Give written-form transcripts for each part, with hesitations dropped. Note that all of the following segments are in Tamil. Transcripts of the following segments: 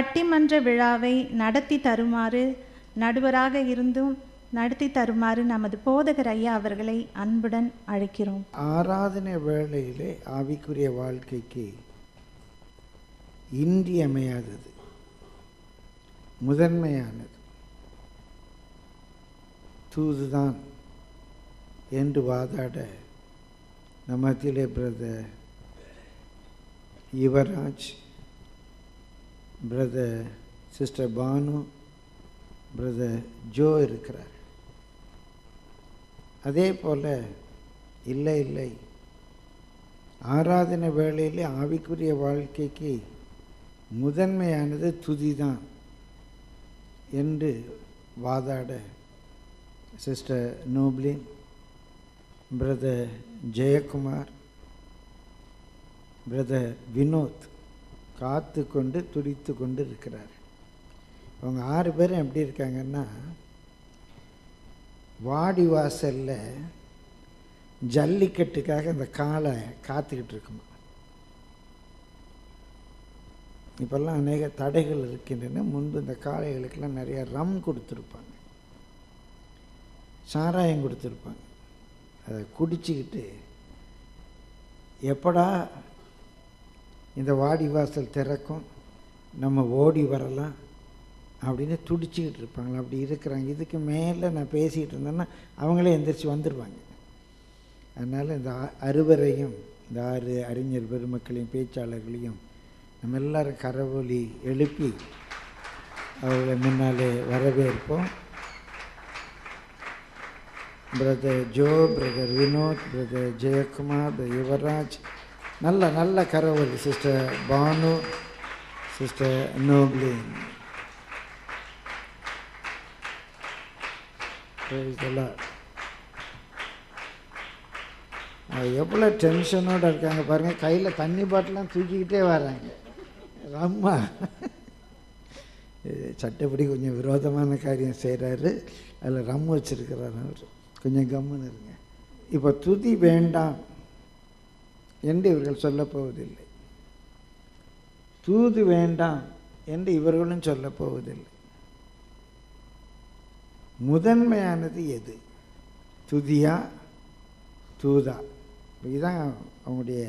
பட்டிமன்ற விழாவை நடத்தி தருமாறு நமது போதகர் ஐயா அவர்களை அன்புடன் அழைக்கிறோம். ஆராதனை வேளையிலே ஆவிக்குரிய வாழ்க்கைக்கு இன்றியமையாதது, முதன்மையானது தூதுதான் என்று வாதாட நம்மத்திலே brother Yuvaraj, brother sister Banu, brother Joe இருக்கிறார். அதே போல் இல்லை இல்லை, ஆராதனை வேளையிலே ஆவிக்குரிய வாழ்க்கைக்கு முதன்மையானது துதிதான் என்று வாதாட sister Noblin, brother Jayakumar, brother Vinod காத்து கொண்டு துடித்து கொண்டு இருக்கிறார். அவங்க 6 பேரும் எப்படி இருக்காங்கன்னா, வாடி வாசலில் ஜல்லிக்கட்டுக்காக அந்த காலை காத்துக்கிட்டு இருக்குமா. இப்போல்லாம் அநேக தடைகள் இருக்கின்றன. முன்பு இந்த காளைகளுக்கெல்லாம் நிறையா ரம் கொடுத்துருப்பாங்க, சாராயம் கொடுத்துருப்பாங்க. அதை குடிச்சிக்கிட்டு எப்படா இந்த வாடி வாசல் திறக்கும், நம்ம ஓடி வரலாம் அப்படின்னு துடிச்சிக்கிட்டு இருப்பாங்களா. அப்படி இருக்கிறாங்க. இதுக்கு மேலே நான் பேசிக்கிட்டு இருந்தேன்னா அவங்களே எந்திரிச்சு வந்துடுவாங்க. அதனால் இந்த அறுவரையும், இந்த 6 அறிஞர் பெருமக்களையும் பேச்சாளர்களையும் நம்ம எல்லோரும் கரவொலி எழுப்பி அவர்களை முன்னாலே வரவேற்போம். Brother Joe, brother Vinod, brother Jayakumar, brother Yuvaraj, நல்ல நல்ல கரவொலி. சிஸ்டர் பானு, சிஸ்டர் நோப்லின், எவ்வளோ டென்ஷனோடு இருக்காங்க பாருங்கள். கையில் தண்ணி பாட்டிலாம் தூக்கிக்கிட்டே வராங்க. ரம்மா சட்டப்படி கொஞ்சம் விரோதமான காரியம் செய்கிறாரு, அதில் ரம் வச்சுருக்கிறார் அவர். கொஞ்சம் கம்முன்னு இருங்க. இப்போ துதி வேண்டாம் என்று இவர்கள் சொல்லப்போவதில்லை, தூது வேண்டாம் என்று இவர்களும் சொல்லப்போவதில்லை. முதன்மையானது எது, துதியா தூதா? இதுதான் அவங்களுடைய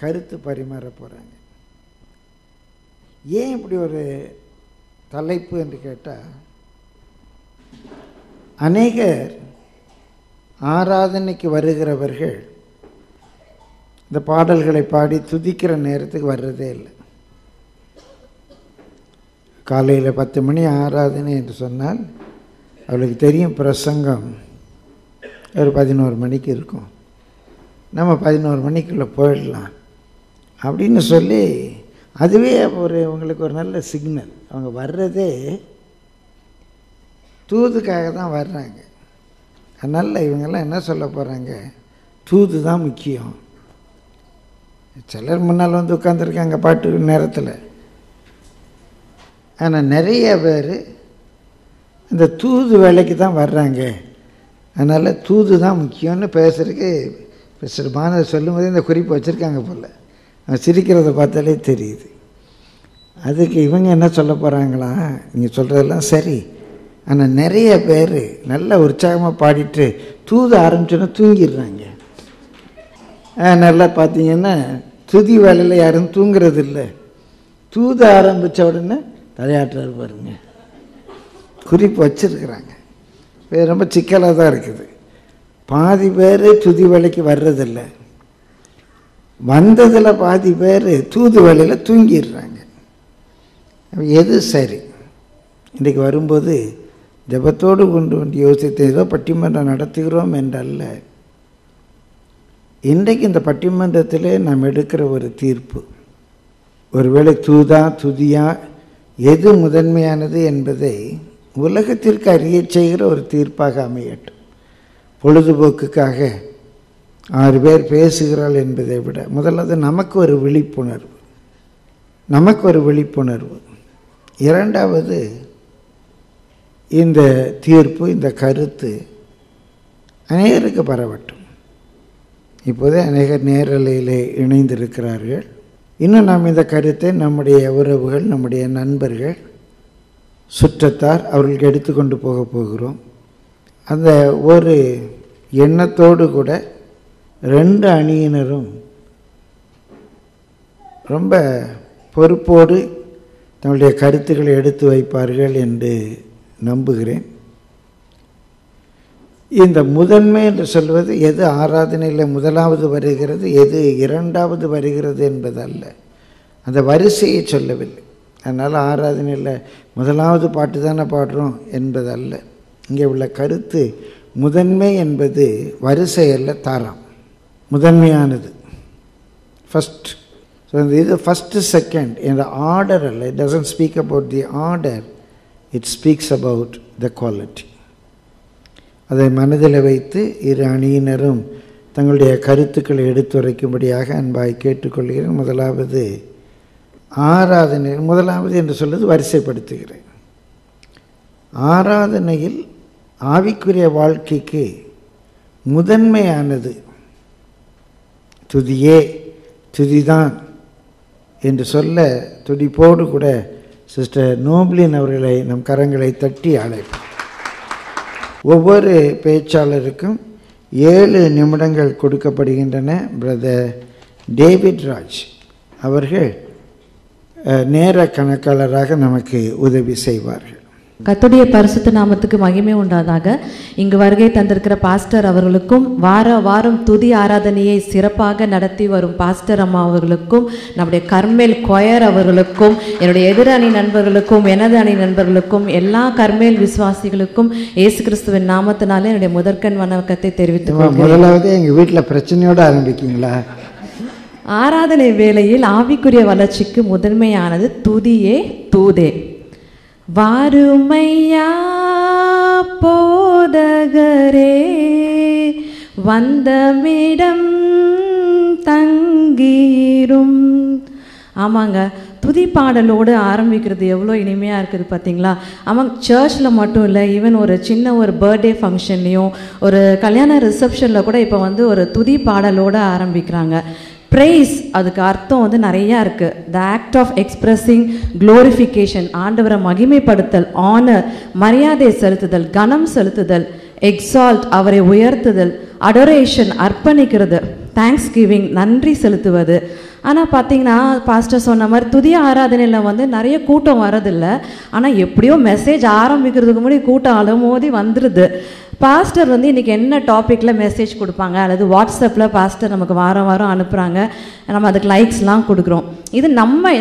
கருத்து பரிமாற போகிறாங்க. ஏன் இப்படி ஒரு தலைப்பு என்று கேட்டால், அநேகர் ஆராதனைக்கு வருகிறவர்கள் இந்த பாடல்களை பாடி துதிக்கிற நேரத்துக்கு வர்றதே இல்லை. காலையில் 10 மணி ஆராதனை என்று சொன்னால் அவளுக்கு தெரியும், பிரசங்கம் ஒரு 11 மணிக்கு இருக்கும், நம்ம 11 மணிக்குள்ளே போயிடலாம் அப்படின்னு சொல்லி அதுவே ஒரு உங்களுக்கு ஒரு நல்ல சிக்னல். அவங்க வர்றதே தூதுக்காக தான் வர்றாங்க. அதனால் இவங்கெல்லாம் என்ன சொல்ல போகிறாங்க, தூது தான் முக்கியம். சிலர் முன்னால் வந்து உட்காந்துருக்காங்க பாட்டு நேரத்தில். ஆனால் நிறைய பேர் இந்த தூது வேலைக்கு தான் வர்றாங்க, அதனால் தூது தான் முக்கியம்னு பேசுகிறதுக்கு மிஸ்டர் பானர் சொல்லும்போதே இந்த குறிப்பு வச்சுருக்காங்க போல். அவன் சிரிக்கிறத பார்த்தாலே தெரியுது. அதுக்கு இவங்க என்ன சொல்ல போகிறாங்களா, நீங்கள் சொல்கிறதெல்லாம் சரி, ஆனால் நிறைய பேர் நல்லா உற்சாகமாக பாடிட்டு தூது ஆரம்பிச்சோன்னா தூங்கிடுறாங்க. நல்லா பார்த்தீங்கன்னா துதி வேலையில் யாரும் தூங்கிறது இல்லை. தூது ஆரம்பித்த உடனே தலையாட்டுறாரு பாருங்க. குறிப்பு வச்சுருக்குறாங்க. ரொம்ப சிக்கலாக தான் இருக்குது. பாதி பேர் துதி வேலைக்கு வர்றதில்லை, வந்ததில் பாதி பேர் தூது வேலையில் தூங்கிடுறாங்க. எது சரி? இன்றைக்கு வரும்போது ஜபத்தோடு கொண்டு கொண்டு யோசித்து ஏதோ பட்டிமன்றம் நடத்துகிறோம் என்றல்ல. இன்றைக்கு இந்த பட்டிமன்றத்திலே நாம் எடுக்கிற ஒரு தீர்ப்பு, ஒருவேளை தூதா துதியா எது முதன்மையானது என்பதை உலகத்திற்கு அறிய செய்கிற ஒரு தீர்ப்பாக அமையட்டும். பொழுதுபோக்குக்காக 6 பேர் பேசுகிறாள் என்பதை விட முதலாவது நமக்கு ஒரு விழிப்புணர்வு, இரண்டாவது இந்த தீர்ப்பு, இந்த கருத்து அநேகருக்கு பரவட்டும். இப்போதே அநேகர் நேரலையிலே இணைந்திருக்கிறார்கள். இன்னும் நாம் இந்த கருத்தை நம்முடைய உறவுகள், நம்முடைய நண்பர்கள், சுற்றத்தார் அவர்களுக்கு எடுத்துக்கொண்டு போக போகிறோம். அந்த ஒரு எண்ணத்தோடு கூட ரெண்டு அணியினரும் ரொம்ப பொறுப்போடு தங்களுடைய கருத்துக்களை எடுத்து வைப்பார்கள் என்று நம்புகிறேன். இந்த முதன்மை என்று சொல்வது எது ஆராதனையில் முதலாவது வருகிறது, எது இரண்டாவது வருகிறது என்பதல்ல, அந்த வரிசையை சொல்லவில்லை. அதனால் ஆராதனையில் முதலாவது பாட்டு தானே பாடுறோம் என்பதல்ல. இங்கே உள்ள கருத்து முதன்மை என்பது வரிசையில் தாராம், முதன்மையானது ஃபஸ்ட். ஸோ இது ஃபஸ்ட்டு செகண்ட் என்ற ஆர்டர் அல்ல. It doesn't speak about the order, it speaks about the quality. அதை மனதில் வைத்து இரு அணியினரும் தங்களுடைய கருத்துக்களை எடுத்துரைக்கும்படியாக அன்பாய் கேட்டுக்கொள்கிறேன். முதலாவது ஆராதனையில், முதலாவது என்று சொல்வது வரிசைப்படுத்துகிறேன். ஆராதனையில் ஆவிக்குரிய வாழ்க்கைக்கு முதன்மையானது துதியே, துதிதான் என்று சொல்ல துடிப்போடு கூட சிஸ்டர் நோப்லின் அவர்களை நம் கரங்களை தட்டி அழைப்போம். ஒவ்வொரு பேச்சாளருக்கும் 7 நிமிடங்கள் கொடுக்கப்படுகின்றன. பிரதர் டேவிட் ராஜ் அவர்கள் நேர கணக்காளராக நமக்கு உதவி செய்வார்கள். கர்த்தருடைய பரிசுத்த நாமத்துக்கு மகிமை உண்டாதாக. இங்கு வருகை தந்திருக்கிற பாஸ்டர் அவர்களுக்கும், வார வாரம் துதி ஆராதனையை சிறப்பாக நடத்தி வரும் பாஸ்டர் அம்மா அவர்களுக்கும், நம்முடைய கர்மேல் கொயர் அவர்களுக்கும், என்னுடைய எதிர் அணி நண்பர்களுக்கும், எனது அணி நண்பர்களுக்கும், எல்லா கர்மேல் விசுவாசிகளுக்கும் இயேசு கிறிஸ்துவின் நாமத்தினாலே என்னுடைய முதற்கண் வணக்கத்தை தெரிவித்துக். முதலாவது எங்கள் வீட்டில் பிரச்சனையோடு ஆரம்பிக்கீங்களா? ஆராதனை வேளையில் ஆவிக்குரிய வளர்ச்சிக்கு முதன்மையானது துதியே, தூதே. வாருமையா போதகரே, வந்தமிடம் தங்கீரும். ஆமாங்க, துதி பாடலோடு ஆரம்பிக்கிறது எவ்வளோ இனிமையாக இருக்குது பார்த்தீங்களா? ஆமாங்க, சர்ச்சில் மட்டும் இல்லை, ஈவன் ஒரு சின்ன ஒரு பர்த்டே ஃபங்க்ஷன்லேயும் ஒரு கல்யாண ரிசப்ஷனில் கூட இப்போ வந்து ஒரு துதி பாடலோடு ஆரம்பிக்கிறாங்க. ப்ரைஸ், அதுக்கு அர்த்தம் வந்து நிறையா இருக்குது. The act of expressing glorification, ஆண்டவரை மகிமைப்படுத்தல், ஆனர், மரியாதை செலுத்துதல், கனம் செலுத்துதல், எக்ஸால்ட், அவரை உயர்த்துதல், அடோரேஷன், அர்ப்பணிக்கிறது, தேங்க்ஸ் கிவிங், நன்றி செலுத்துவது. ஆனால் பார்த்தீங்கன்னா பாஸ்டர் சொன்ன மாதிரி துதிய ஆராதனையில் வந்து நிறைய கூட்டம் வரதில்லை. ஆனால் எப்படியோ மெசேஜ் ஆரம்பிக்கிறதுக்கு முன்னாடி கூட்டம் அலமோதி வந்துடுது. பாஸ்டர் வந்து இன்றைக்கி என்ன டாப்பிக்கில் மெசேஜ் கொடுப்பாங்க, அல்லது வாட்ஸ்அப்பில் பாஸ்டர் நமக்கு வாரம் வாரம் அனுப்புகிறாங்க, நம்ம அதுக்கு லைக்ஸ்லாம் கொடுக்குறோம். இது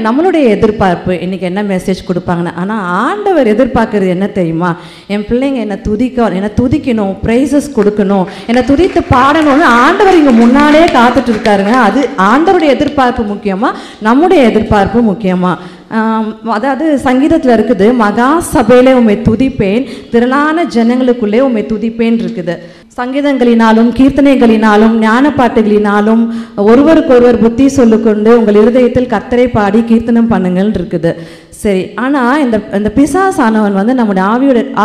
நம்மளுடைய எதிர்பார்ப்பு, இன்றைக்கி என்ன மெசேஜ் கொடுப்பாங்கன்னு. ஆனால் ஆண்டவர் எதிர்பார்க்குறது என்ன தெரியுமா? என் பிள்ளைங்க என்னை துதிக்கணும், ப்ரைஸஸ் கொடுக்கணும், என்னை துதித்து பாடணும்னு ஆண்டவர் இங்கே முன்னாடியே காத்துட்டு இருக்காருங்க. அது ஆண்டவருடைய எதிர்பார்ப்பு முக்கியமாக, நம்முடைய எதிர்பார்ப்பு முக்கியமாக. அதாவது சங்கீதத்தில் இருக்குது, மகா சபையிலே உம்மை துதிப்பேன், திரளான ஜனங்களுக்குள்ளே உம்மை துதிப்பேன் இருக்குது. சங்கீதங்களினாலும் கீர்த்தனைகளினாலும் ஞான பாட்டுகளினாலும் ஒருவருக்கொருவர் புத்தி சொல்லிக்கொண்டு உங்கள் இருதயத்தில் கர்த்தரை பாடி கீர்த்தனம் பண்ணுங்கள் இருக்குது. சரி, ஆனால் இந்த பிசாசானவன் வந்து நம்முடைய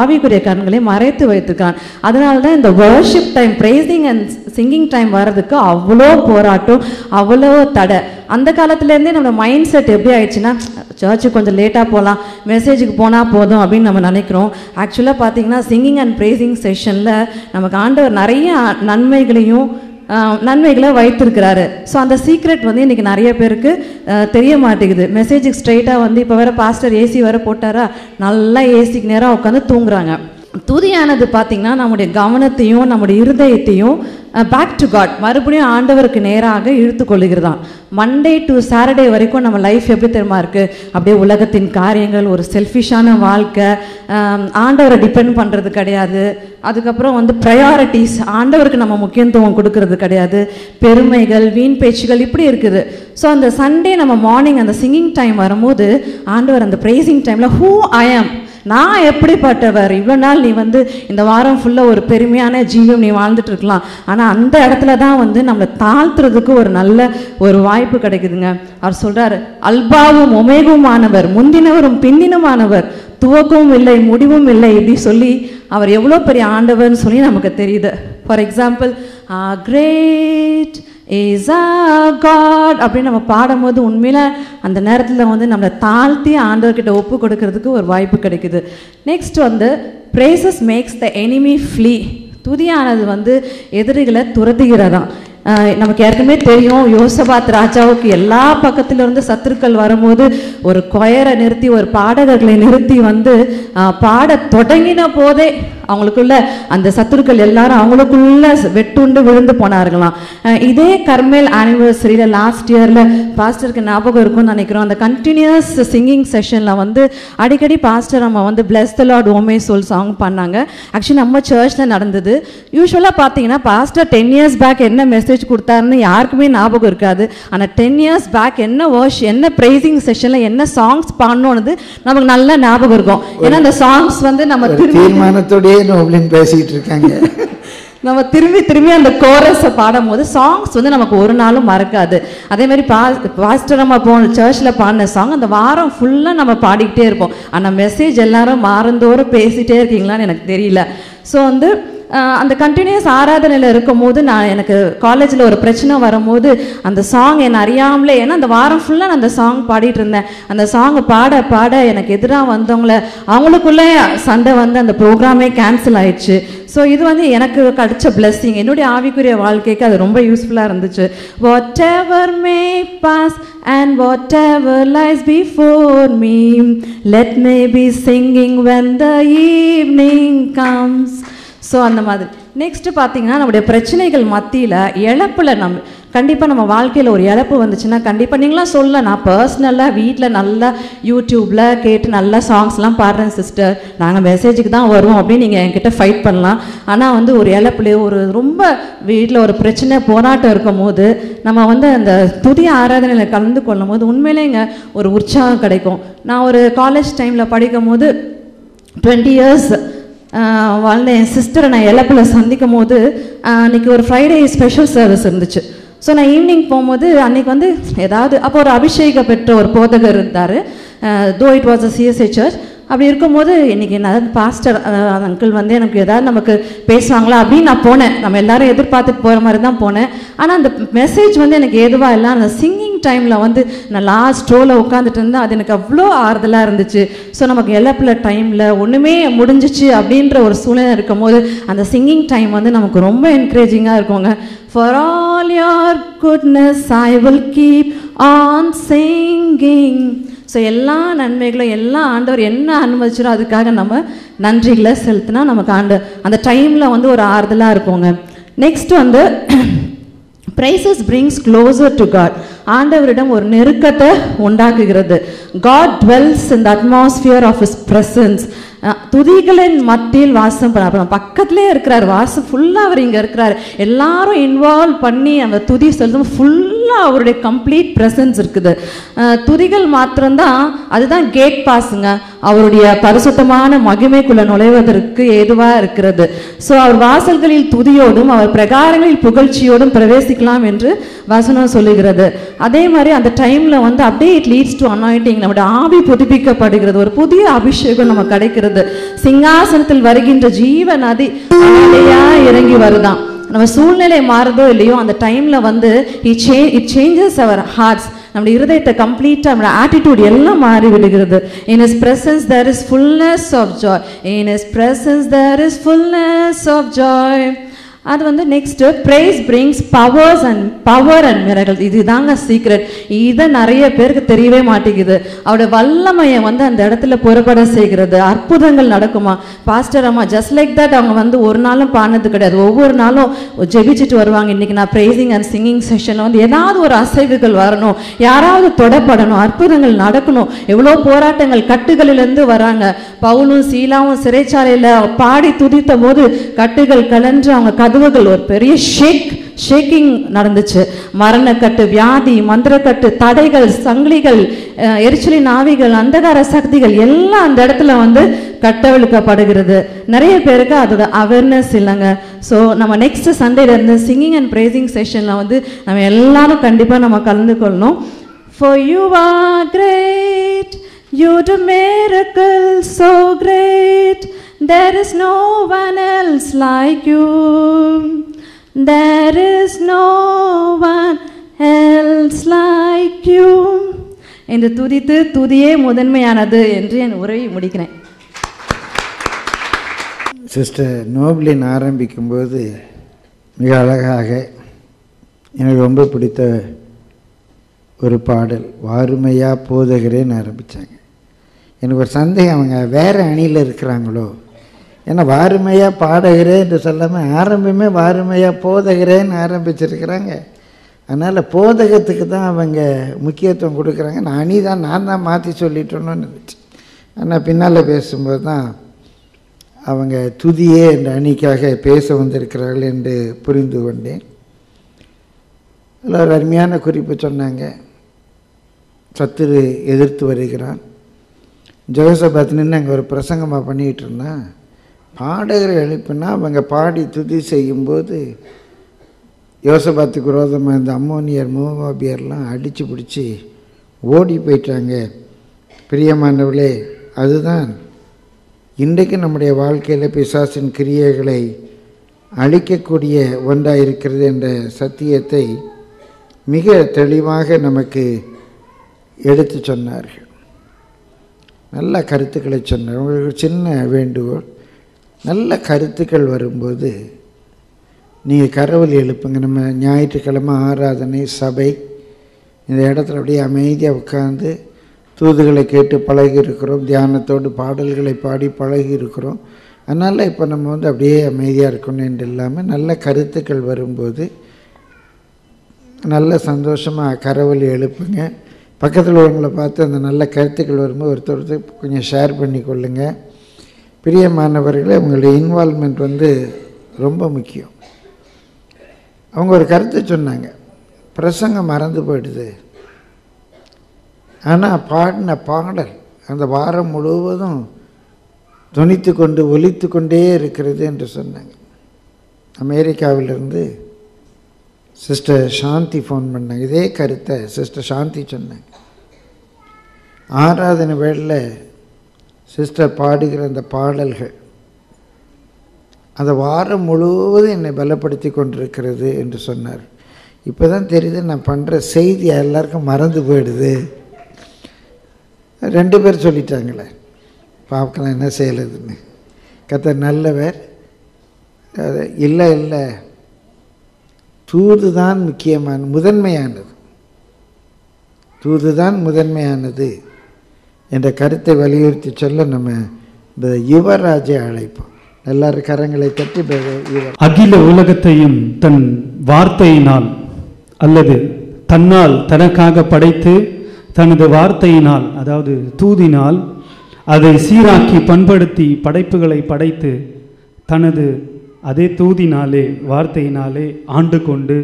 ஆவிக்குரிய கண்களை மறைத்து வைத்துக்கான். அதனால தான் இந்த worship time, praising and singing time வர்றதுக்கு அவ்வளோ போராட்டம், அவ்வளோ தடை. அந்த காலத்துலேருந்தே நம்மளோட மைண்ட் செட் எப்படி ஆயிடுச்சுன்னா, சர்ச்சுக்கு கொஞ்சம் லேட்டாக போகலாம், மெசேஜுக்கு போனால் போதும் அப்படின்னு நம்ம நினைக்கிறோம். ஆக்சுவலாக பார்த்தீங்கன்னா சிங்கிங் அண்ட் ப்ரைஸிங் செஷனில் நமக்கு ஆண்டவர் நிறைய நன்மைகளை வைத்திருக்கிறாரு. ஸோ அந்த சீக்ரெட் வந்து இன்றைக்கி நிறைய பேருக்கு தெரிய மாட்டேங்குது. மெசேஜுக்கு ஸ்ட்ரெயிட்டாக வந்து இப்போ வேறு பாஸ்டர் ஏசி வேறு போட்டாரா, நல்லா ஏசிக்கு நேராக உட்காந்து தூங்குறாங்க. துதியானது பார்த்திங்கன்னா நம்முடைய கவனத்தையும் நம்முடைய இருதயத்தையும் பேக் டு காட், மறுபடியும் ஆண்டவருக்கு நேராக இழுத்து கொள்ளுகிறதான். மண்டே டு சாட்டர்டே வரைக்கும் நம்ம லைஃப் எப்படி தெரியுமா இருக்குது? அப்படியே உலகத்தின் காரியங்கள், ஒரு செல்ஃபிஷான வாழ்க்கை, ஆண்டவரை டிபெண்ட் பண்ணுறது கிடையாது. அதுக்கப்புறம் வந்து ப்ரையாரிட்டிஸ், ஆண்டவருக்கு நம்ம முக்கியத்துவம் கொடுக்கறது கிடையாது. பெருமைகள், வீண் பேச்சுகள், இப்படி இருக்குது. ஸோ அந்த சண்டே நம்ம மார்னிங் அந்த சிங்கிங் டைம் வரும்போது ஆண்டவர் அந்த ப்ரைஸிங் டைமில் ஹூ ஐ ஆம், நான் எப்படிப்பட்டவர், இவ்வளோ நாள் நீ வந்து இந்த வாரம் ஃபுல்லாக ஒரு பெருமையான ஜீவம் நீ வாழ்ந்துட்டு இருக்கலாம். ஆனால் அந்த இடத்துல தான் வந்து நம்மளை தாழ்த்துறதுக்கு ஒரு நல்ல ஒரு வாய்ப்பு கிடைக்குதுங்க. அவர் சொல்கிறார், அல்பாவும் ஒமேகுமானவர், முந்தினவரும் பின்னினுமானவர், துவக்கமும் இல்லை முடிவும் இல்லை, இப்படி சொல்லி அவர் எவ்வளோ பெரிய ஆண்டவர்னு சொல்லி நமக்கு தெரியுது. For example, great is our God அப்படின்னு நம்ம பாடும்போது உண்மையில் அந்த நேரத்தில் வந்து நம்மளை தாழ்த்தி ஆண்டவர்கிட்ட ஒப்பு கொடுக்கறதுக்கு ஒரு வாய்ப்பு கிடைக்குது. நெக்ஸ்ட் வந்து praises makes the enemy flee. துதியானது வந்து எதிரிகளை துரத்துகிறதாம். நமக்கு ஏற்கனவே தெரியும், யோசபாத் ராஜாவுக்கு எல்லா பக்கத்திலிருந்து சத்துருக்கள் வரும்போது ஒரு கொயரை நிறுத்தி ஒரு பாடகர்களை நிறுத்தி வந்து பாட தொடங்கின போதே அவங்களுக்குள்ள அந்த சத்துருக்கள் எல்லாரும் அவங்களுக்குள்ள வெட்டுண்டு விழுந்து போனார்களாம். இதே கர்மேல் ஆனிவர்சரியில் லாஸ்ட் இயரில் பாஸ்டருக்கு ஞாபகம் இருக்கும்னு நினைக்கிறோம். அந்த கண்டினியூஸ் சிங்கிங் செஷனில் வந்து அடிக்கடி பாஸ்டர் நம்ம வந்து bless the lord O my soul song பண்ணாங்க. ஆக்சுவலி நம்ம சர்ச்சில் நடந்தது. யூஸ்வலாக பார்த்தீங்கன்னா பாஸ்டர் 10 years பேக் என்ன மெசேஜ் கொடுத்தாருன்னு யாருக்குமே ஞாபகம் இருக்காது. ஆனால் 10 years பேக் என்ன என்ன பிரைசிங் செஷனில் என்ன சாங்ஸ் பண்ணணும்னு நமக்கு நல்லா ஞாபகம் இருக்கும். ஏன்னா அந்த சாங்ஸ் வந்து நம்ம தீர்மானத்தோடய பேசிட்டு இருக்காங்க. நம்ம திரும்பி திரும்பி அந்த கோரஸை பாடும்போது சாங்ஸ் வந்து நமக்கு ஒரு நாளும் மறக்காது. அதே மாதிரி பாஸ்டர் நம்ம போன சர்ச்சில் பாடின சாங் அந்த வாரம் ஃபுல்லாக நம்ம பாடிக்கிட்டே இருப்போம். ஆனால் மெசேஜ் எல்லாரும் வாரந்தோறும் பேசிகிட்டே இருக்கீங்களான்னு எனக்கு தெரியல. ஸோ வந்து அந்த கண்டினியூஸ் ஆராதனையில் இருக்கும் போது நான் எனக்கு காலேஜில் ஒரு பிரச்சனை வரும்போது அந்த சாங் என்னை அறியாமலே, ஏன்னா அந்த வாரம் ஃபுல்லாக நான் அந்த சாங் பாடிட்டு இருந்தேன். அந்த சாங்கை பாட பாட எனக்கு எதிராக வந்தவங்கள அவங்களுக்குள்ளே சண்டை வந்து அந்த ப்ரோக்ராமே கேன்சல் ஆயிடுச்சு. ஸோ இது வந்து எனக்கு கிடைச்ச பிளெஸ்ஸிங், என்னுடைய ஆவிக்குரிய வாழ்க்கைக்கு அது ரொம்ப யூஸ்ஃபுல்லாக இருந்துச்சு. Whatever may pass and whatever lies before me, let me be singing when the evening comes. So அந்த மாதிரி நெக்ஸ்ட்டு பார்த்தீங்கன்னா நம்முடைய பிரச்சனைகள் மத்தியில் இழப்பில் கண்டிப்பாக நம்ம வாழ்க்கையில் ஒரு இழப்பு வந்துச்சுன்னா கண்டிப்பாக நீங்களாம் சொல்ல, நான் பர்சனலாக வீட்டில் நல்லா யூடியூப்பில் கேட்டு நல்லா சாங்ஸ்லாம் பாடுறேன் சிஸ்டர், நாங்கள் மெசேஜுக்கு தான் வருவோம் அப்படின்னு நீங்கள் என்கிட்ட ஃபைட் பண்ணலாம். ஆனால் வந்து ஒரு இழப்புலையோ ஒரு ரொம்ப வீட்டில் ஒரு பிரச்சனை போராட்டம் இருக்கும் போது நம்ம வந்து அந்த துதி ஆராதனையில் கலந்து கொள்ளும் போது உண்மையிலேங்க ஒரு உற்சாகம் கிடைக்கும். நான் ஒரு காலேஜ் டைமில் படிக்கும் போது 20 years வாழ்ந்த என் சிஸ்டரை நான் இழப்பில் சந்திக்கும் போது அன்றைக்கி ஒரு ஃப்ரைடே ஸ்பெஷல் சர்வீஸ் இருந்துச்சு. ஸோ நான் ஈவினிங் போகும்போது அன்றைக்கி வந்து ஏதாவது அப்போ ஒரு அபிஷேகம் பெற்ற ஒரு போதகர் இருந்தார், though it was a CSI church. அப்படி இருக்கும்போது இன்றைக்கி நான் பாஸ்டர் அங்கிள் வந்து எனக்கு ஏதாவது நமக்கு பேசுவாங்களா அப்படின்னு நான் போனேன். நம்ம எல்லோரும் எதிர்பார்த்துட்டு போகிற மாதிரி தான் போனேன். ஆனால் அந்த மெசேஜ் வந்து எனக்கு எதுவாக இல்லை. அந்த சிங்கிங் டைமில் வந்து நான் லாஸ்ட் ரோவில் உட்காந்துட்டு இருந்தேன். அது எனக்கு அவ்வளோ ஆறுதலாக இருந்துச்சு. ஸோ நமக்கு இழப்பில் டைமில் ஒன்றுமே முடிஞ்சிச்சு அப்படின்ற ஒரு சூழ்நிலை இருக்கும் போது அந்த சிங்கிங் டைம் வந்து நமக்கு ரொம்ப என்கரேஜிங்காக இருக்குங்க. For all your goodness I will keep on singing. So எல்லா நன்மைகளும் எல்லா ஆண்டவர் என்ன அனுமதிச்சிடும் அதுக்காக நம்ம நன்றிகளை செலுத்தினா நமக்கு அந்த டைமில் வந்து ஒரு ஆறுதலாக இருக்குங்க. நெக்ஸ்ட் வந்து praises brings closer to God. ஆண்டவரிடம் ஒரு நெருக்கத்தை உண்டாக்குகிறது. God dwells in the atmosphere of His presence. துதிகளின் மத்தியில் வாசம் பண்ண, அப்புறம் பக்கத்திலே இருக்கிறார், வாசம் ஃபுல்லாக அவர் இங்கே இருக்கிறார். எல்லாரும் இன்வால்வ் பண்ணி அந்த துதி செலுத்தும் ஃபுல்லாக அவருடைய கம்ப்ளீட் ப்ரெசன்ஸ் இருக்குது. துதிகள் மாத்திரம்தான், அதுதான் கேட் பாஸுங்க, அவருடைய பரிசுத்தமான மகிமைக்குள்ளே நுழைவதற்கு ஏதுவாக இருக்கிறது. ஸோ அவர் வாசல்களில் துதியோடும் அவர் பிரகாரங்களில் புகழ்ச்சியோடும் பிரவேசிக்கலாம் என்று வசனம் சொல்லுகிறது. அதே மாதிரி அந்த டைமில் வந்து அப்படியே இட் லீட்ஸ் டு அனாயிண்டிங், நம்முடைய ஆவி புதுப்பிக்கப்படுகிறது, ஒரு புதிய அபிஷேகம் நமக்கு கிடைக்கிறது. சிங்காசனத்தில் வருகின்ற ஜீவ நதி இறங்கி வருதான். நம்ம சூழ்நிலை மாறுதோ இல்லையோ அந்த டைம்ல வந்து இட் சேஞ்சஸ் அவர் ஹார்ட்ஸ், நம்முடைய இருதயத்தை கம்ப்ளீட்டாக நம்மளோட ஆட்டிடியூட் எல்லாம் மாறி விடுகிறது. In His presence there is fullness of joy. In His presence there is fullness of joy. அது வந்து next praise brings power and miracles. இதுதாங்க சீக்ரெட். இதை நிறைய பேருக்கு தெரியவே மாட்டேங்குது. அவருடைய வல்லமையை வந்து அந்த இடத்துல புறப்பட செய்கிறது. அற்புதங்கள் நடக்குமா பாஸ்டர் அம்மா ஜஸ்ட் லைக் தட். அவங்க வந்து ஒரு நாளும் பாடினது கிடையாது, ஒவ்வொரு நாளும் ஜெபிச்சுட்டு வருவாங்க. இன்னைக்கு நான் praising and singing செஷனில் வந்து ஏதாவது ஒரு அசைவுகள் வரணும், யாராவது தொடப்படணும், அற்புதங்கள் நடக்கணும். எவ்வளோ போராட்டங்கள் கட்டுகளிலிருந்து வராங்க. பவுலும் சீலாவும் சிறைச்சாலையில் பாடி துதித்த போது கட்டுகள் கலன்று அவங்க கதவுகள் ஒரு பெரிய ஷேக்கிங் நடந்துச்சு. மரணக்கட்டு, வியாதி, மந்திரக்கட்டு, தடைகள், சங்கிலிகள், எரிச்சலின் ஆவிகள், அந்தகார சக்திகள் எல்லாம் அந்த இடத்துல வந்து கட்டவிழ்க்கப்படுகிறது. நிறைய பேருக்கு அதோட அவேர்னஸ் இல்லைங்க. ஸோ நம்ம நெக்ஸ்ட் சண்டேலேருந்து சிங்கிங் அண்ட் பிரேசிங் செஷனில் வந்து நம்ம எல்லாரும் கண்டிப்பாக நம்ம கலந்து கொள்ளணும். For you are great, you do miracles so great. There is no one else like you. There is no one else like you. என்று துதித்து துதியே முதன்மையானது என்று என் உரையை முடிக்கிறேன். சிஸ்டர் நோப்லின் ஆரம்பிக்கும்போது மிக அழகாக எனக்கு ரொம்ப பிடித்த ஒரு பாடல் வாருமையாக போதுகிறேன்னு ஆரம்பித்தாங்க. எனக்கு ஒரு சந்தேகம், அவங்க வேறு அணியில் இருக்கிறாங்களோ? ஏன்னா வாருமையாக பாடுகிறேன் என்று சொல்லாமல் ஆரம்பமே வாருமையாக போதுகிறேன்னு ஆரம்பிச்சிருக்கிறாங்க. அதனால் போதகத்துக்கு தான் அவங்க முக்கியத்துவம் கொடுக்குறாங்க. நான் அணி தான், நான் தான் மாற்றி சொல்லிட்டோன்னு நினச்சி, ஆனால் பின்னால் பேசும்போது தான் அவங்க துதியே என்ற அணிக்காக பேச வந்திருக்கிறார்கள் என்று புரிந்து கொண்டேன். அதில் ஒரு அருமையான குறிப்பு சொன்னாங்க. சத்துரு எதிர்த்து வருகிறான். ஜோசபாத் நின்று அங்கே ஒரு பிரசங்கமாக பண்ணிகிட்டு இருந்தான். பாடகரை எழுப்பினா அவங்க பாடி துதி செய்யும்போது யோசபாத்துக்கு விரோதமாக இருந்த அம்மோனியர் மோவாபியர்லாம் அடித்து பிடிச்சி ஓடி போயிட்டாங்க. பிரியமானவர்களே, அதுதான் இன்றைக்கு நம்முடைய வாழ்க்கையில் பிசாசின் கிரியைகளை அழிக்கக்கூடிய ஒன்றாக இருக்கிறது என்ற சத்தியத்தை மிக தெளிவாக நமக்கு எடுத்து சொன்னார்கள். நல்ல கருத்துக்களை சொன்னார். உங்களுக்கு சின்ன வேண்டுகோள், நல்ல கருத்துக்கள் வரும்போது நீங்கள் கரவொலி எழுப்புங்க. நம்ம ஞாயிற்றுக்கிழமை ஆராதனை சபை இந்த இடத்துல அப்படியே அமைதியாக உட்கார்ந்து தூதுகளை கேட்டு பழகி இருக்கிறோம், தியானத்தோடு பாடல்களை பாடி பழகி இருக்கிறோம். அதனால் இப்போ நம்ம அப்படியே அமைதியாக இருக்கணும் என்று இல்லாமல் நல்ல கருத்துக்கள் வரும்போது நல்ல சந்தோஷமாக கரவொலி எழுப்புங்க. பக்கத்தில் உள்ளவங்களை பார்த்து அந்த நல்ல கருத்துக்கள் வரும்போது ஒருத்தருக்கு கொஞ்சம் ஷேர் பண்ணி கொள்ளுங்கள். பிரியமானவர்களே, உங்களுடைய இன்வால்மெண்ட் ரொம்ப முக்கியம். அவங்க ஒரு கருத்தை சொன்னாங்க, பிரசங்கம் மறந்து போயிடுது, ஆனால் பாடின பாடல் அந்த வாரம் முழுவதும் துணித்து கொண்டு ஒலித்து கொண்டே இருக்கிறது என்று சொன்னாங்க. அமெரிக்காவிலிருந்து சிஸ்டர் சாந்தி ஃபோன் பண்ணாங்க. இதே கருத்தை சிஸ்டர் சாந்தி சொன்னாங்க. ஆராதனை வேளையில் சிஸ்டர் பாடுகிற அந்த பாடல்கள் அந்த வாரம் முழுவதும் என்னை பலப்படுத்தி கொண்டிருக்கிறது என்று சொன்னார். இப்போ தான் தெரியுது, நான் பண்ணுற செய்தி எல்லாருக்கும் மறந்து போயிடுது. 2 பேர் சொல்லிட்டாங்களே, பார்க்கலாம் என்ன செய்யறதுன்னு. கர்த்தர் நல்லவர். இல்லை இல்லை, தூது தான் முக்கியமானது, முதன்மையானது, தூது தான் முதன்மையானது என்ற கருத்தை வலியுறுத்தி சொல்ல நம்ம இந்த யுவராஜை அழைப்போம். எல்லாரும் கரங்களை தட்டி அகில உலகத்தையும் தன் வார்த்தையினால் அல்லது தன்னால் தனக்காக படைத்து தனது வார்த்தையினால், அதாவது தூதினால், அதை சீராக்கி பண்படுத்தி படைப்புகளை படைத்து தனது அதே தூதினாலே வார்த்தையினாலே ஆண்டு கொண்டு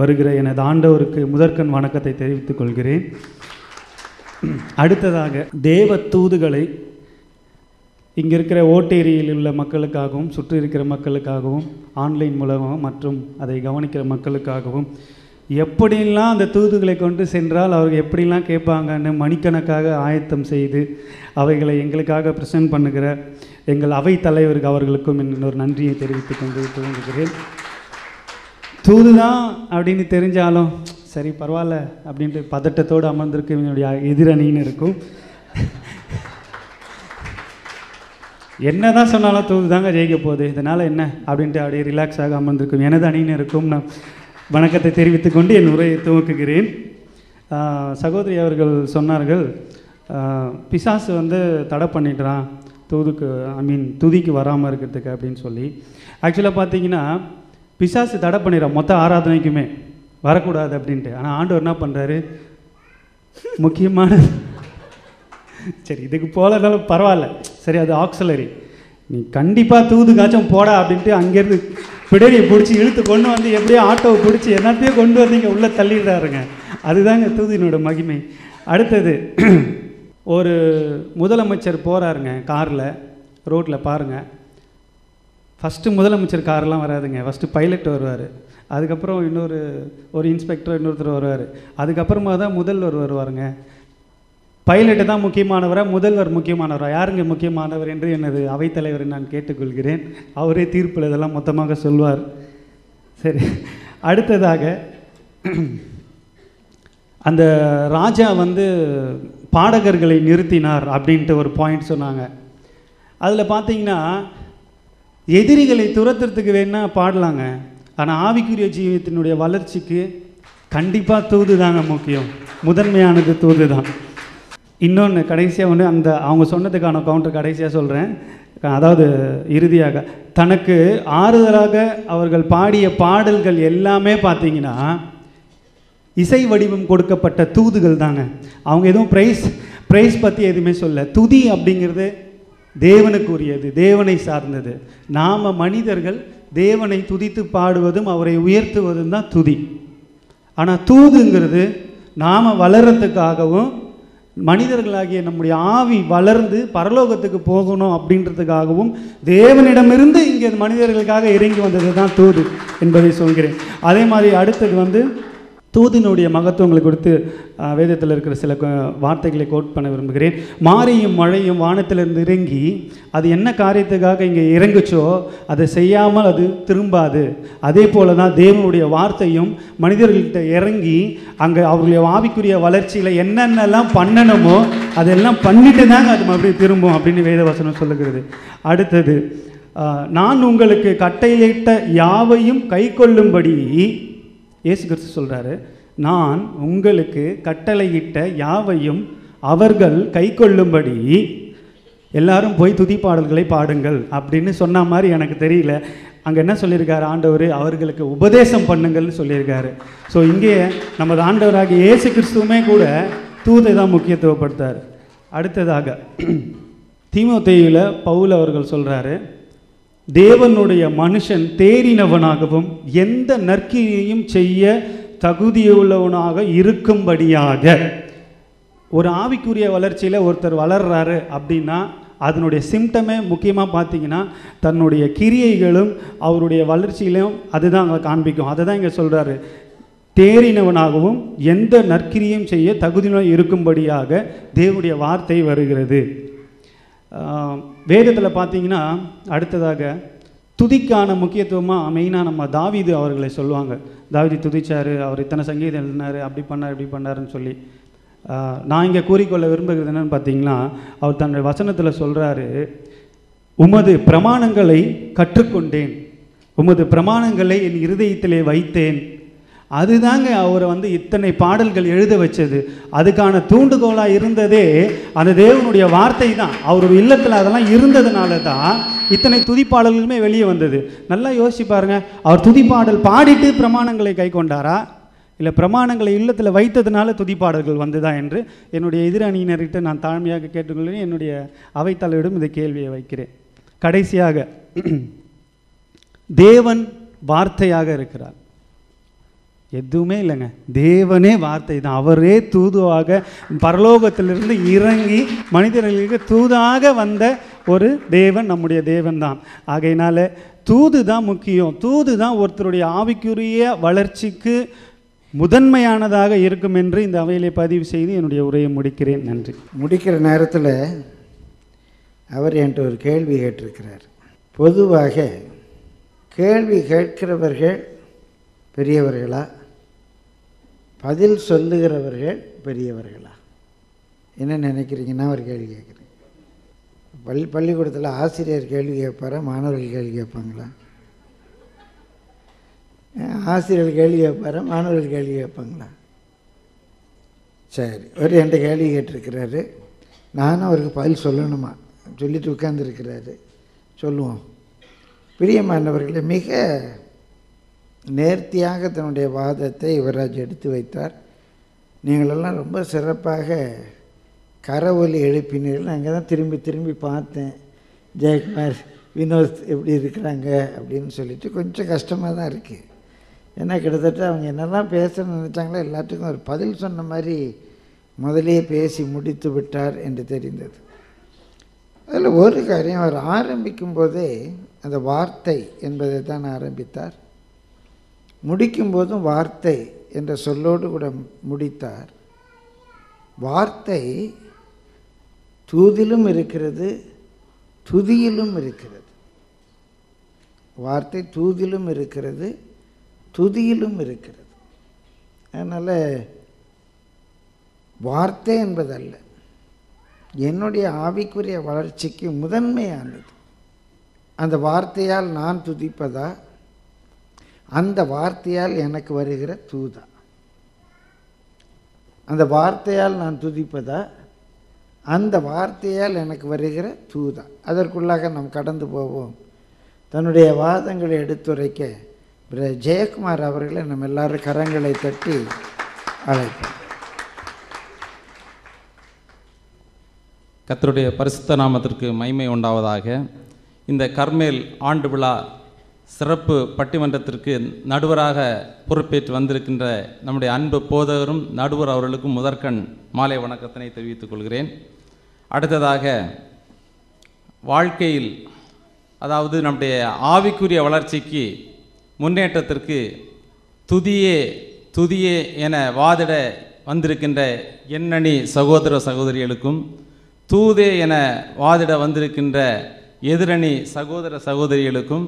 வருகிற எனது ஆண்டவருக்கு முதற்கண் வணக்கத்தை தெரிவித்துக் கொள்கிறேன். அடுத்ததாக தேவ தூதுகளை இங்கே இருக்கிற ஓட்டேரியில் உள்ள மக்களுக்காகவும் சுற்றி இருக்கிற மக்களுக்காகவும் ஆன்லைன் மூலமாகவும் மற்றும் அதை கவனிக்கிற மக்களுக்காகவும் எப்படிலாம் அந்த தூதுகளை கொண்டு சென்றால் அவர்கள் எப்படிலாம் கேட்பாங்கன்னு மணிக்கணக்காக ஆயத்தம் செய்து அவைகளை எங்களுக்காக ப்ரெசென்ட் பண்ணுகிற எங்கள் அவை தலைவருக்கு அவர்களுக்கும் இன்னொரு நன்றியை தெரிவித்து கொண்டு துவங்குகிறேன். தூதுதான் அப்படின்னு தெரிஞ்சாலும் சரி பரவாயில்ல அப்படின்ட்டு பதட்டத்தோடு அமர்ந்திருக்கும் என்னுடைய எதிரணின்னு இருக்கும். என்ன தான் சொன்னாலும் தூது தாங்க ஜெயிக்க போகுது, இதனால் என்ன அப்படின்ட்டு அப்படியே ரிலாக்ஸாக அமர்ந்திருக்கும் எனது அணின்னு இருக்கும். நான் வணக்கத்தை தெரிவித்துக் கொண்டு என் உரையை துவக்குகிறேன். சகோதரி அவர்கள் சொன்னார்கள், பிசாசு தடை பண்ணிடுறான் தூதுக்கு, துதிக்கு வராமல் இருக்கிறதுக்கு அப்படின்னு சொல்லி. ஆக்சுவலாக பார்த்தீங்கன்னா பிசாசு தடை பண்ணிடுறான் மொத்த ஆராதனைக்குமே வரக்கூடாது அப்படின்ட்டு. ஆனால் ஆண்டவர் என்ன பண்ணுறாரு, முக்கியமான சரி இதுக்கு போலனாலும் பரவாயில்ல, சரி அது ஆக்சலரி, நீ கண்டிப்பாக தூதுக்காச்சும் போடா அப்படின்ட்டு அங்கேருந்து பிடரியை பிடிச்சி இழுத்து கொண்டு எப்படியோ ஆட்டோவை பிடிச்சி எல்லாத்தையும் கொண்டு வந்தீங்க, உள்ளே தள்ளிடுறாருங்க. அதுதாங்க தூதினோட மகிமை. அடுத்தது, ஒரு முதலமைச்சர் போகிறாருங்க காரில், ரோட்டில் பாருங்கள், ஃபஸ்ட்டு முதலமைச்சர் காரெலாம் வராதுங்க, ஃபஸ்ட்டு பைலட் வருவார், அதுக்கப்புறம் ஒரு இன்ஸ்பெக்டர் இன்னொருத்தர் வருவார், அதுக்கப்புறமா தான் முதல்வர் வருவாருங்க. பைலட்டு தான் முக்கியமானவரா முதல்வர் முக்கியமானவரா, யாருங்க முக்கியமானவர் என்று எனது அவைத்தலைவரை நான் கேட்டுக்கொள்கிறேன். அவரே தீர்ப்பில் இதெல்லாம் மொத்தமாக சொல்வார். சரி, அடுத்ததாக அந்த ராஜா வந்து பாடகர்களை நிறுத்தினார் அப்படின்ட்டு ஒரு பாயிண்ட் சொன்னாங்க. அதில் பார்த்தீங்கன்னா எதிரிகளை துரத்துறதுக்கு வேணால் பாடலாங்க, ஆனால் ஆவிக்குரிய ஜீவியத்தினுடைய வளர்ச்சிக்கு கண்டிப்பாக தூது தாங்க முக்கியம், முதன்மையானது தூது தான். இன்னொன்று கடைசியாக ஒன்று, அந்த அவங்க சொன்னதுக்கான கவுண்டர் கடைசியாக சொல்கிறேன், அதாவது இறுதியாக தனக்கு ஆறுதலாக அவர்கள் பாடிய பாடல்கள் எல்லாமே பார்த்தீங்கன்னா இசை வடிவம் கொடுக்கப்பட்ட தூதுகள் தாங்க. அவங்க எதுவும் ப்ரைஸ் பற்றி எதுவுமே சொல்ல, துதி அப்படிங்கிறது தேவனுக்குரியது, தேவனை சார்ந்தது. நாம் மனிதர்கள் தேவனை துதித்து பாடுவதும் அவரை உயர்த்துவதும் தான் துதி. ஆனால் தூதுங்கிறது நாம் வளர்கிறதுக்காகவும் மனிதர்களாகிய நம்முடைய ஆவி வளர்ந்து பரலோகத்துக்கு போகணும் அப்படின்றதுக்காகவும் தேவனிடமிருந்து இங்கே மனிதர்களுக்காக இறங்கி வந்தது தான் தூது என்பதை சொல்கிறேன். அதே மாதிரி அடுத்தது வந்து தூதினுடைய மகத்துவங்களை குறித்து வேதத்தில் இருக்கிற சில வார்த்தைகளை கோட் பண்ண விரும்புகிறேன். மாரியும் மழையும் வானத்திலிருந்து இறங்கி அது என்ன காரியத்துக்காக இங்கே இறங்குச்சோ அதை செய்யாமல் அது திரும்பாது. அதே போல தான் தேவனுடைய வார்த்தையும் மனிதர்கள்கிட்ட இறங்கி அங்கே அவர்களுடைய ஆவிக்குரிய வளர்ச்சியில் என்னென்னலாம் பண்ணணுமோ அதெல்லாம் பண்ணிட்டு தாங்க அது மறுபடியும் திரும்பும் அப்படின்னு வேதவசனம் சொல்லுகிறது. அடுத்தது, நான் உங்களுக்கு கட்டையிட்ட யாவையும் கை கொள்ளும்படி, இயேசு கிறிஸ்து சொல்கிறாரு, நான் உங்களுக்கு கட்டளையிட்ட யாவையும் அவர்கள் கை கொள்ளும்படி எல்லாரும் போய் துதி பாடல்களை பாடுங்கள் அப்படின்னு சொன்ன மாதிரி எனக்கு தெரியல. அங்கே என்ன சொல்லியிருக்காரு ஆண்டவர், அவர்களுக்கு உபதேசம் பண்ணுங்கள்னு சொல்லியிருக்காரு. ஸோ இங்கே நமது ஆண்டவராகிய இயேசு கிறிஸ்துவுமே கூட தூதை தான் முக்கியத்துவப்படுத்தார். அடுத்ததாக தீமோத்தேயுவில் பவுல் அவர்கள் சொல்கிறாரு, தேவனுடைய மனுஷன் தேறினவனாகவும் எந்த நற்கிரியையும் செய்ய தகுதியுள்ளவனாக இருக்கும்படியாக. ஒரு ஆவிக்குரிய வளர்ச்சியில் ஒருத்தர் வளர்றாரு அப்படின்னா அதனுடைய சிம்டமே முக்கியமாக பார்த்தீங்கன்னா தன்னுடைய கிரியைகளும் அவருடைய வளர்ச்சியிலும் அதுதான் அங்கே காண்பிக்கும். அதை தான் இங்கே சொல்கிறாரு, தேறினவனாகவும் எந்த நற்கிரியும் செய்ய தகுதியுடன் இருக்கும்படியாக தேவனுடைய வார்த்தை வருகிறது வேதத்தில் பார்த்தீங்கன்னா. அடுத்ததாக துதிக்கான முக்கியத்துவமாக மெயினாக நம்ம தாவீது அவர்களை சொல்லுவாங்க. தாவீது துதிச்சார், அவர் இத்தனை சங்கீதம் எழுதினார், அப்படி பண்ணார் இப்படி பண்ணாருன்னு சொல்லி. நான் இங்கே கூறிக்கொள்ள விரும்புகிறது என்னென்னு பார்த்தீங்கன்னா, அவர் தன்னுடைய வசனத்தில் சொல்கிறாரு, உமது பிரமாணங்களை கற்றுக்கொண்டேன், உமது பிரமாணங்களை என் இருதயத்திலே வைத்தேன். அதுதாங்க அவரை வந்து இத்தனை பாடல்கள் எழுத வச்சது. அதுக்கான தூண்டுகோலாக இருந்ததே அந்த தேவனுடைய வார்த்தை தான். அவருடைய இல்லத்தில் அதெல்லாம் இருந்ததுனால தான் இத்தனை துதிப்பாடல்களுமே வெளியே வந்தது. நல்லா யோசிச்சு பாருங்க, அவர் துதிப்பாடல் பாடிட்டு பிரமாணங்களை கை கொண்டாரா, இல்லை பிரமாணங்களை இல்லத்தில் வைத்ததுனால துதிப்பாடல்கள் வந்ததா என்று என்னுடைய எதிரணியினர்கிட்ட நான் தாழ்மையாக கேட்டுக்கொள்கிறேன். என்னுடைய அவைத்தலைவரிடம் இந்த கேள்வியை வைக்கிறேன். கடைசியாக, தேவன் வார்த்தையாக இருக்கிறார், எதுவுமே இல்லைங்க, தேவனே வார்த்தை தான். அவரே தூதுவாக பரலோகத்திலிருந்து இறங்கி மனிதர்களுக்கு தூதாக வந்த ஒரு தேவன் நம்முடைய தேவன் தான். ஆகையினால தூது தான் முக்கியம். தூது தான் ஒருத்தருடைய ஆவிக்குரிய வளர்ச்சிக்கு முதன்மையானதாக இருக்கும் என்று இந்த அவையிலே பதிவு செய்து என்னுடைய உரையை முடிக்கிறேன். நன்றி. முடிக்கிற நேரத்தில் அவர் என்கிட்ட ஒரு கேள்வி கேட்டிருக்கிறார். பொதுவாக கேள்வி கேட்கிறவர்கள் பெரியவர்களா, பதில் சொல்லுகிறவர்கள் பெரியவர்களா, என்ன நினைக்கிறீங்கன்னா ஒரு கேள்வி கேட்குறேன். பள்ளிக்கூடத்தில் ஆசிரியர் கேள்வி கேட்பாரா, மாணவர்கள் கேள்வி கேட்பாங்களா? ஆசிரியர் கேள்வி கேட்பாரா, மாணவர்கள் கேள்வி கேட்பாங்களா? சரி, ஒரு என்கிட்ட கேள்வி கேட்டிருக்கிறாரு, நானும் அவருக்கு பதில் சொல்லணுமா சொல்லிட்டு உட்கார்ந்துருக்கிறாரு. சொல்லுவோம். பிரியமானவர்களே, மிக நேர்த்தியாக தன்னுடைய வாதத்தை யுவராஜ் எடுத்து வைத்தார். நீங்களெல்லாம் ரொம்ப சிறப்பாக கரவொலி எழுப்பினீர்கள். அங்கே தான் திரும்பி திரும்பி பார்த்தேன், ஜெயக்குமார் வினோத் எப்படி இருக்கிறாங்க அப்படின்னு சொல்லிட்டு. கொஞ்சம் கஷ்டமாக தான் இருக்குது, ஏன்னா கிட்டத்தட்ட அவங்க என்னெல்லாம் பேசணும்னு நினச்சாங்களோ எல்லாத்துக்கும் ஒரு பதில் சொன்ன மாதிரி முதலே பேசி முடித்து விட்டார் என்று தெரிந்தது. அதில் ஒரு காரியம், அவர் ஆரம்பிக்கும் போதே அந்த வார்த்தை என்பதை தான் ஆரம்பித்தார், முடிக்கும்போதும் வார்த்தை என்ற சொல்லோடு கூட முடித்தார். வார்த்தை தூதிலும் இருக்கிறது, துதியிலும் இருக்கிறது. வார்த்தை தூதிலும் இருக்கிறது, துதியிலும் இருக்கிறது. அதனால் வார்த்தை என்பதல்ல, என்னுடைய ஆவிக்குரிய வளர்ச்சிக்கு முதன்மையானது அந்த வார்த்தையால் நான் துதிப்பதா, அந்த வார்த்தையால் எனக்கு வருகிற தூதா, அந்த வார்த்தையால் நான் துதிப்பதா, அந்த வார்த்தையால் எனக்கு வருகிற தூதா. அதற்குள்ளாக நாம் கடந்து போவோம். தன்னுடைய வாதங்களை எடுத்துரைக்க ஜெயக்குமார் அவர்களை நம்ம எல்லாரும் கரங்களை தட்டி அழைப்போம். கர்த்தருடைய பரிசுத்த நாமத்திற்கு மகிமை உண்டாவதாக. இந்த கர்மேல் ஆண்டு விழா சிறப்பு பட்டிமன்றத்திற்கு நடுவராக பொறுப்பேற்று வந்திருக்கின்ற நம்முடைய அன்பு போதகரும் நடுவர் அவர்களுக்கும் முதற்கண் மாலை வணக்கத்தினை தெரிவித்துக் கொள்கிறேன். அடுத்ததாக வாழ்க்கையில், அதாவது நம்முடைய ஆவிக்குரிய வளர்ச்சிக்கு, முன்னேற்றத்திற்கு துதியே துதியே என வாதிட வந்திருக்கின்ற எண்ணணி சகோதர சகோதரிகளுக்கும், தூதே என வாதிட வந்திருக்கின்ற எதிரணி சகோதர சகோதரிகளுக்கும்,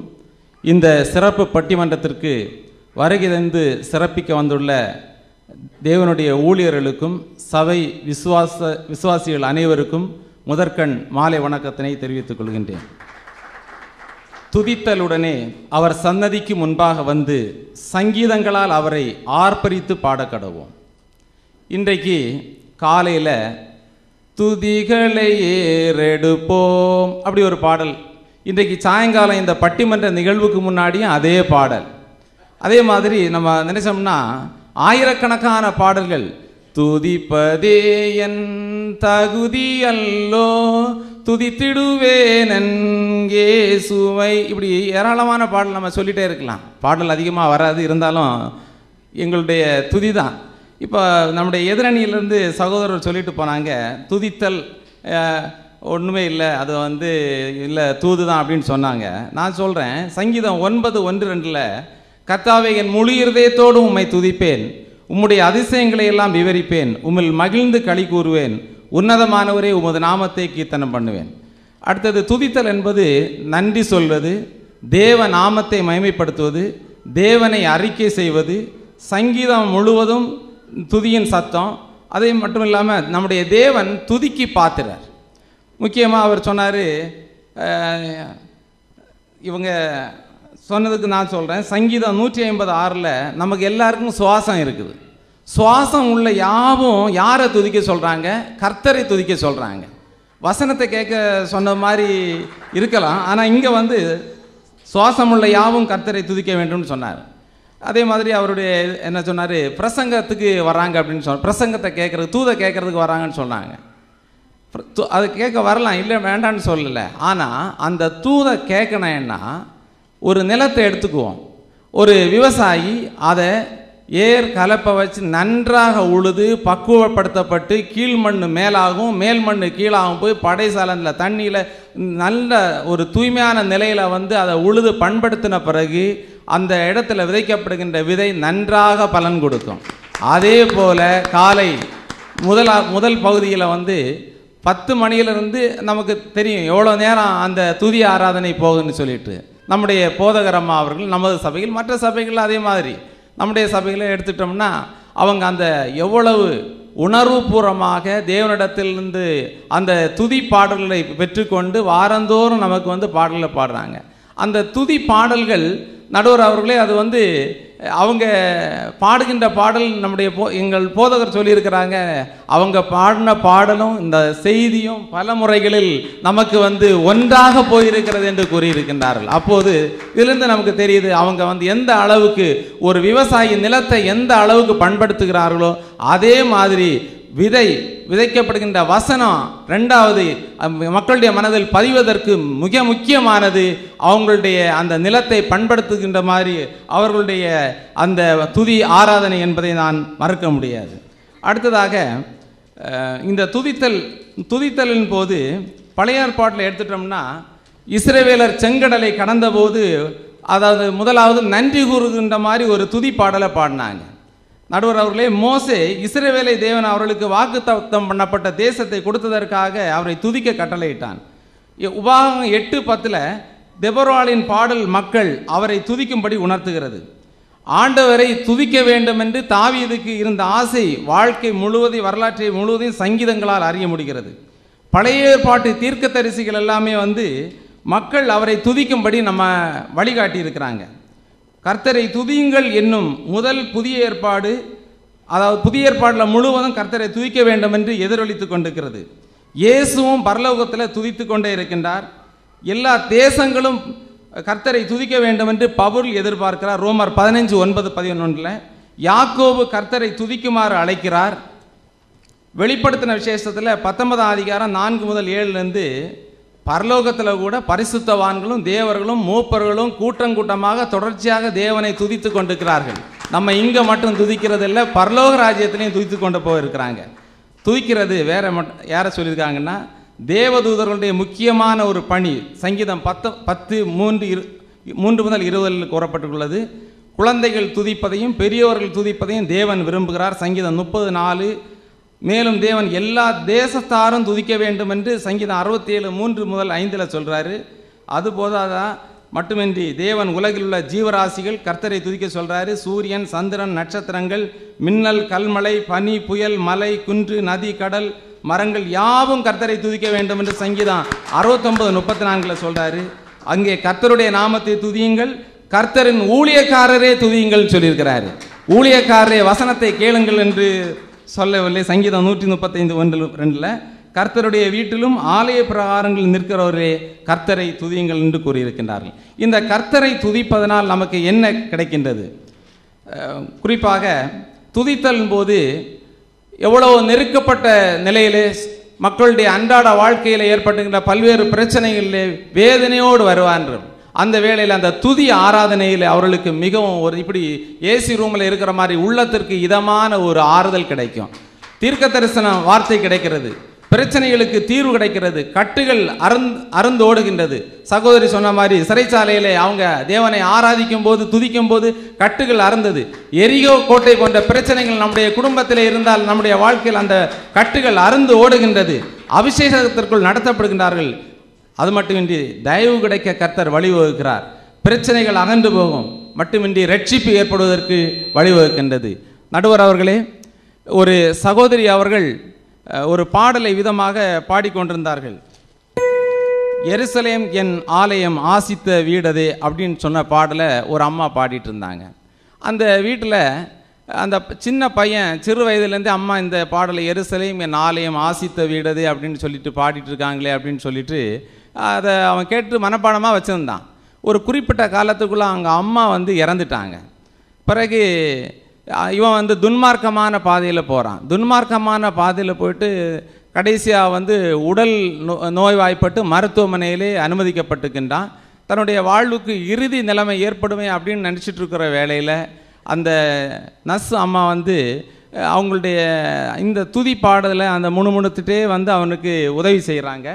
இந்த சிறப்பு பட்டிமன்றத்திற்கு வருகை தந்து சிறப்பிக்க வந்துள்ள தேவனுடைய ஊழியர்களுக்கும் சபை விசுவாசிகள் அனைவருக்கும் முதற்கண் மாலை வணக்கத்தினை தெரிவித்துக் கொள்கின்றேன். துதித்தலுடனே அவர் சன்னதிக்கு முன்பாக வந்து சங்கீதங்களால் அவரை ஆர்ப்பரித்து பாடக்கடவோம். இன்றைக்கு காலையில் துதிகளை ஏறெடுப்போம் அப்படி ஒரு பாடல், இன்றைக்கு சாயங்காலம் இந்த பட்டிமன்ற நிகழ்வுக்கு முன்னாடியும் அதே பாடல். அதே மாதிரி நம்ம நினைச்சோம்னா ஆயிரக்கணக்கான பாடல்கள். துதிப்பதே என் தகுதி அல்லோ, துதித்திடுவேனங்கே சுவை, இப்படி ஏராளமான பாடல் நம்ம சொல்லிகிட்டே இருக்கலாம். பாடல் அதிகமாக வராது, இருந்தாலும் எங்களுடைய துதி தான். இப்போ நம்முடைய எதிரணியிலிருந்து சகோதரர் சொல்லிட்டு போனாங்க, துதித்தல் ஒன்றுமே இல்லை, அது இல்லை தூது தான் அப்படின்னு சொன்னாங்க. நான் சொல்கிறேன், சங்கீதம் 9:1-2 கர்த்தாவே என் முழு இருதயத்தோடு உம்மை துதிப்பேன், உம்முடைய அதிசயங்களை எல்லாம் விவரிப்பேன், உம்மில் மகிழ்ந்து களி கூறுவேன், உன்னதமானவரே உமது நாமத்தை கீர்த்தனம் பண்ணுவேன். அடுத்தது துதித்தல் என்பது நன்றி சொல்வது, தேவ நாமத்தை மகிமைப்படுத்துவது, தேவனை அறிக்கை செய்வது, சங்கீதம் முழுவதும் துதியின் சத்தம். அதே மட்டும் இல்லாமல் நம்முடைய தேவன் துதிக்கு பாத்திரர். முக்கியமாக அவர் சொன்னார், இவங்க சொன்னதுக்கு நான் சொல்கிறேன், சங்கீதம் 156 நமக்கு எல்லாருக்கும் சுவாசம் இருக்குது. சுவாசம் உள்ள யாவும் யாரை துதிக்க சொல்கிறாங்க? கர்த்தரை துதிக்க சொல்கிறாங்க. வசனத்தை கேட்க சொன்ன மாதிரி இருக்கலாம், ஆனால் இங்கே சுவாசம் உள்ள யாவும் கர்த்தரை துதிக்க வேண்டும்னு சொன்னார். அதே மாதிரி அவருடைய என்ன சொன்னார், பிரசங்கத்துக்கு வராங்க அப்படின்னு சொன்னார், பிரசங்கத்தை கேட்குறதுக்கு, தூதை கேட்குறதுக்கு வராங்கன்னு சொன்னாங்க. அது கேட்க வரலாம், இல்லை வேண்டான்னு சொல்லலை. ஆனால் அந்த தூதை கேட்கணும்னா ஒரு நிலத்தை எடுத்துக்குவோம். ஒரு விவசாயி அதை ஏர் கலப்பை வச்சு நன்றாக உழுது பக்குவப்படுத்தப்பட்டு கீழ் மண் மேலாகவும் மேல் மண் கீழாகவும் போய் படைசாலனில் தண்ணியில் நல்ல ஒரு தூய்மையான நிலையில் அதை உழுது பண்படுத்தின பிறகு அந்த இடத்துல விதைக்கப்படுகின்ற விதை நன்றாக பலன் கொடுக்கும். அதே போல் காலை முதல் பகுதியில் 10 மணியிலிருந்து நமக்கு தெரியும் எவ்வளோ நேரம் அந்த துதி ஆராதனை போகுதுன்னு சொல்லிட்டு நம்முடைய போதகரம்மா அவர்கள் நமது சபையில், மற்ற சபைகள் அதே மாதிரி நம்முடைய சபைகளை எடுத்துட்டோம்னா அவங்க அந்த எவ்வளவு உணர்வுபூர்வமாக தேவனிடத்திலிருந்து அந்த துதி பாடல்களை பெற்றுக்கொண்டு வாரந்தோறும் நமக்கு பாடல்களை பாடுறாங்க. அந்த துதி பாடல்கள் நடுவர் அவர்களே, அது அவங்க பாடுகின்ற பாடல் நம்முடைய எங்கள் போதகர் சொல்லியிருக்கிறாங்க, அவங்க பாடின பாடலும் இந்த செய்தியும் பல முறைகளில் நமக்கு ஒன்றாக போயிருக்கிறது என்று கூறியிருக்கின்றார்கள். அப்போது இதிலிருந்து நமக்கு தெரியுது அவங்க எந்த அளவுக்கு ஒரு விவசாயி நிலத்தை எந்த அளவுக்கு பண்படுத்துகிறார்களோ, அதே மாதிரி விதைக்கப்படுகின்ற வசனம் ரெண்டாவது மக்களுடைய மனதில் பதிவதற்கு மிக முக்கியமானது. அவங்களுடைய அந்த நிலத்தை பண்படுத்துகின்ற மாதிரி அவர்களுடைய அந்த துதி ஆராதனை என்பதை நான் மறக்க முடியாது. அடுத்ததாக இந்த துதித்தலின் போது பழைய ஏற்பாட்டில் எடுத்துட்டோம்னா இஸ்ரவேலர் செங்கடலை கடந்த போது, அதாவது முதலாவது நன்றி கூறுகின்ற மாதிரி ஒரு துதி பாடலை பாடினாங்க. நடுவர் அவர்களே, மோசே இஸ்ரவேலை தேவன் அவர்களுக்கு வாக்குத்தத்தம் பண்ணப்பட்ட தேசத்தை கொடுத்ததற்காக அவரை துதிக்க கட்டளையிட்டான். உபாகமம் 8:10 தெபொராளின் பாடல் மக்கள் அவரை துதிக்கும்படி உணர்த்துகிறது. ஆண்டவரை துதிக்க வேண்டும் என்று தாவீதுக்கு இருந்த ஆசை வாழ்க்கை முழுவதையும் வரலாற்றை முழுவதையும் சங்கீதங்களால் அறிய முடிகிறது. பழைய ஏற்பாட்டு தீர்க்க தரிசிகள் எல்லாமே மக்கள் அவரை துதிக்கும்படி நம்ம வழிகாட்டி இருக்கிறாங்க. கர்த்தரை துதியுங்கள் என்னும் முதல் புதிய ஏற்பாடு, அதாவது புதிய ஏற்பாடில் முழுவதும் கர்த்தரை துதிக்க வேண்டும் என்று எதிரொலித்து கொண்டிருக்கிறது. இயேசுவும் பரலோகத்தில் துதித்து கொண்டே இருக்கின்றார். எல்லா தேசங்களும் கர்த்தரை துதிக்க வேண்டும் என்று பவுல் எதிர்பார்க்கிறார். ரோமர் 15:9-11 யாக்கோபு கர்த்தரை துதிக்குமாறு அழைக்கிறார். வெளிப்படுத்தின விசேஷத்தில் 19:4-7 பரலோகத்தில் கூட பரிசுத்தவான்களும் தேவர்களும் மூப்பர்களும் கூட்டங்கூட்டமாக தொடர்ச்சியாக தேவனை துதித்து கொண்டிருக்கிறார்கள். நம்ம இங்கே மட்டும் துதிக்கிறதில்லை, பரலோக ராஜ்யத்திலையும் துதித்து கொண்டு போயிருக்கிறாங்க. துதிக்கிறது வேற யாரை சொல்லியிருக்காங்கன்னா தேவதூதர்களுடைய முக்கியமான ஒரு பணி. சங்கீதம் 10:3-20 கூறப்பட்டுள்ளது. குழந்தைகள் துதிப்பதையும் பெரியவர்கள் துதிப்பதையும் தேவன் விரும்புகிறார். சங்கீதம் 30:4 மேலும் தேவன் எல்லா தேசத்தாரும் துதிக்க வேண்டும் என்று சங்கீதம் 67:3-5 சொல்கிறாரு. அது போதாதான் மட்டுமின்றி தேவன் உலகில் உள்ள ஜீவராசிகள் கர்த்தரை துதிக்க சொல்கிறாரு. சூரியன், சந்திரன், நட்சத்திரங்கள், மின்னல், கல்மலை, பனி, புயல், மலை, குன்று, நதி, கடல், மரங்கள் யாவும் கர்த்தரை துதிக்க வேண்டும் என்று சங்கீதம் 69:34 சொல்கிறாரு. அங்கே கர்த்தருடைய நாமத்தை துதியுங்கள், கர்த்தரின் ஊழியக்காரரே துதியுங்கள் சொல்லியிருக்கிறாரு. ஊழியக்காரரே வசனத்தை கேளுங்கள் என்று சொல்லவில்லை. சங்கீதம் 135:1-2 கர்த்தருடைய வீட்டிலும் ஆலய பிரகாரங்களில் நிற்கிறவரே கர்த்தரை துதியுங்கள் என்று கூறியிருக்கின்றார்கள். இந்த கர்த்தரை துதிப்பதனால் நமக்கு என்ன கிடைக்கின்றது? குறிப்பாக துதித்தலின் போது எவ்வளவு நெருக்கப்பட்ட நிலையிலே மக்களுடைய அன்றாட வாழ்க்கையில் ஏற்பட்டுகின்ற பல்வேறு பிரச்சனைகளிலே வேதனையோடு வருவார்கள். அந்த வேளையில் அந்த துதி ஆராதனையில் அவர்களுக்கு மிகவும் ஒரு இப்படி ஏசி ரூமில் இருக்கிற மாதிரி உள்ளத்திற்கு இதமான ஒரு ஆறுதல் கிடைக்கும். தீர்க்க தரிசன வார்த்தை கிடைக்கிறது, பிரச்சனைகளுக்கு தீர்வு கிடைக்கிறது, கட்டுகள் அருந்தோடுகின்றது. சகோதரி சொன்ன மாதிரி சிறைச்சாலையிலே அவங்க தேவனை ஆராதிக்கும் போது துதிக்கும் போது கட்டுகள் அருந்தது. எரிகோ கோட்டை போன்ற பிரச்சனைகள் நம்முடைய குடும்பத்தில் இருந்தால் நம்முடைய வாழ்க்கையில் அந்த கட்டுகள் அருந்து ஓடுகின்றது. அபிஷேகத்திற்குள் நடத்தப்படுகின்றார்கள். அது மட்டுமின்றி தயவு கிடைக்க கர்த்தர் வழிவகுக்கிறார். பிரச்சனைகள் அகன்று போகும். மட்டுமின்றி ரட்சிப்பு ஏற்படுவதற்கு வழிவகுக்கின்றது. நடுவர் அவர்களே, ஒரு சகோதரி அவர்கள் ஒரு பாடலை விதமாக பாடிக்கொண்டிருந்தார்கள். எருசலேம் என் ஆலயம் ஆசித்த வீடதே அப்படின்னு சொன்ன பாடலை ஒரு அம்மா பாடிட்டு இருந்தாங்க. அந்த வீட்டில் அந்த சின்ன பையன் சிறு வயதுலேருந்து அம்மா இந்த பாடலை எருசலேம் என் ஆலயம் ஆசித்த வீடதே அப்படின்னு சொல்லிட்டு பாடிட்டு இருக்காங்களே அப்படின்னு சொல்லிட்டு அதை அவன் கேட்டு மனப்பாடமாக வச்சுருந்தான். ஒரு குறிப்பிட்ட காலத்துக்குள்ளே அவங்க அம்மா இறந்துட்டாங்க. பிறகு இவன் துன்மார்க்கமான பாதையில் போகிறான். துன்மார்க்கமான பாதையில் போயிட்டு கடைசியாக உடல் நோய்வாய்ப்பட்டு மருத்துவமனையிலே அனுமதிக்கப்பட்டுக்கின்றான். தன்னுடைய வாழ்வுக்கு இறுதி நிலைமை ஏற்படுமே அப்படின்னு நினச்சிட்டு இருக்கிற வேளையில் அந்த நர்ஸ் அம்மா அவங்களுடைய இந்த துதி பாடலை அந்த முணுமுணுத்துட்டே அவனுக்கு உதவி செய்கிறாங்க.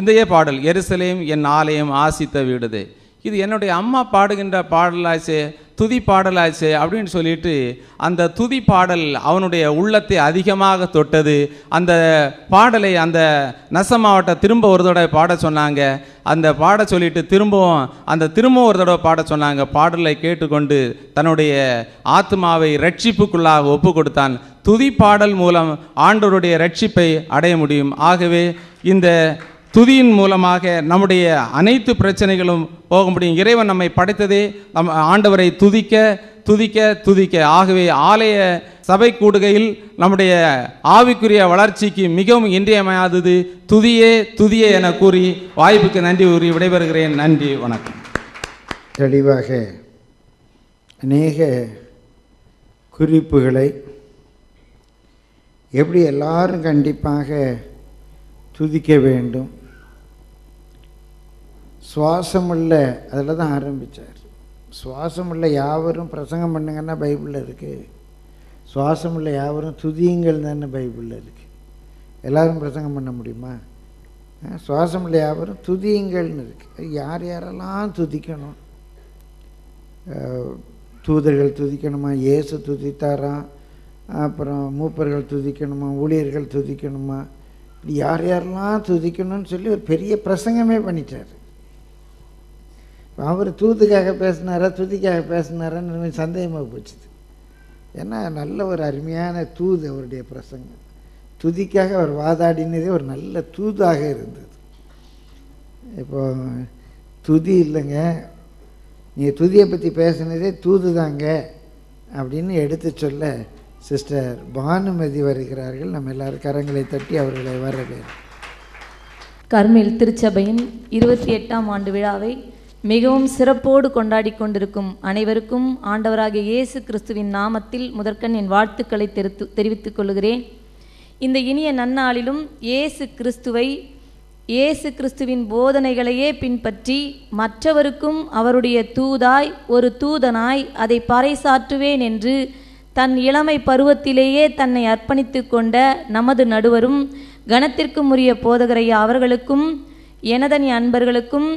இதையே பாடல் எருசலேம் என் ஆலயம் ஆசித்த வீடுதே, இது என்னுடைய அம்மா பாடுகின்ற பாடலாச்சே, துதி பாடலாச்சே அப்படின்னு சொல்லிட்டு அந்த துதி பாடல் அவனுடைய உள்ளத்தை அதிகமாக தொட்டது. அந்த பாடலை அந்த நச மாவட்ட திரும்ப ஒரு தடவை பாட சொன்னாங்க. அந்த பாட சொல்லிட்டு திரும்பவும் ஒரு தடவை பாட சொன்னாங்க. பாடலை கேட்டுக்கொண்டு தன்னுடைய ஆத்மாவை ரட்சிப்புக்குள்ளாக ஒப்பு கொடுத்தான். துதி பாடல் மூலம் ஆண்டவருடைய ரட்சிப்பை அடைய முடியும். ஆகவே இந்த துதியின் மூலமாக நம்முடைய அனைத்து பிரச்சனைகளும் போக முடியும். இறைவன் நம்மை படைத்ததே நம் ஆண்டவரை துதிக்க துதிக்க துதிக்க. ஆகவே ஆலய சபை கூடுகையில் நம்முடைய ஆவிக்குரிய வளர்ச்சிக்கு மிகவும் இன்றியமையாதது துதியே துதியே என கூறி வாய்ப்புக்கு நன்றி கூறி விடைபெறுகிறேன். நன்றி, வணக்கம். தெளிவாக அநேக குறிப்புகளை எப்படி எல்லாரும் கண்டிப்பாக துதிக்க வேண்டும். சுவாசமுள்ள அதில் தான் ஆரம்பித்தார். சுவாசமுள்ள யாவரும் பிரசங்கம் பண்ணுங்கன்னா பைபிளில் இருக்குது. சுவாசமுள்ள யாவரும் துதியுங்கள் தானே பைபிளில் இருக்குது. எல்லோரும் பிரசங்கம் பண்ண முடியுமா? சுவாசமுள்ள யாவரும் துதியுங்கள்னு இருக்குது. யார் யாரெல்லாம் துதிக்கணும்? தூதர்கள் துதிக்கணுமா? இயேசு துதித்தாராம். அப்புறம் மூப்பர்கள் துதிக்கணுமா? ஊழியர்கள் துதிக்கணுமா? யார் யாரெல்லாம் துதிக்கணும்னு சொல்லி ஒரு பெரிய பிரசங்கமே பண்ணிட்டார். அவர் தூத்துக்காக பேசினாரா துதிக்காக பேசினாரான்னு எனக்கு சந்தேகமாக போச்சுது. ஏன்னா நல்ல ஒரு அருமையான தூது அவருடைய பிரசங்கம். துதிக்காக அவர் வாதாடினதே ஒரு நல்ல தூதாக இருந்தது. இப்போ துதி இல்லைங்க, நீ துதியை பற்றி பேசினதே தூது தாங்க அப்படின்னு எடுத்து சொல்ல சிஸ்டர் பானுமதி வருகிறார்கள். நம்ம எல்லாரும் கரங்களை தட்டி அவர்களை வரவேற்கிறோம். கர்மேல் திருச்சபையின் 28ஆம் ஆண்டு விழாவை மிகவும் சிறப்போடு கொண்டாடி கொண்டிருக்கும் அனைவருக்கும் ஆண்டவராகிய இயேசு கிறிஸ்துவின் நாமத்தில் முதற்கண் என் வாழ்த்துக்களை தெரிவித்துக் கொள்கிறேன். இந்த இனிய நன்னாளிலும் இயேசு கிறிஸ்துவின் போதனைகளையே பின்பற்றி மற்றவருக்கும் அவருடைய தூதாய் ஒரு தூதனாய் அதை பறைசாற்றுவேன் என்று தன் இளமை பருவத்திலேயே தன்னை அர்ப்பணித்து கொண்ட நமது நடுவரும் கணத்திற்குரிய போதகரையா அவர்களுக்கும் எனதனி அன்பர்களுக்கும்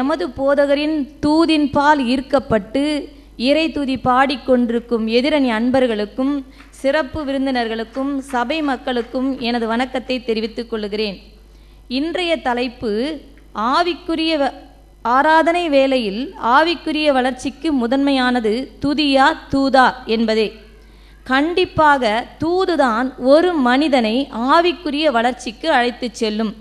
எமது போதகரின் தூதின் பால் ஈர்க்கப்பட்டு இறை தூதி பாடிக்கொண்டிருக்கும் எதிரணி அன்பர்களுக்கும் சிறப்பு விருந்தினர்களுக்கும் சபை மக்களுக்கும் எனது வணக்கத்தை தெரிவித்துக் கொள்கிறேன். இன்றைய தலைப்பு ஆவிக்குரிய ஆராதனை வேளையில் ஆவிக்குரிய வளர்ச்சிக்கு முதன்மையானது துதியா தூதா என்பதே. கண்டிப்பாக தூதுதான் ஒரு மனிதனை ஆவிக்குரிய வளர்ச்சிக்கு அழைத்து செல்லும்.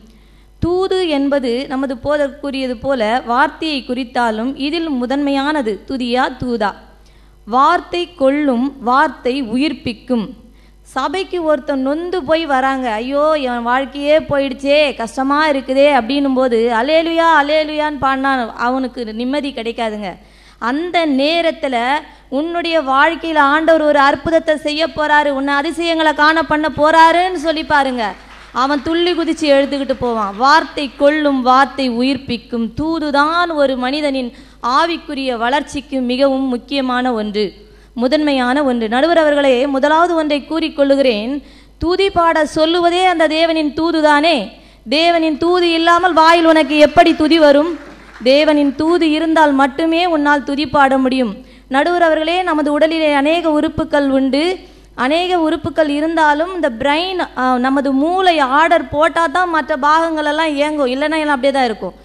தூது என்பது நமது போதற்குரியது போல வார்த்தையை குறித்தாலும் இதில் முதன்மையானது துதியா தூதா. வார்த்தை கொள்ளும், வார்த்தை உயிர்ப்பிக்கும். சபைக்கு ஒருத்தன் நொந்து போய் வராங்க, ஐயோ என் வாழ்க்கையே போயிடுச்சே கஷ்டமாக இருக்குதே அப்படின்னும் போது அலேலுயா அலேலுயான்னு பாடினா அவனுக்கு நிம்மதி கிடைக்காதுங்க. அந்த நேரத்தில் உன்னுடைய வாழ்க்கையில் ஆண்டவர் ஒரு அற்புதத்தை செய்ய போகிறாரு, உன்னை அதிசயங்களை காண பண்ண போகிறாருன்னு சொல்லி பாருங்க, அவன் துள்ளி குதிச்சு எழுதுகிட்டு போவான். வார்த்தை கொள்ளும், வார்த்தை உயிர்ப்பிக்கும். தூதுதான் ஒரு மனிதனின் ஆவிக்குரிய வளர்ச்சிக்கு மிகவும் முக்கியமான ஒன்று, முதன்மையான ஒன்று. நடுவர் அவர்களே, முதலாவது ஒன்றை கூறிக்கொள்ளுகிறேன். தூதி பாட சொல்லுவதே அந்த தேவனின் தூதுதானே. தேவனின் தூது இல்லாமல் வாயில் உனக்கு எப்படி துதி வரும்? தேவனின் தூது இருந்தால் மட்டுமே உன்னால் துதி பாட முடியும். நடுவர் அவர்களே, நமது உடலிலே அநேக உறுப்புகள் உண்டு. அநேக உறுப்புகள் இருந்தாலும் இந்த பிரெயின், நமது மூளை ஆர்டர் போட்டால் தான் மற்ற பாகங்களெல்லாம் இயங்கும், இல்லைன்னா எல்லாம் அப்படியே தான் இருக்கும்.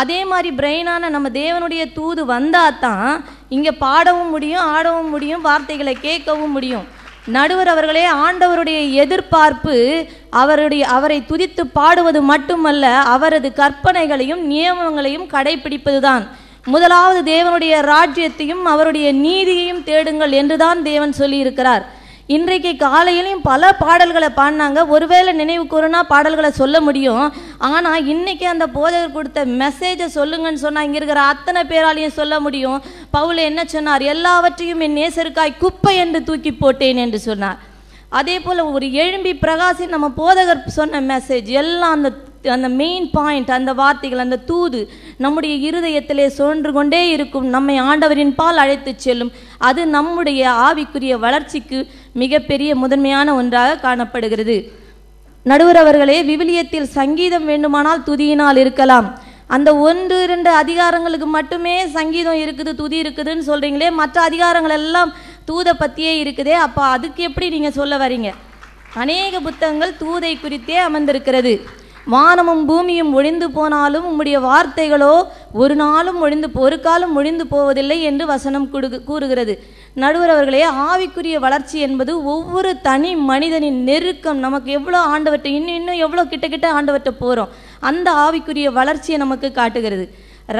அதே மாதிரி பிரெயினான நம்ம தேவனுடைய தூது வந்தால் தான் இங்கே பாடவும் முடியும், ஆடவும் முடியும், வார்த்தைகளை கேட்கவும் முடியும். நடுவர் அவர்களே, ஆண்டவருடைய எதிர்பார்ப்பு அவரை துதித்து பாடுவது மட்டுமல்ல, அவரது கற்பனைகளையும் நியமங்களையும் கடைபிடிப்பது தான். முதலாவது தேவனுடைய ராஜ்யத்தையும் அவருடைய நீதியையும் தேடுங்கள் என்றுதான் தேவன் சொல்லியிருக்கிறார். இன்றைக்கு காலையிலையும் பல பாடல்களை பாடினாங்க. ஒருவேளை நினைவு கூறுனா பாடல்களை சொல்ல முடியும். ஆனால் இன்றைக்கி அந்த போதகர் கொடுத்த மெசேஜை சொல்லுங்கன்னு சொன்னால் இங்கே இருக்கிற அத்தனை பேராலையும் சொல்ல முடியும். பவுல் என்ன சொன்னார்? எல்லாவற்றையும் என் நேசருக்காய் குப்பை என்று தூக்கி போட்டேன் என்று சொன்னார். அதே போல் ஒரு எழும்பி பிரகாசி நம்ம போதகர் சொன்ன மெசேஜ் எல்லாம் அந்த மெயின் பாயிண்ட், அந்த வார்த்தைகள், அந்த தூது நம்முடைய இருதயத்திலே சுழன்று கொண்டே இருக்கும், நம்மை ஆண்டவரின் பால் அழைத்து செல்லும். அது நம்முடைய ஆவிக்குரிய வளர்ச்சிக்கு மிகப்பெரிய முதன்மையான ஒன்றாக காணப்படுகிறது. நடுவர் அவர்களே, விவிலியத்தில் சங்கீதம் வேண்டுமானால் துதியினால் இருக்கலாம். அந்த 1-2 அதிகாரங்களுக்கு மட்டுமே சங்கீதம் இருக்குது, துதி இருக்குதுன்னு சொல்கிறீங்களே, மற்ற அதிகாரங்கள் எல்லாம் தூதை பற்றியே இருக்குதே, அப்போ அதுக்கு எப்படி நீங்கள் சொல்ல வரீங்க? அநேக புத்தகங்கள் தூதை குறித்தே அமர்ந்திருக்கிறது. வானமும் பூமியும் ஒழிந்து போனாலும் உம்முடைய வார்த்தைகளோ ஒரு காலம் ஒழிந்து போவதில்லை என்று வசனம் கூறுகிறது. நடுவர் அவர்களே, ஆவிக்குரிய வளர்ச்சி என்பது ஒவ்வொரு தனி மனிதனின் நெருக்கம், நமக்கு எவ்வளோ ஆண்டவற்றை இன்னும் எவ்வளோ கிட்ட ஆண்டவற்றை போகிறோம், அந்த ஆவிக்குரிய வளர்ச்சியை நமக்கு காட்டுகிறது.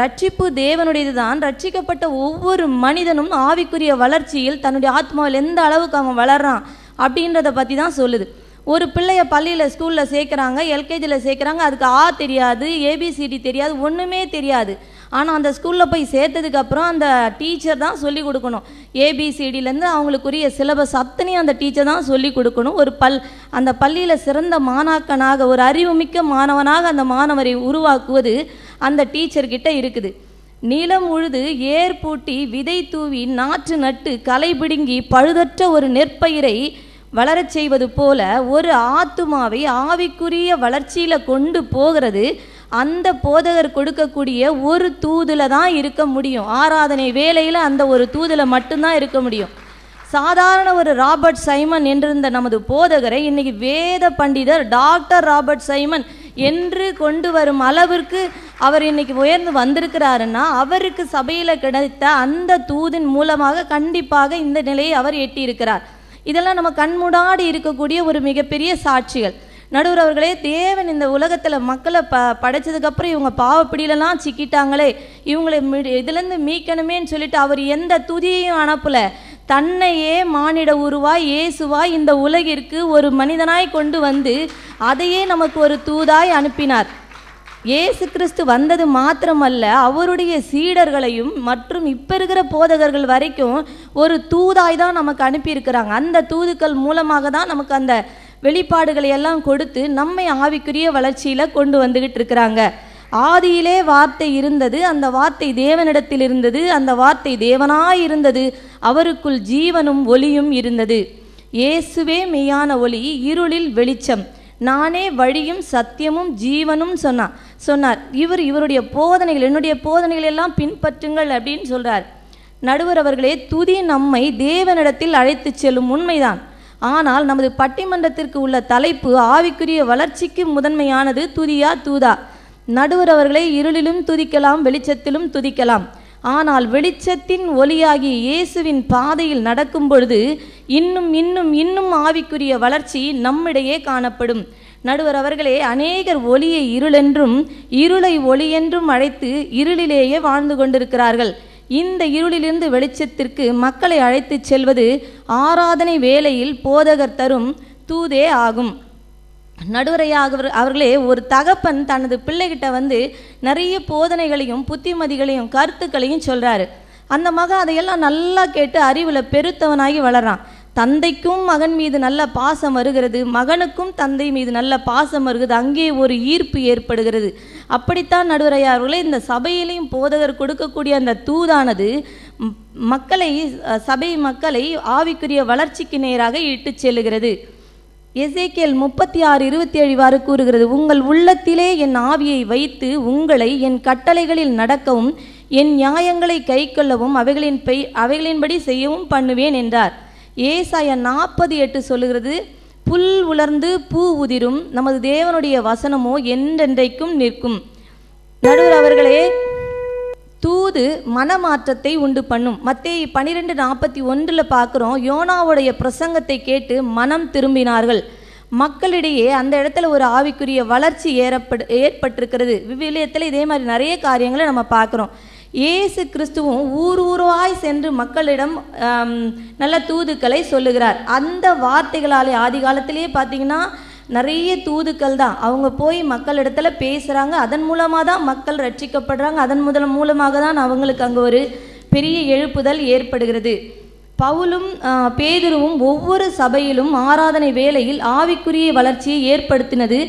ரட்சிப்பு தேவனுடையது தான். ரட்சிக்கப்பட்ட ஒவ்வொரு மனிதனும் ஆவிக்குரிய வளர்ச்சியில் தன்னுடைய ஆத்மாவில் எந்த அளவுக்கு அவன் வளர்றான் அப்படின்றத பற்றி தான் சொல்லுது. ஒரு பிள்ளையை பள்ளியில் ஸ்கூலில் சேர்க்குறாங்க, எல்கேஜியில் சேர்க்குறாங்க, அதுக்கு ஆ தெரியாது, ஏபிசிடி தெரியாது, ஒன்றுமே தெரியாது. ஆனால் அந்த ஸ்கூலில் போய் சேர்த்ததுக்கப்புறம் அந்த டீச்சர் தான் சொல்லிக் கொடுக்கணும். ஏபிசிடிலேருந்து அவங்களுக்குரிய சிலபஸ் அத்தனையும் அந்த டீச்சர் தான் சொல்லிக் கொடுக்கணும். அந்த பள்ளியில் சிறந்த மாணாக்கனாக, ஒரு அறிவுமிக்க மாணவனாக அந்த மாணவரை உருவாக்குவது அந்த டீச்சர்கிட்ட இருக்குது. நிலம் உழுது, ஏர் பூட்டி, விதை தூவி, நாற்று நட்டு, களை பிடுங்கி, பழுதற்ற ஒரு நெற்பயிரை வளரச் செய்வது போல ஒரு ஆத்துமாவை ஆவிக்குரிய வளர்ச்சியில் கொண்டு போகிறது அந்த போதகர் கொடுக்கக்கூடிய ஒரு தூதில் தான் இருக்க முடியும். ஆராதனை வேளையில் அந்த ஒரு தூதில் மட்டும்தான் இருக்க முடியும். சாதாரண ஒரு ராபர்ட் சைமன் என்றிருந்த நமது போதகரை இன்றைக்கி வேத பண்டிதர் டாக்டர் ராபர்ட் சைமன் என்று கொண்டு வரும் அளவிற்கு அவர் இன்னைக்கு உயர்ந்து வந்திருக்கிறாருன்னா அவருக்கு சபையில் கிடைத்த அந்த தூதின் மூலமாக கண்டிப்பாக இந்த நிலையை அவர் எட்டியிருக்கிறார். இதெல்லாம் நம்ம கண்முடாடி இருக்கக்கூடிய ஒரு மிகப்பெரிய சாட்சிகள். நடுவர் அவர்களே, தேவன் இந்த உலகத்தில் மக்களை படைச்சதுக்கப்புறம் இவங்க பாவப்பிடியிலலாம் சிக்கிட்டாங்களே, இவங்களை இதுலேருந்து மீட்கணுமேன்னு சொல்லிட்டு அவர் எந்த துதியையும் அனுப்பலை. தன்னையே மானிட உருவாய் இயேசுவாய் இந்த உலகிற்கு ஒரு மனிதனாய் கொண்டு வந்து அதையே நமக்கு ஒரு தூதாய் அனுப்பினார். இயேசு கிறிஸ்து வந்தது மாத்திரமல்ல, அவருடைய சீடர்களையும் மற்றும் இப்போ இருக்கிற போதகர்கள் வரைக்கும் ஒரு தூதாய் தான் நமக்கு அனுப்பியிருக்கிறாங்க. அந்த தூதுக்கள் மூலமாக தான் நமக்கு அந்த வெளிப்பாடுகளை எல்லாம் கொடுத்து நம்மை ஆவிக்குரிய வளர்ச்சியில் கொண்டு வந்துக்கிட்டு இருக்கிறாங்க. ஆதியிலே வார்த்தை இருந்தது, அந்த வார்த்தை தேவனிடத்தில் இருந்தது, அந்த வார்த்தை தேவனாய் இருந்தது, அவருக்குள் ஜீவனும் ஒளியும் இருந்தது. இயேசுவே மெய்யான ஒளி, இருளில் வெளிச்சம், நானே வழியும் சத்தியமும் ஜீவனும் சொன்னார். இவருடைய போதனைகள், என்னுடைய போதனைகள் எல்லாம் பின்பற்றுங்கள் அப்படின்னு சொல்கிறார். நடுவர் அவர்களே, துதி நம்மை தேவனிடத்தில் அழைத்து செல்லும் உண்மைதான். ஆனால் நமது பட்டிமன்றத்திற்கு உள்ள தலைப்பு ஆவிக்குரிய வளர்ச்சிக்கு முதன்மையானது துதியா தூதா? நடுவர் அவர்களை இருளிலும் துதிக்கலாம், வெளிச்சத்திலும் துதிக்கலாம். ஆனால் வெளிச்சத்தின் ஒளியாகி இயேசுவின் பாதையில் நடக்கும் பொழுது இன்னும் இன்னும் இன்னும் ஆவிக்குரிய வளர்ச்சி நம்மிடையே காணப்படும். நடுவர் அவர்களே, அநேகர் ஒளியை இருளென்றும் இருளை ஒளியென்றும் அழைத்து இருளிலேயே வாழ்ந்து கொண்டிருக்கிறார்கள். இந்த இருளிலிருந்து வெளிச்சத்திற்கு மக்களை அழைத்து செல்வது ஆராதனை வேளையில் போதகர் தரும் தூதே ஆகும். நடுவரையாக அவர்களே, ஒரு தகப்பன் தனது பிள்ளைகிட்ட வந்து நிறைய போதனைகளையும் புத்திமதிகளையும் கருத்துக்களையும் சொல்கிறாரு. அந்த மகன் அதையெல்லாம் நல்லா கேட்டு அறிவில் பெருத்தவனாகி வளர்றான். தந்தைக்கும் மகன் மீது நல்ல பாசம் வருகிறது, மகனுக்கும் தந்தை மீது நல்ல பாசம் வருகிறது, அங்கே ஒரு ஈர்ப்பு ஏற்படுகிறது. அப்படித்தான் நடுவரையார்களே இந்த சபையிலையும் போதகர் கொடுக்கக்கூடிய அந்த தூதானது சபை மக்களை ஆவிக்குரிய வளர்ச்சிக்கு நேராக இட்டு செல்லுகிறது. எசேக்கியேல் 36:27 கூறுகிறது, உங்கள் உள்ளத்திலே என் ஆவியை வைத்து உங்களை என் கட்டளைகளில் நடக்கவும் என் நியாயங்களை கை கொள்ளவும் அவைகளின்படி செய்யவும் பண்ணுவேன் என்றார். ஏசாயா 48 சொல்லுகிறது, புல் உலர்ந்து பூ உதிரும் நமது தேவனுடைய வசனமோ என்றென்றைக்கும் நிற்கும். நடுவர் அவர்களே, தூது மனமாற்றத்தை உண்டு பண்ணும். மத்தேயு 12:41 பார்க்குறோம், யோனாவுடைய பிரசங்கத்தை கேட்டு மனம் திரும்பினார்கள். மக்களிடையே அந்த இடத்துல ஒரு ஆவிக்குரிய வளர்ச்சி ஏற்பட்டிருக்கிறது. விவிலியத்தில் இதே மாதிரி நிறைய காரியங்களை நம்ம பார்க்குறோம். இயேசு கிறிஸ்துவும் ஊரூராய் சென்று மக்களிடம் நல்ல தூதுக்களை சொல்லுகிறார். அந்த வார்த்தைகளாலே ஆதி காலத்திலேயே பார்த்தீங்கன்னா நிறைய தூதுக்கள் தான் அவங்க போய் மக்களிடத்துல பேசுகிறாங்க. அதன் மூலமாக தான் மக்கள் ரட்சிக்கப்படுறாங்க. அதன் மூலமாக தான் அவங்களுக்கு அங்கே ஒரு பெரிய எழுப்புதல் ஏற்படுகிறது. பவுலும் பேதுருவும் ஒவ்வொரு சபையிலும் ஆராதனை வேளையில் ஆவிக்குரிய வளர்ச்சியை ஏற்படுத்தினது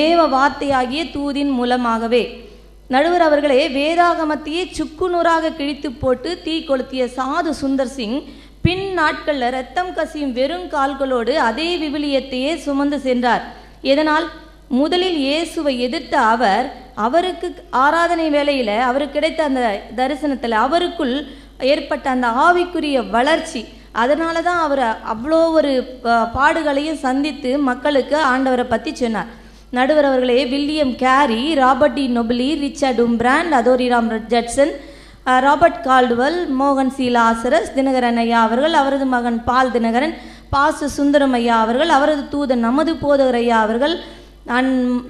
தேவ வார்த்தையாகிய தூதின் மூலமாகவே. நடுவர் அவர்களே, வேதாகமத்தையே சுக்குநூறாக கிழித்து போட்டு தீ கொளுத்திய சாது சுந்தர் சிங் பின் நாட்களில் இரத்தம் கசியும் வெறும் கால்களோடு அதே விவிலியத்தையே சுமந்து சென்றார். இதனால் முதலில் இயேசுவை எதிர்த்த அவர், அவருக்கு ஆராதனை வேளையில் அவருக்கு கிடைத்த அந்த தரிசனத்தில் அவருக்குள் ஏற்பட்ட அந்த ஆவிக்குரிய வளர்ச்சி, அதனால தான் அவர் அவ்வளோ ஒரு பாடுகளையும் சந்தித்து மக்களுக்கு ஆண்டவரை பற்றி சொன்னார். நடுவர் அவர்களே, William Carey, Robert de Nobili, Richard உம்பிராண்ட், Adoniram Judson, Robert Caldwell, மோகன் சி லாசரஸ், தினகரன் ஐயா அவர்கள், அவரது மகன் பால் தினகரன், பாச சுந்தரம் ஐயா அவர்கள், அவரது தூதன் நமது போதகர் ஐயா அவர்கள்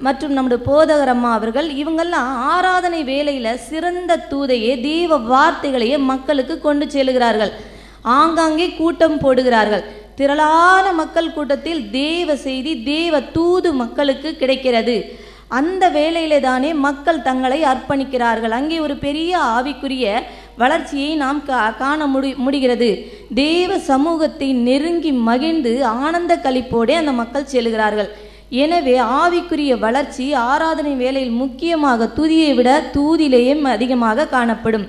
மற்றும் நம்முடைய போதகர் அம்மா அவர்கள், இவங்கெல்லாம் ஆராதனை வேளையில் சிறந்த தூதையே தீவ வார்த்தைகளையே மக்களுக்கு கொண்டு செல்கிறார்கள். ஆங்காங்கே கூட்டம் போடுகிறார்கள். திரளான மக்கள் கூட்டத்தில் தேவ செய்தி, தேவ தூது மக்களுக்கு கிடைக்கிறது. அந்த வேளையிலே தானே மக்கள் தங்களை அர்ப்பணிக்கிறார்கள். அங்கே ஒரு பெரிய ஆவிக்குரிய வளர்ச்சியை நாம் காண முடிகிறது. தேவ சமூகத்தை நெருங்கி மகிழ்ந்து ஆனந்த களிப்போடே அந்த மக்கள் செல்கிறார்கள். எனவே ஆவிக்குரிய வளர்ச்சி ஆராதனை வேளையில் முக்கியமாக துதியை விட தூதிலேயே அதிகமாக காணப்படும்.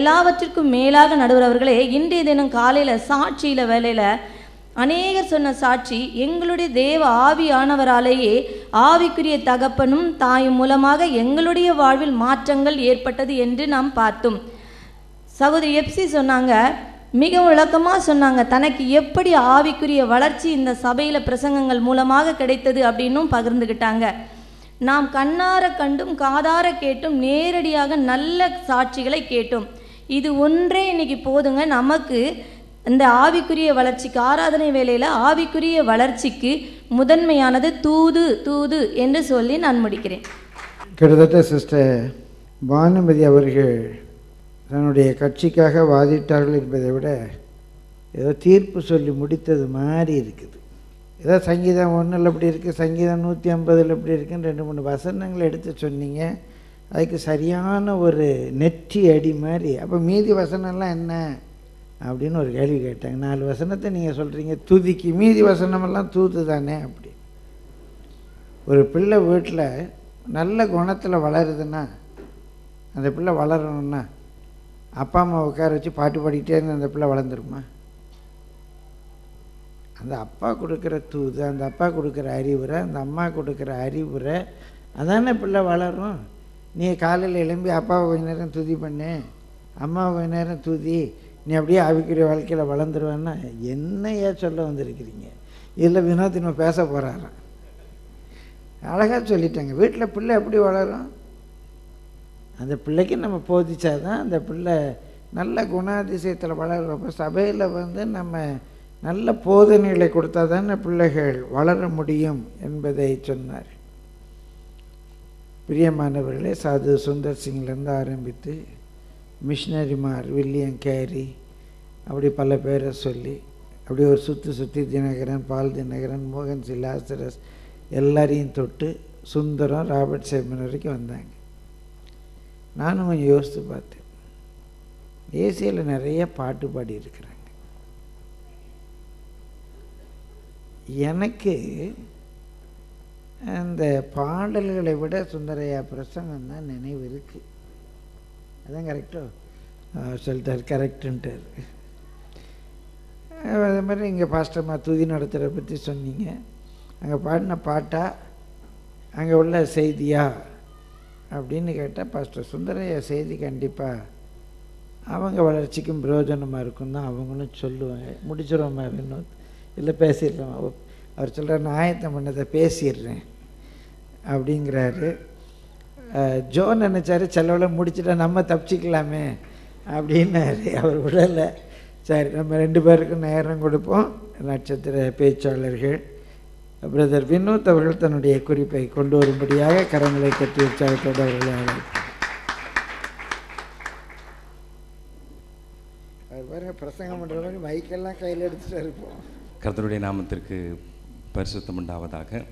எல்லாவற்றிற்கும் மேலாக நடுவர் அவர்களே, இன்றைய தினம் காலையில் சாட்சியில் வேளையில் அநேகர் சொன்ன சாட்சி, எங்களுடைய தேவ ஆவியானவராலேயே ஆவிக்குரிய தகப்பனும் தாயும் மூலமாக எங்களுடைய வாழ்வில் மாற்றங்கள் ஏற்பட்டது என்று நாம் பார்த்தோம். சகோதரி எப்சி சொன்னாங்க, மிக விளக்கமாக சொன்னாங்க, தனக்கு எப்படி ஆவிக்குரிய வளர்ச்சி இந்த சபையில் பிரசங்கங்கள் மூலமாக கிடைத்தது அப்படின்னும் பகிர்ந்துக்கிட்டாங்க. நாம் கண்ணார கண்டும் காதார கேட்டும் நேரடியாக நல்ல சாட்சிகளை கேட்டோம். இது ஒன்றே இன்னைக்கு போதுங்க நமக்கு இந்த ஆவிக்குரிய வளர்ச்சிக்கு. ஆராதனை வேளையில் ஆவிக்குரிய வளர்ச்சிக்கு முதன்மையானது தூது தூது என்று சொல்லி நான் முடிக்கிறேன். கிட்டத்தட்ட சிஸ்டர் பானுமதி அவர்கள் தன்னுடைய கட்சிக்காக வாதிட்டார்கள் என்பதை விட ஏதோ தீர்ப்பு சொல்லி முடித்தது மாதிரி இருக்குது. ஏதோ சங்கீதம் 1 அப்படி இருக்குது, சங்கீதம் 150 அப்படி இருக்குன்னு 2-3 வசனங்களை எடுத்து சொன்னீங்க. அதுக்கு சரியான ஒரு நெற்றி அடி மாதிரி. அப்போ மீதி வசனம்லாம் என்ன அப்படின்னு ஒரு கேள்வி கேட்டாங்க. 4 வசனத்தை நீங்கள் சொல்கிறீங்க துதிக்கு, மீதி வசனமெல்லாம் தூது தானே அப்படி. ஒரு பிள்ளை வீட்டில் நல்ல குணத்தில் வளருதுன்னா, அந்த பிள்ளை வளரணும்னா அப்பா அம்மா உட்கார வச்சு பாட்டு பாடிக்கிட்டே இருந்து அந்த பிள்ளை வளர்ந்துருமா? அந்த அப்பா கொடுக்குற தூது, அந்த அப்பா கொடுக்குற அறிவுரை, அந்த அம்மா கொடுக்குற அறிவுரை அதானே பிள்ளை வளரும். நீ காலையில் எழும்பி அப்பாவை கொஞ்ச நேரம் துதி பண்ணு, அம்மாவை கொஞ்ச நேரம் துதி, நீ அப்படியே ஆவிக்குரிய வாழ்க்கையில் வளர்ந்துருவேன்னா என்னையா சொல்ல வந்திருக்கிறீங்க? இதில் வினோத்தின் பேச போகிறாராம். அழகாக சொல்லிட்டாங்க. வீட்டில் பிள்ளை எப்படி வளரும்? அந்த பிள்ளைக்கு நம்ம போதிச்சாதான் அந்த பிள்ளை நல்ல குணாதிசயத்தில் வளர்கிறப்போ சபையில் வந்து நம்ம நல்ல போதனைகளை கொடுத்தா தானே பிள்ளைகள் வளர முடியும் என்பதை சொன்னார். பிரியமானவர்களே, சாது சுந்தர் சிங்லேருந்து ஆரம்பித்து மிஷினரிமார் வில்லியம் கேரி அப்படி பல பேரை சொல்லி அப்படி ஒரு சுற்றி தினகரன், பால் தினகரன், மோகன் சி லாசரஸ் எல்லாரையும் தொட்டு சுந்தரம், ராபர்ட் சேமன் வரைக்கும் வந்தாங்க. நானும் கொஞ்சம் யோசித்து பார்த்தேன், ஏசியில் நிறைய பாட்டு பாடியிருக்கிறாங்க. எனக்கு அந்த பாடல்களை விட சுந்தரையா பிரசங்கம் தான் நினைவு இருக்குது. அதுதான் கரெக்டோ சொல்லிட்டார், கரெக்டுன்ட்டார். அதே மாதிரி இங்கே பாஸ்டர்மா துதி நடத்துகிற பற்றி சொன்னீங்க. அங்கே பாடின பாட்டா, அங்கே உள்ள செய்தியா அப்படின்னு கேட்டால் பாஸ்டர் சுந்தரையா செய்தி கண்டிப்பாக அவங்க வளர்ச்சிக்கும் பிரயோஜனமாக இருக்கும் தான் அவங்களும் சொல்லுவாங்க. முடிச்சிடுவோம்மா வினோத், இல்லை பேசிடலாம். அவர் சொல்கிறார், நான் ஆயத்தம் பண்ணதை பேசிடுறேன் அப்படிங்கிறாரு. ஜோன் நினச்சார் செலவில் முடிச்சுட்டா நம்ம தப்பிச்சிக்கலாமே அப்படின்னாரு. அவர் விடலை. சரி, நம்ம 2 பேருக்கும் நேரம் கொடுப்போம். நட்சத்திர பேச்சாளர்கள் பிரதர் வினோத் அவர்கள் தன்னுடைய குறிப்பை கொண்டு வரும்படியாக கரங்களை கட்டி உற்சாகத்தோடு அவர்களை பாருங்கள். பிரசங்கம் பண்ணுற மாதிரி மைக்கெல்லாம் கையில் எடுத்துகிட்டே இருப்போம். கர்த்தருடைய நாமத்திற்கு பரிசுத்தம் உண்டாவதாக.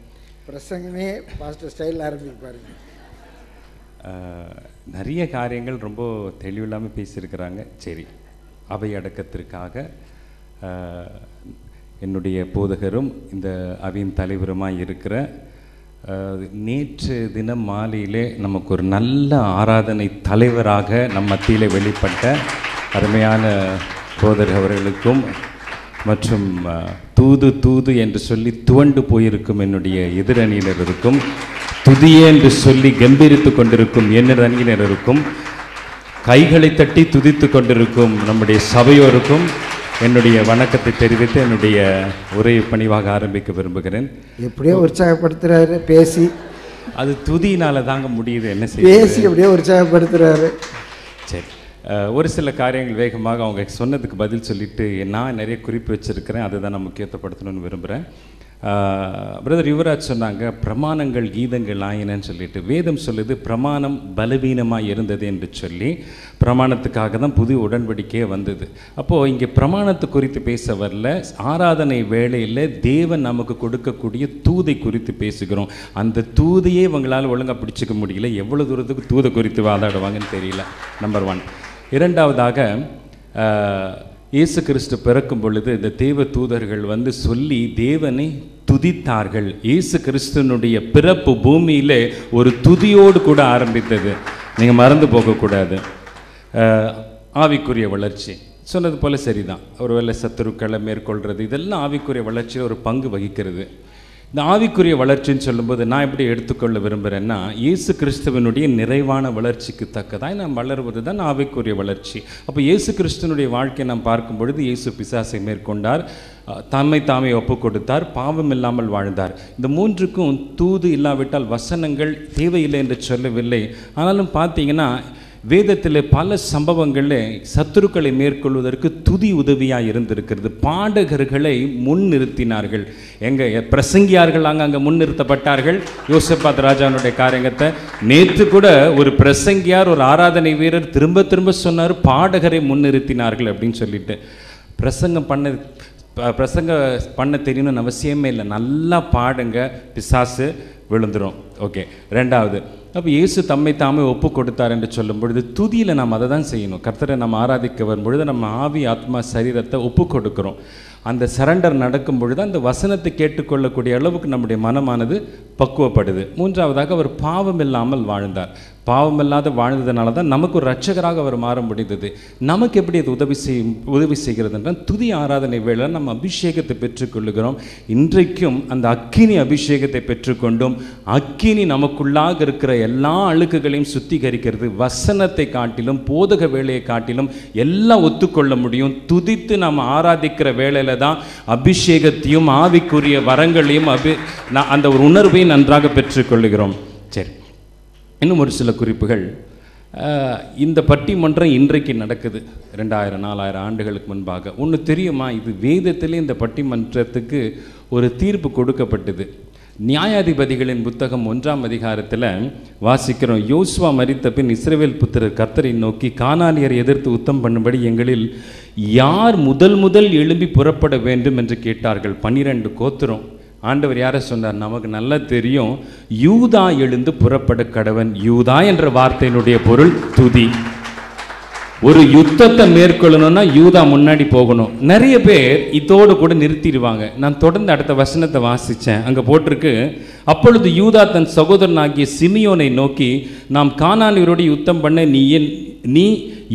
பிரசங்கமே பாஸ்டர் ஸ்டைலில் ஆரம்பிப்பாருங்க. நிறைய காரியங்கள் ரொம்ப தெளிவில்லாமல் பேசியிருக்கிறாங்க. சரி, அவை அடக்கத்திற்காக என்னுடைய போதகரும் இந்த அவையின் தலைவருமாக இருக்கிற நேற்று தினம் மாலையிலே நமக்கு ஒரு நல்ல ஆராதனை தலைவராக நம்ம மத்தியிலே வெளிப்பட்ட அருமையான போதர் அவர்களுக்கும் மற்றும் தூது தூது என்று சொல்லி துவண்டு போயிருக்கும் என்னுடைய எதிரணியினருக்கும், துதியே என்று சொல்லி கம்பீரித்து கொண்டிருக்கும் என்னினருக்கும், கைகளை தட்டி துதித்து கொண்டிருக்கும் நம்முடைய சபையோருக்கும் என்னுடைய வணக்கத்தை தெரிவித்து என்னுடைய உரையை பணிவாக ஆரம்பிக்க விரும்புகிறேன். எப்படியோ உற்சாகப்படுத்துகிறாரு பேசி, அது துதியினால் தாங்க முடியுது. என்ன செய்ய பேசி எப்படியோ உற்சாகப்படுத்துகிறாரு. சரி, ஒரு சில காரியங்கள் வேகமாக அவங்க சொன்னதுக்கு பதில் சொல்லிவிட்டு நான் நிறைய குறிப்பு வச்சுருக்கிறேன், அதை தான் நான் முக்கியத்துவப்படுத்தணும்னு விரும்புகிறேன். பிரதர் யுவராஜ் சொன்னாங்க, பிரமாணங்கள் கீதங்கள் ஆயினன்னு சொல்லிட்டு வேதம் சொல்லுது பிரமாணம் பலவீனமாக இருந்தது என்று சொல்லி பிரமாணத்துக்காக தான் புது உடன்படிக்கையே வந்தது. அப்போது இங்கே பிரமாணத்தை குறித்து பேச வரல, ஆராதனை வேளையில் தேவன் நமக்கு கொடுக்கக்கூடிய தூதை குறித்து பேசுகிறோம். அந்த தூதையே இவங்களால் ஒழுங்காக பிடிச்சிக்க முடியல. எவ்வளோ தூரத்துக்கு தூதை குறித்து வாதாடுவாங்கன்னு தெரியல. நம்பர் 1. இரண்டாவதாக, இயேசு கிறிஸ்து பிறக்கும் பொழுது இந்த தேவ தூதர்கள் வந்து சொல்லி தேவனை துதித்தார்கள். இயேசு கிறிஸ்துனுடைய பிறப்பு பூமியில் ஒரு துதியோடு கூட ஆரம்பித்தது. நீங்கள் மறந்து போகக்கூடாது. ஆவிக்குரிய வளர்ச்சி சொன்னது போல் சரிதான். ஒருவேளை சத்துருக்களை மேற்கொள்வது இதெல்லாம் ஆவிக்குரிய வளர்ச்சியில் ஒரு பங்கு வகிக்கிறது. இந்த ஆவிக்குரிய வளர்ச்சின்னு சொல்லும்போது நான் எப்படி எடுத்துக்கொள்ள விரும்புகிறேன்னா, இயேசு கிறிஸ்துவனுடைய நிறைவான வளர்ச்சிக்கு தக்கதாய் நாம் வளர்வது தான் ஆவிக்குரிய வளர்ச்சி. அப்போ இயேசு கிறிஸ்துவனுடைய வாழ்க்கையை நாம் பார்க்கும் பொழுது, இயேசு பிசாசை மேற்கொண்டார், தம்மை தாமே ஒப்பு கொடுத்தார், பாவம் இல்லாமல் வாழ்ந்தார். இந்த மூன்றுக்கும் தூது இல்லாவிட்டால் வசனங்கள் தேவையில்லை என்று சொல்லவில்லை. ஆனாலும் பார்த்தீங்கன்னா வேதத்தில் பல சம்பவங்களில் சத்துருக்களை மேற்கொள்வதற்கு துதி உதவியாக இருந்திருக்கிறது. பாடகர்களை முன்னிறுத்தினார்கள். எங்கள் பிரசங்கியார்களாங்க அங்கே முன்னிறுத்தப்பட்டார்கள். யோசபாத் ராஜாவுடைய காரியத்தை நேற்று கூட ஒரு பிரசங்கியார், ஒரு ஆராதனை வீரர் திரும்ப திரும்ப சொன்னார், பாடகரை முன்னிறுத்தினார்கள் அப்படின்னு சொல்லிட்டு. பிரசங்கம் பண்ண தெரியணும்னு அவசியமே இல்லை, நல்லா பாடுங்க, பிசாசு விழுந்துடும். ஓகே, ரெண்டாவது, அப்போ இயேசு தம்மை தாமே ஒப்பு கொடுத்தார் என்று சொல்லும் பொழுது துதியில் நாம் அதை தான் செய்யணும். கர்த்தரை நம்ம ஆராதிக்க வரும்பொழுது நம்ம ஆவி, ஆத்மா, சரீரத்தை ஒப்பு கொடுக்குறோம். அந்த சரண்டர் நடக்கும் பொழுது அந்த வசனத்தை கேட்டுக்கொள்ளக்கூடிய அளவுக்கு நம்முடைய மனமானது பக்குவப்படுது. மூன்றாவதாக, அவர் பாவம் இல்லாமல் வாழ்ந்தார். பாவம் இல்லாத வாழ்ந்ததுனால தான் நமக்கு ஒரு ரட்சகராக அவர் மாற முடிந்தது. நமக்கு எப்படி அது உதவி செய்கிறதுன்னா, துதி ஆராதனை வேளை நம்ம அபிஷேகத்தை பெற்றுக்கொள்ளுகிறோம். இன்றைக்கும் அந்த அக்கினி அபிஷேகத்தை பெற்றுக்கொண்டும் அக்கினி நமக்குள்ளாக இருக்கிற எல்லா அழுக்குகளையும் சுத்திகரிக்கிறது. வசனத்தை காட்டிலும் போதக வேலையை காட்டிலும் எல்லாம் ஒத்துக்கொள்ள முடியும். துதித்து நாம் ஆராதிக்கிற வேளையில தான் அபிஷேகத்தையும் ஆவிக்குரிய வரங்களையும் அந்த ஒரு உணர்வையும் நன்றாக பெற்றுக்கொள்ளுகிறோம். சரி, இன்னும் ஒரு சில குறிப்புகள். இந்த பட்டிமன்றம் இன்றைக்கு நடக்குது, 2000-4000 ஆண்டுகளுக்கு முன்பாக. ஒன்று தெரியுமா, இது வேதத்திலே இந்த பட்டிமன்றத்துக்கு ஒரு தீர்ப்பு கொடுக்கப்பட்டது. நியாயாதிபதிகளின் புத்தகம் 1ஆம் அதிகாரத்தில் வாசிக்கிறோம், யோசுவா மரித்த பின் இஸ்ரவேல் புத்திரர் கர்த்தரை நோக்கி, கானானியரை எதிர்த்து யுத்தம் பண்ணும்படி எங்களில் யார் முதல் எழும்பி புறப்பட வேண்டும் என்று கேட்டார்கள். 12 கோத்திரம். ஆண்டவர் யாரை சொன்னார்? நமக்கு நல்லா தெரியும், யூதா எழுந்து புறப்பட கடவன். யூதா என்ற வார்த்தையினுடைய பொருள் துதி. ஒரு யுத்தத்தை மேற்கொள்ளணும்னா யூதா முன்னாடி போகணும். நிறைய பேர் இதோடு கூட நிறுத்திடுவாங்க. நான் தொடர்ந்து அடுத்த வசனத்தை வாசித்தேன், அங்கே போட்டிருக்கு, அப்பொழுது யூதா தன் சகோதரனாகிய சிமியோனை நோக்கி, நாம் கானானியரோடு யுத்தம் பண்ண நீ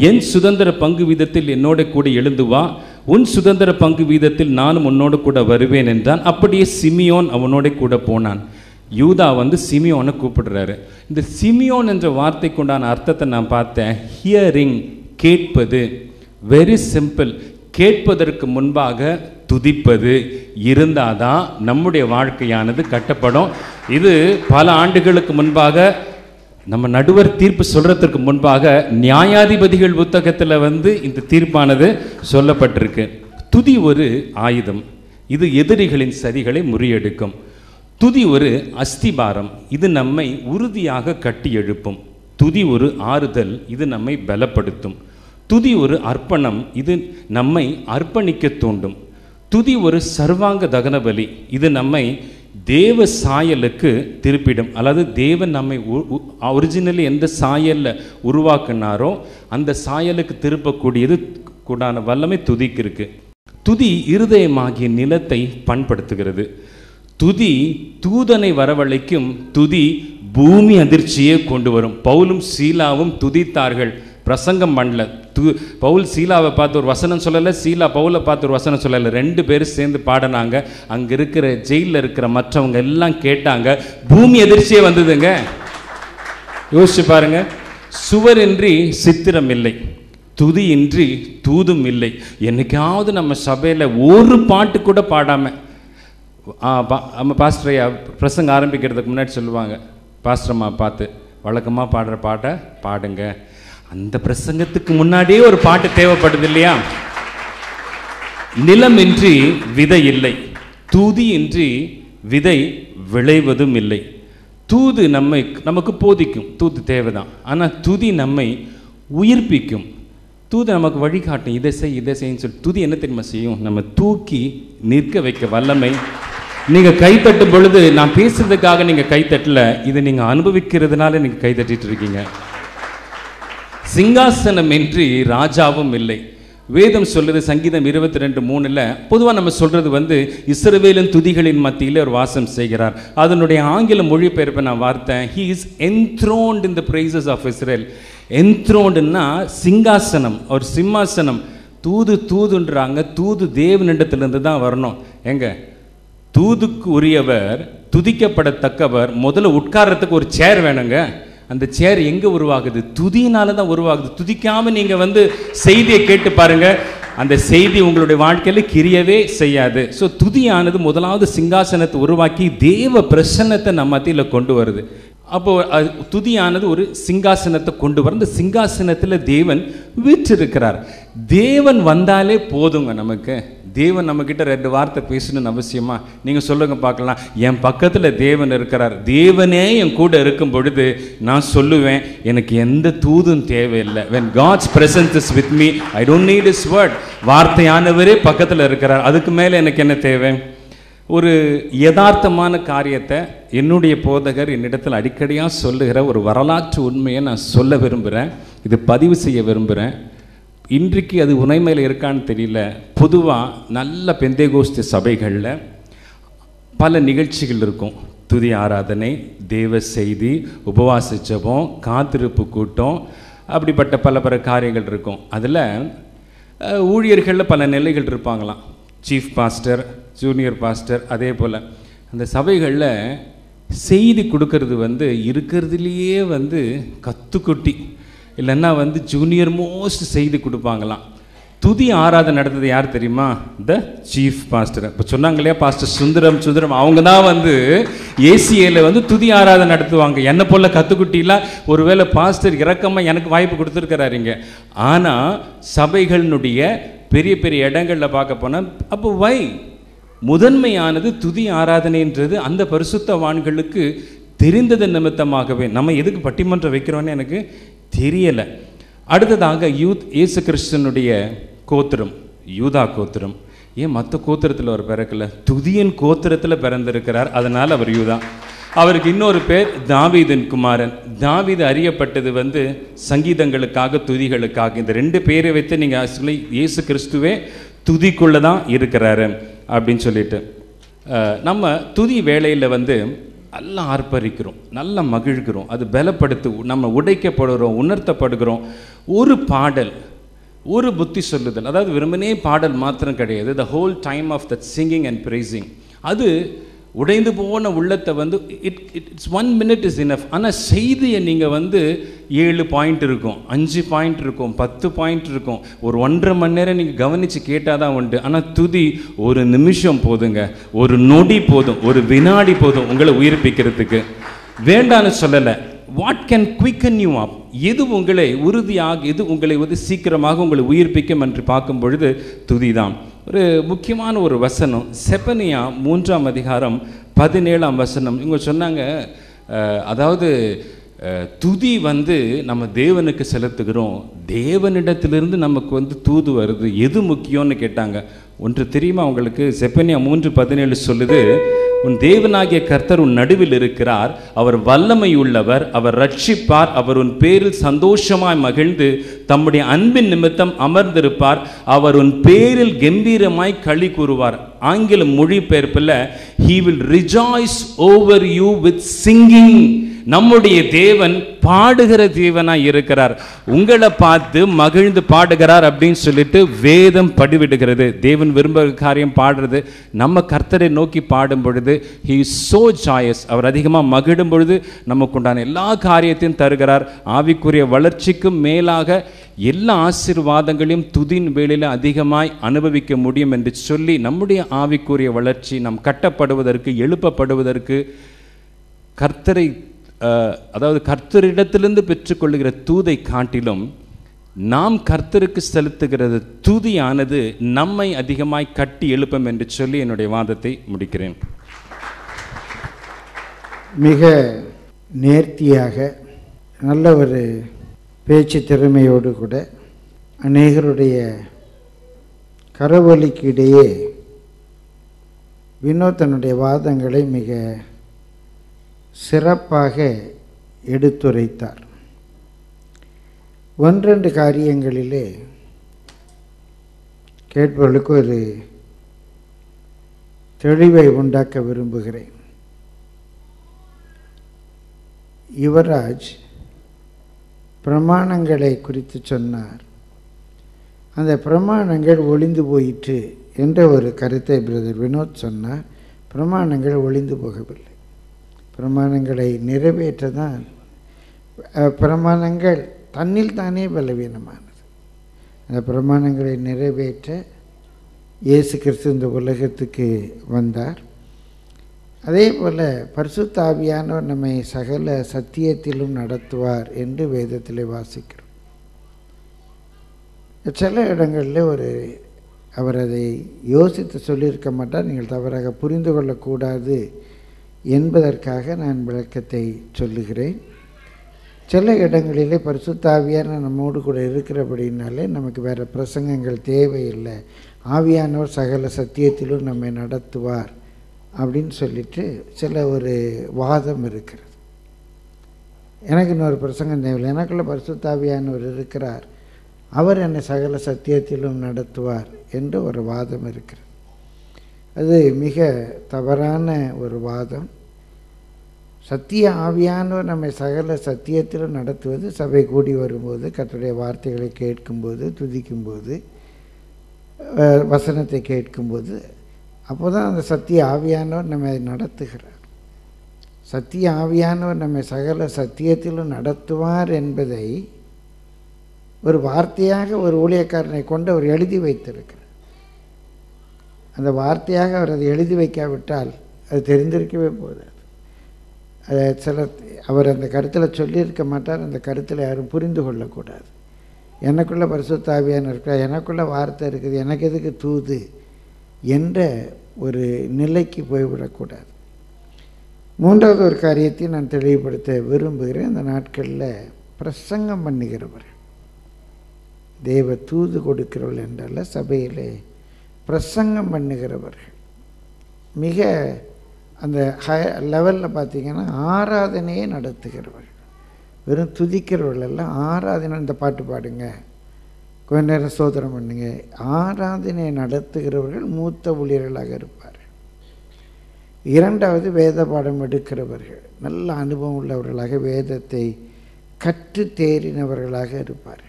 என் சுதந்திர பங்கு வீதத்தில் என்னோட கூட எழுந்து வா, உன் சுதந்திர பங்கு வீதத்தில் நானும் உன்னோட கூட வருவேன் என்றான். அப்படியே சிமியோன் அவனோட கூட போனான். யூதா வந்து சிமியோனை கூப்பிடுறாரு. இந்த சிமியோன் என்ற வார்த்தைக்குண்டான அர்த்தத்தை நான் பார்த்தேன். ஹியரிங், கேட்பது. வெரி சிம்பிள், கேட்பதற்கு முன்பாக துதிப்பது இருந்தாதான் நம்முடைய வாழ்க்கையானது கட்டப்படும். இது பல ஆண்டுகளுக்கு முன்பாக நம்ம நடுவர் தீர்ப்பு சொல்கிறதுக்கு முன்பாக நியாயாதிபதிகள் புத்தகத்தில் வந்து இந்த தீர்ப்பானது சொல்லப்பட்டிருக்கு. துதி ஒரு ஆயுதம், இது எதிரிகளின் சதிகளை முறியெடுக்கும். துதி ஒரு அஸ்திபாரம், இது நம்மை உறுதியாக கட்டி எழுப்பும். துதி ஒரு ஆறுதல், இது நம்மை பலப்படுத்தும். துதி ஒரு அர்ப்பணம், இது நம்மை அர்ப்பணிக்க தூண்டும். துதி ஒரு சர்வாங்க தகன பலி, இது நம்மை தேவ சாயலுக்கு திருப்பிடும். அதாவது தேவன் நம்மை ஒரிஜினலி எந்த சாயலில் உருவாக்குனாரோ அந்த சாயலுக்கு திருப்பக்கூடியது கூடான வல்லமை துதிக்கு இருக்குது. துதி இருதயமாகிய நிலத்தை பண்படுத்துகிறது. துதி தூதனை வரவழைக்கும். துதி பூமி அதிர்ச்சியே கொண்டு வரும். பவுலும் சீலாவும் துதித்தார்கள், பிரசங்கம் பண்ணல. பவுல் சீலாவை பார்த்து ஒரு வசனம் சொல்லலை, சீலா பவுலை பார்த்து ஒரு வசனம் சொல்லலை. 2 பேரும் சேர்ந்து பாடினாங்க. அங்கே இருக்கிற ஜெயிலில் இருக்கிற மற்றவங்க எல்லாம் கேட்டாங்க. பூமி எதிர்ச்சியே வந்ததுங்க. யோசிச்சு பாருங்க, சுவரின்றி சித்திரம் இல்லை, துதியின்றி தூதும் இல்லை. என்னைக்காவது நம்ம சபையில் ஒரு பாட்டு கூட பாடாமல் நம்ம பாஸ்டரையா பிரசங்க ஆரம்பிக்கிறதுக்கு முன்னாடி சொல்லுவாங்க, பாஸ்டரம்மா பார்த்து வழக்கமாக பாடுற பாட்டை பாடுங்க. அந்த பிரசங்கத்துக்கு முன்னாடியே ஒரு பாட்டு தேவைப்படுது இல்லையா? நிலமின்றி விதை இல்லை, தூதியின்றி விதை விளைவதும் இல்லை. தூது நமக்கு போதிக்கும், தூது தேவைதான். ஆனால் துதி நம்மை உயிர்ப்பிக்கும். தூது நமக்கு வழிகாட்டும், இதை செய்யு சொல்லி. துதி என்ன தெரியுமா செய்யும்? நம்ம தூக்கி நிற்க வைக்க வல்லமை. நீங்கள் கைத்தட்டும் பொழுது, நான் பேசுறதுக்காக நீங்கள் கைத்தட்டல, இதை நீங்கள் அனுபவிக்கிறதுனால நீங்கள் கைத்தட்டிட்டு இருக்கீங்க. சிங்காசனம் இன்றி ராஜாவும் இல்லை. வேதம் சொல்லுது, சங்கீதம் 22:3 பொதுவாக நம்ம சொல்கிறது வந்து, இஸ்ரவேலின் துதிகளின் மத்தியில் ஒரு வாசம் செய்கிறார். அதனுடைய ஆங்கில மொழிபெயர்ப்பை நான் பார்த்தேன், he is enthroned in the praises of Israel. என்த்ரோன்டுன்னா சிங்காசனம், ஒரு சிம்மாசனம். தூதுன்றாங்க, தூது தேவனிடத்திலிருந்து தான் வரணும். எங்க தூதுக்கு உரியவர், துதிக்கப்படத்தக்கவர். முதல்ல உட்காரத்துக்கு ஒரு சேர் வேணுங்க. அந்த சேர் எங்கே உருவாகுது? துதியினால தான் உருவாகுது. துதிக்காமல் நீங்கள் வந்து செய்தியை கேட்டு பாருங்கள், அந்த செய்தி உங்களுடைய வாழ்க்கையில் கிரியவே செய்யாது. ஸோ துதியானது முதலாவது சிங்காசனத்தை உருவாக்கி தேவ பிரசன்னத்தை நம்ம மத்தியில் கொண்டு வருது. அப்போது துதியானது ஒரு சிங்காசனத்தை கொண்டு வர, அந்த சிங்காசனத்தில் தேவன் வீற்றிருக்கிறார். தேவன் வந்தாலே போதுங்க நமக்கு. தேவன் நம்மக்கிட்ட ரெண்டு வார்த்தை பேசணும்னு அவசியமா? நீங்கள் சொல்லுங்க பார்க்கலாம். என் பக்கத்தில் தேவன் இருக்கிறார், தேவனே என் கூட இருக்கும் பொழுது நான் சொல்லுவேன், எனக்கு எந்த தூதும் தேவையில்லை. when God's presence is with me, I don't need his word. வார்த்தையானவரே பக்கத்தில் இருக்கிறார், அதுக்கு மேலே எனக்கு என்ன தேவை? ஒரு யதார்த்தமான காரியத்தை என்னுடைய போதகர் என்னிடத்தில் அடிக்கடியாக சொல்லுகிற ஒரு வரலாற்று உண்மையை நான் சொல்ல விரும்புகிறேன், இது பதிவு செய்ய விரும்புகிறேன். இன்றைக்கு அது உண்மையில் இருக்கான்னு தெரியல. பொதுவாக நல்ல பெந்தேகோஸ்து சபைகளில் பல நிகழ்ச்சிகள் இருக்கும். துதி ஆராதனை, தேவ செய்தி, உபவாச ஜெபம், காத்திருப்பு கூட்டம், அப்படிப்பட்ட பல பல காரியங்கள் இருக்கும். அதில் ஊழியர்களில் பல நிலைகள் இருப்பாங்களாம். சீஃப் பாஸ்டர், ஜூனியர் பாஸ்டர், அதே போல் அந்த சபைகளில் செய்தி கொடுக்கறது வந்து இருக்கிறதுலையே வந்து கத்துக்குட்டி, இல்லைன்னா வந்து ஜூனியர் மோஸ்ட் செய்தி கொடுப்பாங்களாம். துதி ஆராதனை நடந்தது யார் தெரியுமா? The chief pastor. இப்போ சொன்னாங்க இல்லையா, பாஸ்டர் சுந்தரம், அவங்க தான் வந்து ஏசிஏல வந்து துதி ஆராதனை நடத்துவாங்க. என்னை போல் கத்துக்குட்டிலாம் ஒருவேளை பாஸ்டர் இறக்கமாக எனக்கு வாய்ப்பு கொடுத்துருக்கிறாருங்க. ஆனால் சபைகளினுடைய பெரிய பெரிய இடங்களில் பார்க்க போனால், அப்போ வை முதன்மையானது துதி ஆராதனைன்றது அந்த பரிசுத்தவான்களுக்கு தெரிந்தது நிமித்தமாகவே. நம்ம எதுக்கு பட்டிமன்றம் வைக்கிறோன்னு எனக்கு தெரியலை. அடுத்ததாக இயேசு கிறிஸ்தனுடைய கோத்திரம் யூதா கோத்திரம். ஏன் மற்ற கோத்திரத்தில் அவர் பிறக்கலை? துதியின் கோத்திரத்தில் பிறந்திருக்கிறார், அதனால் அவர் யூதா. அவருக்கு இன்னொரு பேர் தாவீதின் குமாரன். தாவீது அறியப்பட்டது வந்து சங்கீதங்களுக்காக, துதிகளுக்காக. இந்த ரெண்டு பேரை வைத்து நீங்கள் சொல்லி இயேசு கிறிஸ்துவே துதிக்குள்ளே தான் இருக்கிறாரு அப்படின்னு சொல்லிட்டு நம்ம துதி வேளையில் வந்து நல்லா ஆர்ப்பரிக்கிறோம், நல்லா மகிழ்கிறோம், அது பலப்படுத்து, நம்ம உடைக்கப்படுகிறோம், உணர்த்தப்படுகிறோம். ஒரு பாடல், ஒரு புத்தி சொல்லுதல், அதாவது வெறுமனே பாடல் மாத்திரம் கிடையாது. The whole time of that singing and praising, அது உடைந்து போன உள்ளத்தை வந்து இட்ஸ் 1 minute இஸ் இனஃப். ஆனால் செய்தியை நீங்கள் வந்து 7 பாயிண்ட் இருக்கும், 5 பாயிண்ட் இருக்கும், 10 பாயிண்ட் இருக்கும், ஒரு 1.5 மணி நேரம் நீங்கள் கவனித்து கேட்டால் தான் உண்டு. ஆனால் துதி ஒரு நிமிஷம் போதுங்க, ஒரு நொடி போதும், ஒரு வினாடி போதும் உங்களை உயிர்ப்பிக்கிறதுக்கு. வேண்டான்னு சொல்லலை. What can quicken you up, எது உங்களை உறுதியாக, எது உங்களை வந்து சீக்கிரமாக உங்களை உயிர்ப்பிக்கும் என்று பார்க்கும் பொழுது துதி தான். ஒரு முக்கியமான ஒரு வசனம் செபனியா 3ஆம் அதிகாரம் 17ஆம் வசனம். இவங்க சொன்னாங்க, அதாவது துதி வந்து நம்ம தேவனுக்கு செலுத்துகிறோம், தேவனிடத்திலிருந்து நமக்கு வந்து தூது வருது, எது முக்கியம்னு கேட்டாங்க. ஒன்று தெரியுமா உங்களுக்கு? செப்பனியா 3:17 சொல்லுது, உன் தேவனாகிய கர்த்தர் உன் நடுவில் இருக்கிறார், அவர் வல்லமை உள்ளவர், அவர் ரட்சிப்பார், அவர் உன் பேரில் சந்தோஷமாய் மகிழ்ந்து தம்முடைய அன்பின் நிமித்தம் அமர்ந்திருப்பார், அவர் உன் பேரில் கம்பீரமாய் களி கூறுவார். ஆங்கில மொழிபெயர்ப்பில் he will rejoice over you with singing. நம்முடைய தேவன் பாடுகிற தேவனாக இருக்கிறார், உங்களை பார்த்து மகிழ்ந்து பாடுகிறார் அப்படின்னு சொல்லிட்டு வேதம் படிவிடுகிறது. தேவன் விரும்புகிற காரியம் பாடுறது. நம்ம கர்த்தரை நோக்கி பாடும் பொழுது he is so joyous, அவர் அதிகமாக மகிழும் பொழுது நமக்கு உண்டான எல்லா காரியத்தையும் தருகிறார். ஆவிக்குரிய வளர்ச்சிக்கும் மேலாக எல்லா ஆசீர்வாதங்களையும் துதியின் வேளையில் அதிகமாய் அனுபவிக்க முடியும் என்று சொல்லி நம்முடைய ஆவிக்குரிய வளர்ச்சி, நாம் கட்டப்படுவதற்கு, எழுப்பப்படுவதற்கு, கர்த்தரை, அதாவது கர்த்தரிடத்திலிருந்து பெற்றுக்கொள்ளுகிற தூதை காட்டிலும் நாம் கர்த்தருக்கு செலுத்துகிறது தூதியானது நம்மை அதிகமாய் கட்டி எழுப்பும் என்று சொல்லி என்னுடைய வாதத்தை முடிக்கிறேன். மிக நேர்த்தியாக, நல்ல ஒரு பேச்சு திறமையோடு கூட அநேகருடைய கரவொலிக்கு இடையே வினோத் தன்னுடைய வாதங்களை மிக சிறப்பாக எடுத்துரைத்தார். 1-2 காரியங்களிலே கேட்பவர்களுக்கு ஒரு தெளிவை உண்டாக்க விரும்புகிறேன். யுவராஜ் பிரமாணங்களை குறித்து சொன்னார். அந்த பிரமாணங்கள் ஒளிந்து போயிற்று என்ற ஒரு கருத்தை பிரதர் வினோத் சொன்னார். பிரமாணங்கள் ஒழிந்து போகவில்லை. பிரமாணங்களை நிறைவேற்ற தான், பிரமாணங்கள் தன்னில் தானே பலவீனமானது. அந்த பிரமாணங்களை நிறைவேற்ற இயேசு கிறிஸ்து இந்த உலகத்துக்கு வந்தார். அதே போல் பரிசுத்த ஆவியானவர் நம்மை சகல சத்தியத்திலும் நடத்துவார் என்று வேதத்தில் வாசிக்கிறோம். சில இடங்களில் அவர் அதை யோசித்து சொல்லியிருக்க மாட்டார், நீங்கள் தவறாக புரிந்து கொள்ளக்கூடாது என்பதற்காக நான் விளக்கத்தை சொல்லுகிறேன். சில இடங்களிலே பரிசுத்த ஆவியான நம்மோடு கூட இருக்கிறபடினாலே நமக்கு வேறு பிரசங்கங்கள் தேவையில்லை. ஆவியானவர் சகல சத்தியத்திலும் நம்மை நடத்துவார் அப்படின்னு சொல்லிட்டு சில ஒரு வாதம் இருக்கிறது. எனக்கு இன்னொரு பிரசங்கம் தேவையில்லை, எனக்குள்ள பரிசுத்த ஆவியானவர் இருக்கிறார், அவர் என்னை சகல சத்தியத்திலும் நடத்துவார் என்று ஒரு வாதம் இருக்கிறது. அது மிக தவறான ஒரு வாதம். சத்திய ஆவியானவர் நம்மை சகல சத்தியத்திலும் நடத்துவது சபை கூடி வரும்போது, கர்த்தருடைய வார்த்தைகளை கேட்கும்போது, துதிக்கும்போது, வசனத்தை கேட்கும்போது, அப்போ தான் அந்த சத்திய ஆவியானவர் நம்மை நடத்துகிறார். சத்திய ஆவியானவர் நம்மை சகல சத்தியத்திலும் நடத்துவார் என்பதை ஒரு வார்த்தையாக ஒரு ஊழியக்காரனை கொண்டு அவர் எழுதி வைத்திருக்கிறார். அந்த வார்த்தையாக அவர் அதை எழுதி வைக்காவிட்டால் அது தெரிந்திருக்கவே போதாது. அதை அவர் அந்த கருத்தில் சொல்லியிருக்க மாட்டார். அந்த கருத்தில் யாரும் புரிந்து கொள்ளக்கூடாது. எனக்குள்ளே பரிசுத்த ஆவியானவர் இருக்கிறார், எனக்குள்ளே வார்த்தை இருக்குது, எனக்கு எதுக்கு தூது என்ற ஒரு நிலைக்கு போய்விடக்கூடாது. மூன்றாவது ஒரு காரியத்தை நான் தெளிவுபடுத்த விரும்புகிறேன். அந்த நாட்களில் பிரசங்கம் பண்ணுகிறவர் தேவ தூது கொடுக்கிறவர்கள் என்றால சபையிலே பிரசங்கம் பண்ணுகிறவர்கள் மிக அந்த ஹை லெவலில் பார்த்திங்கன்னா ஆராதனையே நடத்துகிறவர்கள். வெறும் துதிக்கிறவர்கள் எல்லாம் ஆராதனை, இந்த பாட்டு பாடுங்க, கொஞ்ச நேரம் ஸ்தோத்திரம் பண்ணுங்க, ஆராதனை நடத்துகிறவர்கள் மூத்த ஊழியர்களாக இருப்பார். இரண்டாவது வேத பாடம் எடுக்கிறவர்கள் நல்ல அனுபவம் உள்ளவர்களாக, வேதத்தை கற்று தேறினவர்களாக இருப்பார்.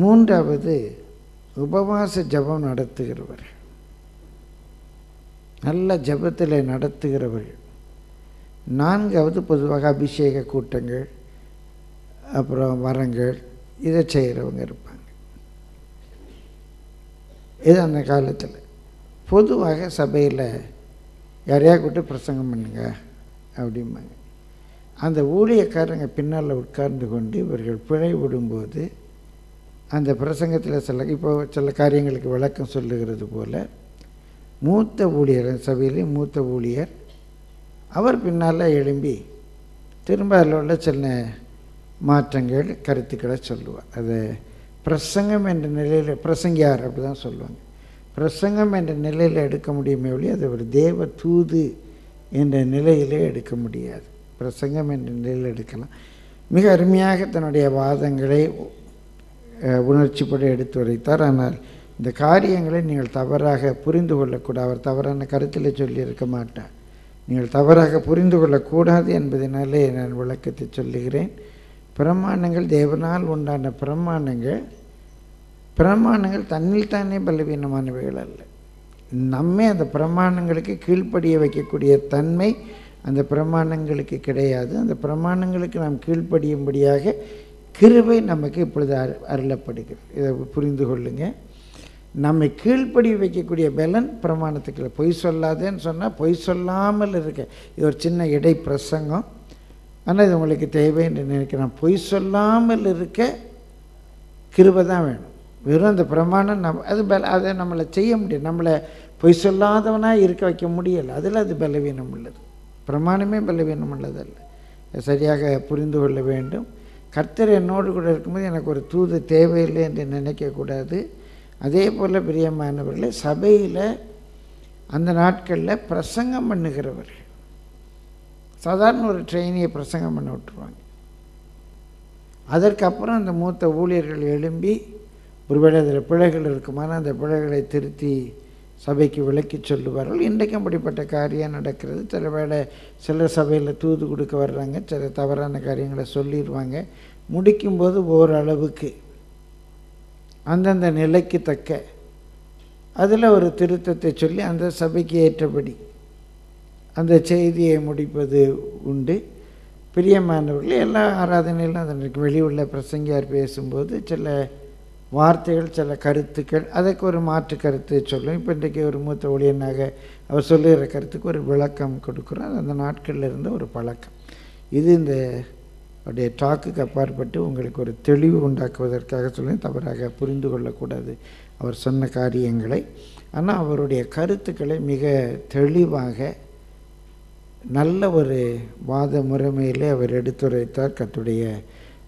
மூன்றாவது உபவாச ஜபம் நடத்துகிறவர்கள், நல்ல ஜபத்தில் நடத்துகிறவர்கள். நான்காவது பொதுவாக அபிஷேக கூட்டங்கள், அப்புறம் வரங்கள், இதை செய்கிறவங்க இருப்பாங்க. இது அந்த காலத்தில் பொதுவாக சபையில் யாரையா கூட்டு பிரசங்கம் பண்ணுங்க அப்படிம்பாங்க. அந்த ஊழியக்காரங்க பின்னால் உட்கார்ந்து கொண்டு இவர்கள் பிழை விடும்போது அந்த பிரசங்கத்தில் இப்போ சில காரியங்களுக்கு விளக்கம் சொல்லுகிறது போல் மூத்த ஊழியர், சபையிலே மூத்த ஊழியர், அவர் பின்னால் எழும்பி திரும்ப அதில் உள்ள சில மாற்றங்கள் கருத்துக்களை சொல்லுவார். அது பிரசங்கம் என்ற நிலையில் பிரசங்கியார் அப்படி தான் சொல்லுவாங்க. பிரசங்கம் என்ற நிலையில் எடுக்க முடியுமே ஒழிய அது ஒரு தேவ தூது என்ற நிலையிலே எடுக்க முடியாது. பிரசங்கம் என்ற நிலையில் எடுக்கலாம். மிக அருமையாக தன்னுடைய வாதங்களை உணர்ச்சிப்பட எடுத்து உரைத்தார். ஆனால் இந்த காரியங்களை நீங்கள் தவறாக புரிந்து கொள்ளக்கூடாது. அவர் தவறான கருத்தில் சொல்லியிருக்க மாட்டார், நீங்கள் தவறாக புரிந்து கொள்ளக்கூடாது என்பதனாலே நான் விளக்கத்தை சொல்லுகிறேன். பிரமாணங்கள் தேவனால் உண்டான பிரமாணங்கள் தன்னில் தானே பலவீனமானவைகள் அல்ல. நம்மை அந்த பிரமாணங்களுக்கு கீழ்ப்படிய வைக்கக்கூடிய தன்மை அந்த பிரமாணங்களுக்கு கிடையாது. அந்த பிரமாணங்களுக்கு நாம் கீழ்ப்படியும்படியாக கிருபை நமக்கு இப்பொழுது அருளப்படுகிறது. இதை புரிந்து கொள்ளுங்க. நம்மை கீழ்ப்படி வைக்கக்கூடிய பலன் பிரமாணத்துக்கு. பொய் சொல்லாதேன்னு சொன்னால் பொய் சொல்லாமல் இருக்க, இது ஒரு சின்ன இடை பிரசங்கம், ஆனால் இது உங்களுக்கு தேவை என்று நினைக்கிறேன். பொய் சொல்லாமல் இருக்க கிருபை தான் வேணும். வெறும் அந்த பிரமாணம் அதை நம்மளை செய்ய முடியும். நம்மளை பொய் சொல்லாதவனாக இருக்க வைக்க முடியலை. அதில் அது பலவீனம் உள்ளது. பிரமாணமே பலவீனம் உள்ளதல்ல. சரியாக புரிந்து கொள்ள வேண்டும். கர்த்தர் என்னோடு கூட இருக்கும்போது எனக்கு ஒரு தூது தேவையில்லை என்று நினைக்கக்கூடாது. அதே போல் பிரியமானவர்களே, சபையில் அந்த நாட்களில் பிரசங்கம் பண்ணுகிறவர்கள் சாதாரண ஒரு ட்ரெயினியை பிரசங்கம் பண்ண விட்டுருவாங்க. அதற்கப்புறம் அந்த மூத்த ஊழியர்கள் எழும்பி ஒருவேளை அதில் பிழைகள் இருக்குமானால் அந்த பிழைகளை திருத்தி சபைக்கு விளக்கி சொல்லுவார்கள். இன்றைக்கும் அப்படிப்பட்ட காரியம் நடக்கிறது. சில வேளை சில சபையில் தூது கொடுக்க வர்றாங்க, சில தவறான காரியங்களை சொல்லிடுவாங்க. முடிக்கும்போது ஓரளவுக்கு அந்தந்த நிலைக்கு தக்க அதில் ஒரு திருத்தத்தை சொல்லி அந்த சபைக்கு ஏற்றபடி அந்த செய்தியை முடிப்பது உண்டு. பிரியமானவர்கள், எல்லா ஆராதனையிலும் அதற்கு வெளியுள்ள பிரசங்கியார் பேசும்போது சில வார்த்தைகள், சில கருத்துக்கள், அதுக்கு ஒரு மாற்று கருத்து சொல்லும். இப்போ இன்றைக்கு ஒரு மூத்த ஊழியனாக அவர் சொல்லுகிற கருத்துக்கு ஒரு விளக்கம் கொடுக்குறோம். அந்த நாட்களில் இருந்த ஒரு பழக்கம் இது. இந்த அவருடைய டாக்குக்கு அப்பாற்பட்டு உங்களுக்கு ஒரு தெளிவு உண்டாக்குவதற்காக சொல்லுங்கள், தவறாக புரிந்து கொள்ளக்கூடாது அவர் சொன்ன காரியங்களை. ஆனால் அவருடைய கருத்துக்களை மிக தெளிவாக நல்ல ஒரு வாத முறைமையிலே அவர் எடுத்துரைத்தார். கர்த்தருடைய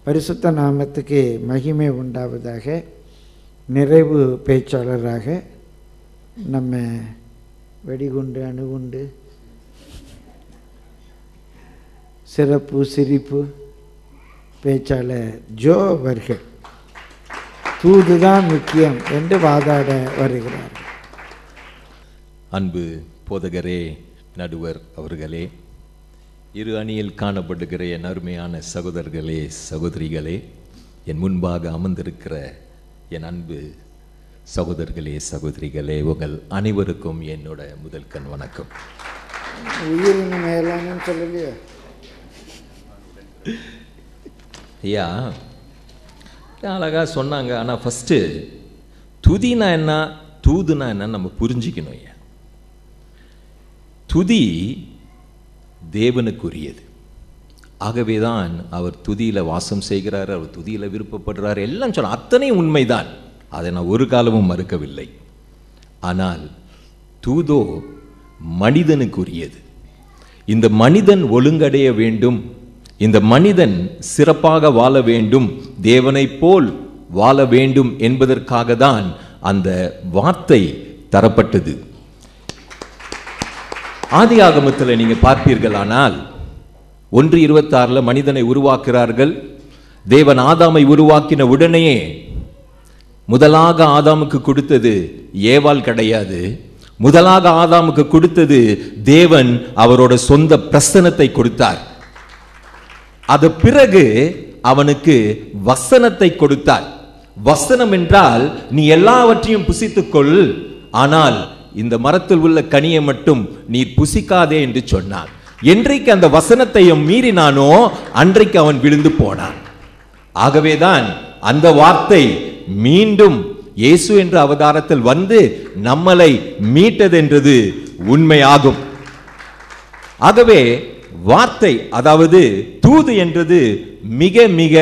பரிசுத்த நாமத்துக்கு மகிமை உண்டாவதாக. நிறைவு பேச்சாளராக நம்ம வெடிகுண்டு, அணுகுண்டு, சிறப்பு சிரிப்பு பேச்சாளர் ஜோ அவர்கள் தூதுதான் முக்கியம் என்று வாதாட வருகிறார். அன்பு போதகரே, நடுவர் அவர்களே, இரு அணியில் காணப்படுகிற என் அருமையான சகோதரர்களே, சகோதரிகளே, என் முன்பாக அமர்ந்திருக்கிற என் அன்பு சகோதரர்களே, சகோதரிகளே, உங்கள் அனைவருக்கும் என்னோட முதல்கண் வணக்கம். ஐயா அழகாக சொன்னாங்க. ஆனால் ஃபஸ்ட்டு துதினா என்ன, தூதுனா என்னன்னு நம்ம புரிஞ்சிக்கணும். ஐயா, துதி தேவனுக்குரியது. ஆகவே தான் அவர் துதியில் வாசம் செய்கிறார், அவர் துதியில் விருப்பப்படுறார், எல்லாம் சொன்ன அத்தனை உண்மைதான். அதை நான் ஒரு காலமும் மறுக்கவில்லை. ஆனால் தூதோ மனிதனுக்குரியது. இந்த மனிதன் ஒழுங்கடைய வேண்டும், இந்த மனிதன் சிறப்பாக வாழ வேண்டும், தேவனைப் போல் வாழ வேண்டும் என்பதற்காக தான் அந்த வார்த்தை தரப்பட்டது. ஆதி ஆகமத்தில் நீங்கள் பார்ப்பீர்களானால் 1:26 மனிதனை உருவாக்குகிறார்கள். தேவன் ஆதாமை உருவாக்கின உடனேயே முதலாக ஆதாமுக்கு கொடுத்தது ஏவாள் கிடையாது. முதலாக ஆதாமுக்கு கொடுத்தது தேவன் அவரோட சொந்த பிரசனத்தை கொடுத்தார். அது பிறகு அவனுக்கு வசனத்தை கொடுத்தார். வசனம் என்றால் நீ எல்லாவற்றையும் புசித்துக்கொள், ஆனால் இந்த மரத்தில் உள்ள கனியை மட்டும் நீ புசிக்காதே என்று சொன்னான். என்றைக்கு அந்த வசனத்தையும் மீறினானோ அன்றைக்கு அவன் விழுந்து போனான். ஆகவேதான் அந்த வார்த்தை மீண்டும் இயேசு என்ற அவதாரத்தில் வந்து நம்மளை மீட்டதென்றது உண்மையாகும். ஆகவே வார்த்தை, அதாவது தூது என்றது மிக மிக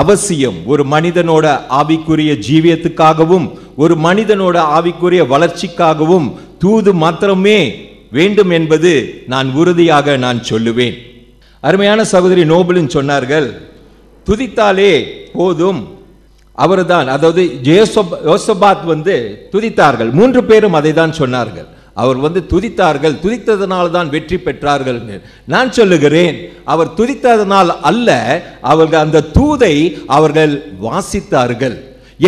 அவசியம். ஒரு மனிதனோட ஆவிக்குரிய ஜீவியத்துக்காகவும் ஒரு மனிதனோட ஆவிக்குரிய வளர்ச்சிக்காகவும் தூது மாத்திரமே வேண்டும் என்பது நான் உறுதியாக நான் சொல்லுவேன். அருமையான சகோதரி நோபலின் சொன்னார்கள், துதித்தாலே போதும். அவர்தான், அதாவது யோசபாத் வந்து துதித்தார்கள். 3 பேரும் அதை தான் சொன்னார்கள். அவர் வந்து துதித்தார்கள், துதித்ததனால் தான் வெற்றி பெற்றார்கள். நான் சொல்லுகிறேன், அவர் துதித்ததனால் அல்ல, அவர்கள் அந்த தூதை அவர்கள் வாசித்தார்கள்.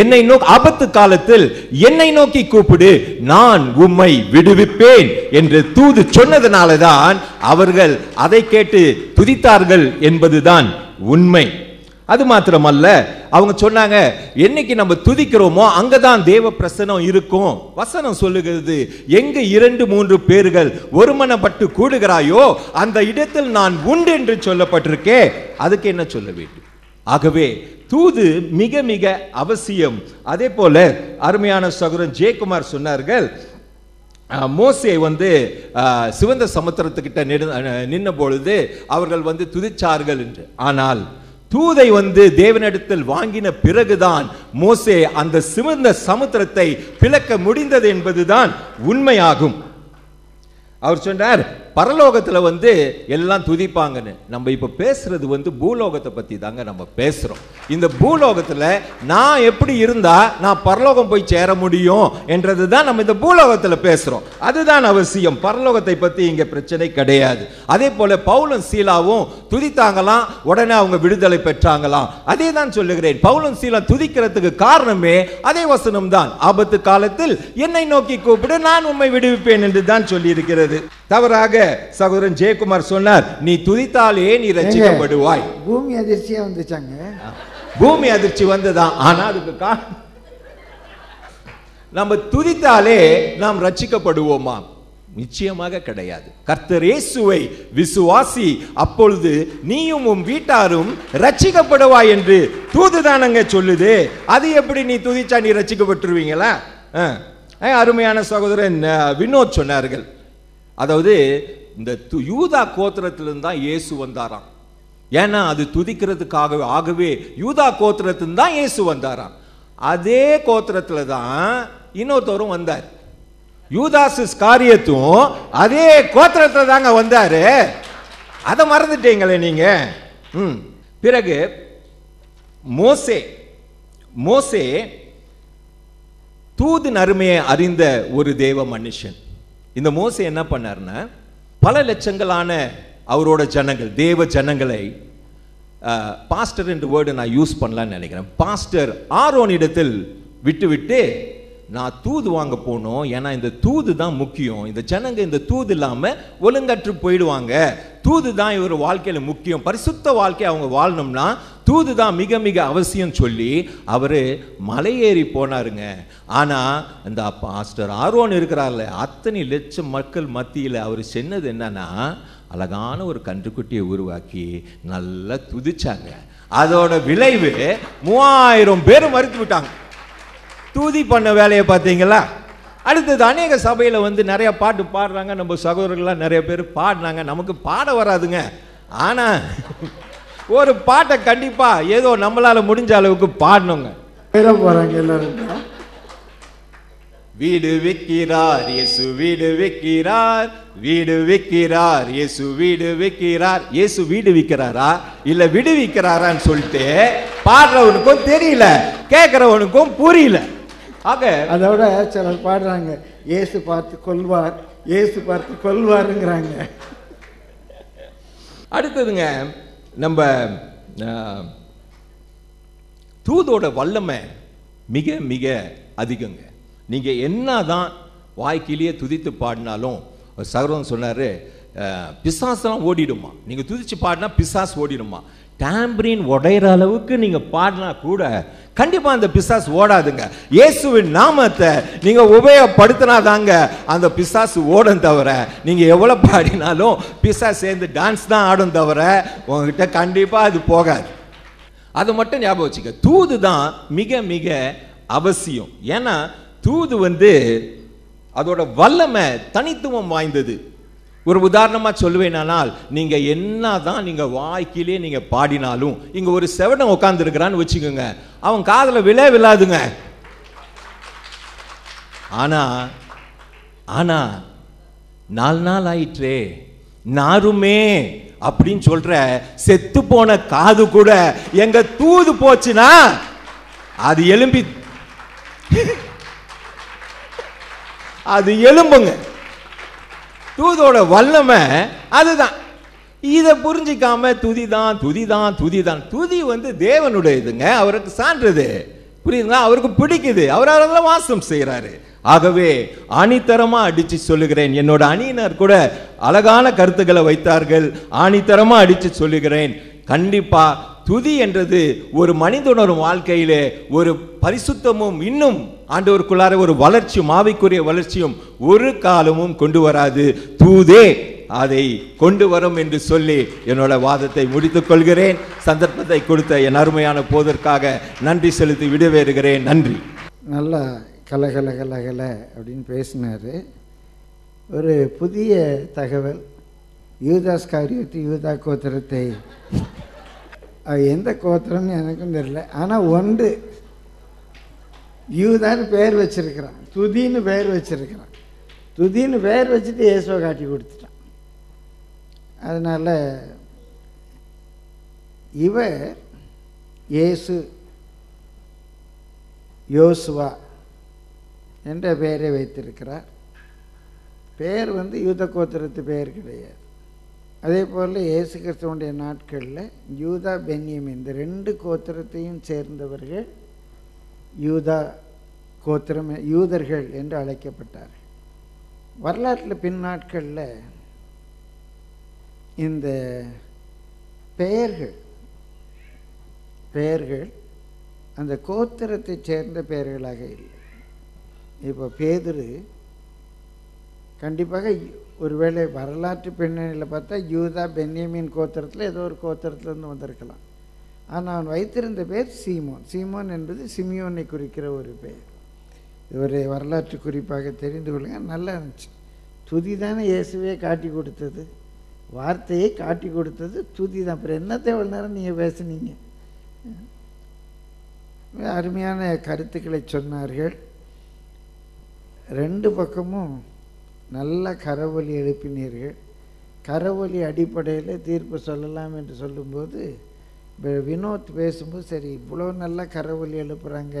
என்னை நோக்கி ஆபத்து காலத்தில் என்னை நோக்கி கூப்பிடு, நான் உம்மை விடுவிப்பேன் என்று தூது சொன்னதனால தான் அவர்கள் அதை கேட்டு துதித்தார்கள் என்பதுதான் உண்மை. அது மாத்திரமல்ல, அவங்க சொன்னாங்க, என்னைக்கு நம்ம துதிக்கிறோமோ அங்கதான் தேவ பிரசனம் இருக்கும். வசனம் சொல்லுகிறது, எங்கு 2-3 பேர்கள் ஒருமனப்பட்டு கூடுகிறாயோ அந்த இடத்தில் நான் உண்டு என்று சொல்லப்பட்டிருக்கே, அதுக்கு என்ன சொல்ல வேண்டும்? ஆகவே தூது மிக மிக அவசியம். அதே போல அருமையான சகோதரன் ஜெயக்குமார் சொன்னார்கள், மோசே வந்து சிவந்த சமுத்திரத்துக்கிட்ட நின்ற பொழுது அவர்கள் வந்து துதிச்சார்கள் என்று. ஆனால் தூதை வந்து தேவனிடத்தில் வாங்கின பிறகுதான் மோசே அந்த சிவந்த சமுத்திரத்தை பிளக்க முடிந்தது என்பதுதான் உண்மையாகும். அவர் சொன்னார், பரலோகத்தில் வந்து எல்லாம் துதிப்பாங்கன்னு. நம்ம இப்போ பேசுறது வந்து பூலோகத்தை பற்றி தாங்க நம்ம பேசுகிறோம். இந்த பூலோகத்தில் நான் எப்படி இருந்தால் நான் பரலோகம் போய் சேர முடியும் என்றது தான் நம்ம இந்த பூலோகத்தில் பேசுகிறோம். அதுதான் அவசியம். பரலோகத்தை பற்றி இங்கே பிரச்சனை கிடையாது. அதே போல் பவுலும் சீலாவும் துதித்தாங்களாம், உடனே அவங்க விடுதலை பெற்றாங்களாம். அதே தான் சொல்லுகிறேன், பவுலும் சீலா துதிக்கிறதுக்கு காரணமே அதே வசனம் தான். ஆபத்து காலத்தில் என்னை நோக்கி கூப்பிடு, நான் உம்மை விடுவிப்பேன் என்று தான் சொல்லியிருக்கிறது. தவறாக சகோதரன் ஜெயக்குமார் சொன்னார், நீ துதித்தாலே நீ ரட்சிக்கப்படுவாய். பூமி அதிர்ச்சியா வந்துச்சாங்க. பூமி அதிர்ச்சி வந்ததா? ஆனா அதுக்கு நம்ம துதித்தாலே நாம் ரட்சிக்கப்படுவோமா? நிச்சயமாக கிடையாது. கர்த்தர் இயேசுவை விசுவாசி, அப்பொழுது நீயும் உன் வீட்டாரும் ரட்சிக்கப்படுவாய் என்று தூதுதானங்க சொல்லுது. அது எப்படி நீ துதிச்சா நீ ரட்சிக்கப்பட்டுருவீங்களா? அருமையான சகோதரன் வினோத் சொன்னார்கள், அதாவது இந்த யூதா கோத்திரத்திலிருந்து தான் இயேசு வந்தாராம். ஏன்னா அது துதிக்கிறதுக்காகவே, ஆகவே யூதா கோத்திரத்திலிருந்து தான் இயேசு வந்தாராம். அதே கோத்திரத்தில் தான் இன்னொருத்தரும் வந்தார், யூதாசு காரியத்தும் அதே கோத்திரத்தில் தாங்க வந்தாரு. அதை மறந்துட்டீங்களே நீங்க. பிறகு மோசே தூது நறுமையை அறிந்த ஒரு தேவ மனுஷன். இந்த மோசே என்ன பண்ணார்னா, பல லட்சங்களான அவரோட ஜனங்கள், தேவ ஜனங்களை, பாஸ்டர் என்ற வேர்டு நான் யூஸ் பண்ணலான்னு நினைக்கிறேன், பாஸ்டர் ஆரோனிடத்தில் விட்டுவிட்டு நான் தூது வாங்க போனோம், ஏன்னா இந்த தூது தான் முக்கியம், இந்த ஜனங்க இந்த தூது இல்லாமல் ஒழுங்கற்று போயிடுவாங்க, தூது தான் இவர் வாழ்க்கையில் முக்கியம், பரிசுத்த வாழ்க்கை அவங்க வாழணும்னா தூது தான் மிக மிக அவசியம் சொல்லி அவர் மலையேறி போனாருங்க. ஆனால் இந்த பாஸ்டர் ஆரோன் இருக்கிறார்ல, அத்தனை லட்சம் மக்கள் மத்தியில் அவர் சென்னது என்னன்னா, அழகான ஒரு கன்றுக்குட்டியை உருவாக்கி நல்லா துதிச்சாங்க. அதோட விளைவு 3000 பேர் மறுத்து விட்டாங்க. தூதி பண்ண வேலையை பார்த்தீங்களா? அடுத்தது அநேக சபையில் வந்து நிறைய பாட்டு பாடுறாங்க, நம்ம சகோதரர்கள்லாம் நிறைய பேர் பாடினாங்க. நமக்கு பாட வராதுங்க, ஆனால் ஒரு பாட்டை கண்டிப்பாக ஏதோ நம்மளால் முடிஞ்ச அளவுக்கு பாடணுங்க. வீடு விற்கிறார் இயேசு, வீடு விற்கிறார், வீடு விற்கிறார் இயேசு, வீடு விற்கிறார். இயேசு வீடு விற்கிறாரா இல்ல விடுவிக்கிறாரான்னு சொல்லிட்டு பாடுறவனுக்கும் தெரியல, கேட்கிறவனுக்கும் புரியல. ஆக அதோட சிலர் பாடுறாங்க, இயேசு பார்த்து கொள்வார், இயேசு பார்த்து கொள்வாருங்கிறாங்க. அடுத்ததுங்க, நம்ம தூதோட வல்லமை மிக மிக அதிகங்க. நீங்கள் என்ன தான் வாய்க்கிலேயே துதித்து பாடினாலும், சகோதரன் சொன்னார், பிசாசெலாம் ஓடிடுமா, நீங்கள் துதித்து பாடினா பிசாஸ் ஓடிடுமா? டாம்பரின் உடையிற அளவுக்கு நீங்கள் பாடினா கூட கண்டிப்பாக அந்த பிசாஸ் ஓடாதுங்க. இயேசுவின் நாமத்தை நீங்கள் உபயோகப்படுத்தினா தாங்க அந்த பிசாஸ் ஓடும், தவிர நீங்கள் எவ்வளோ பாடினாலும் பிசாஸ் சேர்ந்து டான்ஸ் தான் ஆடும், தவிர உங்ககிட்ட கண்டிப்பாக அது போகாது. அதை மட்டும் ஞாபகம் வச்சுக்க. தூது தான் மிக மிக அவசியம். ஏன்னா தூது வந்து அதோட வல்லமை தனித்துவம் வாய்ந்தது. ஒரு உதாரணமாக சொல்லுவேனானால், நீங்கள் என்ன தான் நீங்கள் வாய்க்கிலே நீங்கள் பாடினாலும், இங்கே ஒரு செவடன் உட்காந்துருக்கிறான்னு வச்சுக்கோங்க, அவன் காதில் விழாதுங்க. ஆனால் 4 நாள் ஆயிற்றே நாருமே அப்படின்னு சொல்கிற செத்து போன காது கூட எங்கே தூது போச்சுன்னா அது எழும்புங்க. தூதோட வல்லமை அதுதான். இதை புரிஞ்சிக்காம துதிதான். துதி வந்து தேவனுடையதுங்க, அவருக்கு சான்றது, புரியுதுங்களா? அவருக்கு பிடிக்குது, அவரால் வாசம் செய்கிறாரு. ஆகவே ஆணித்தரமா அடிச்சு சொல்லுகிறேன், என்னோட அணியினர் கூட அழகான கருத்துக்களை வைத்தார்கள், ஆணித்தரமா அடிச்சு சொல்லுகிறேன், கண்டிப்பா துதி என்றது ஒரு மனிதனோட வாழ்க்கையிலே ஒரு பரிசுத்தமும் இன்னும் ஆண்டவருக்குள்ளார ஒரு வளர்ச்சியும், ஆவிக்குரிய வளர்ச்சியும் ஒரு காலமும் கொண்டு வராது, தூதே அதை கொண்டு வரும் என்று சொல்லி என்னோட வாதத்தை முடித்துக் கொள்கிறேன். சந்தர்ப்பத்தை கொடுத்த என் அருமையான போதற்காக நன்றி செலுத்தி விடுவேறுகிறேன். நன்றி. நல்லா கலகலகலகல அப்படின்னு பேசினார். ஒரு புதிய தகவல், யூதாஸ் காரியத்தை, யூதா கோத்திரத்தை, எந்த கோத்திரம்னு எனக்கும் தெரியல, ஆனால் ஒன்று யூதான்னு பேர் வச்சுருக்கிறான், துதின்னு பேர் வச்சுட்டு இயேசுவை காட்டி கொடுத்துட்டான். அதனால் இவர் இயேசு யோசுவா என்ற பெயரை வைத்திருக்கிறார். பேர் வந்து யூத கோத்திரத்து பேர் கிடையாது. அதே போல் இயேசு கிறிஸ்துவனுடைய நாட்களில் யூதா, பென்யமீன் இந்த 2 கோத்திரத்தையும் சேர்ந்தவர்கள் யூதா கோத்திரம், யூதர்கள் என்று அழைக்கப்பட்டார்கள். வரலாற்றில் பின்னாட்களில் இந்த பெயர்கள் அந்த கோத்திரத்தை சேர்ந்த பெயர்களாக இல்லை. இப்போ பேதுரு கண்டிப்பாக ஒருவேளை வரலாற்று பின்னணியில் பார்த்தா யூதா பென்யமீன் கோத்திரத்தில் ஏதோ ஒரு கோத்திரத்துலேருந்து வந்திருக்கலாம். ஆனால் அவன் வைத்திருந்த பேர் சீமோன். சீமோன் என்பது சிமியோனை குறிக்கிற ஒரு பெயர். இது ஒரு வரலாற்று குறிப்பாக தெரிந்து கொள்ளுங்க, நல்லா இருந்துச்சு. துதி தானே இயேசுவே காட்டி கொடுத்தது, வார்த்தையை காட்டி கொடுத்தது துதி தான். அப்புறம் என்னத்தை எவ்வளோ நேரம் நீங்கள் பேசுனீங்க? அருமையான கருத்துக்களை சொன்னார்கள். ரெண்டு பக்கமும் நல்ல கரவொலி எழுப்பினீர்கள். கரவொலி அடிப்படையில் தீர்ப்பு சொல்லலாம் என்று சொல்லும்போது வினோத் பேசும்போது, சரி இவ்வளோ நல்லா கரவொலி எழுப்புகிறாங்க,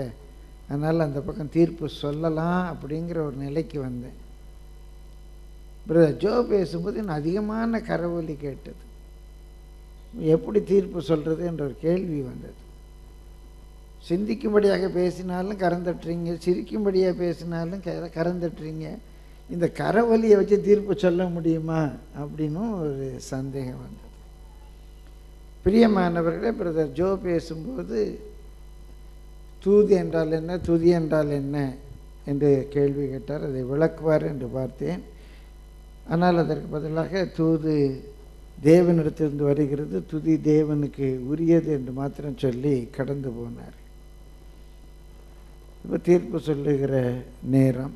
அதனால் அந்த பக்கம் தீர்ப்பு சொல்லலாம் அப்படிங்கிற ஒரு நிலைக்கு வந்தேன். பிரதர் ஜோ பேசும்போது இன்னும் அதிகமான கரவொலி கேட்டது, எப்படி தீர்ப்பு சொல்கிறது என்ற ஒரு கேள்வி வந்தது. சிந்திக்கும்படியாக பேசினாலும் கரந்தட்டுறீங்க, சிரிக்கும்படியாக பேசினாலும் கரந்தட்டுறீங்க, இந்த கரவொலியை வச்சு தீர்ப்பு சொல்ல முடியுமா அப்படின்னும் ஒரு சந்தேகம் வந்தது. பிரியமானவர்களே, பிரதர் ஜோ பேசும்போது தூதி என்றால் என்ன, துதி என்றால் என்ன என்று கேள்வி கேட்டார். அதை விளக்குவார் என்று பார்த்தேன். ஆனால் அதற்கு பதிலாக தூது தேவனிடத்திலிருந்து வருகிறது, துதி தேவனுக்கு உரியது என்று மாத்திரம் சொல்லி கடந்து போனார். இப்போ தீர்ப்பு சொல்லுகிற நேரம்.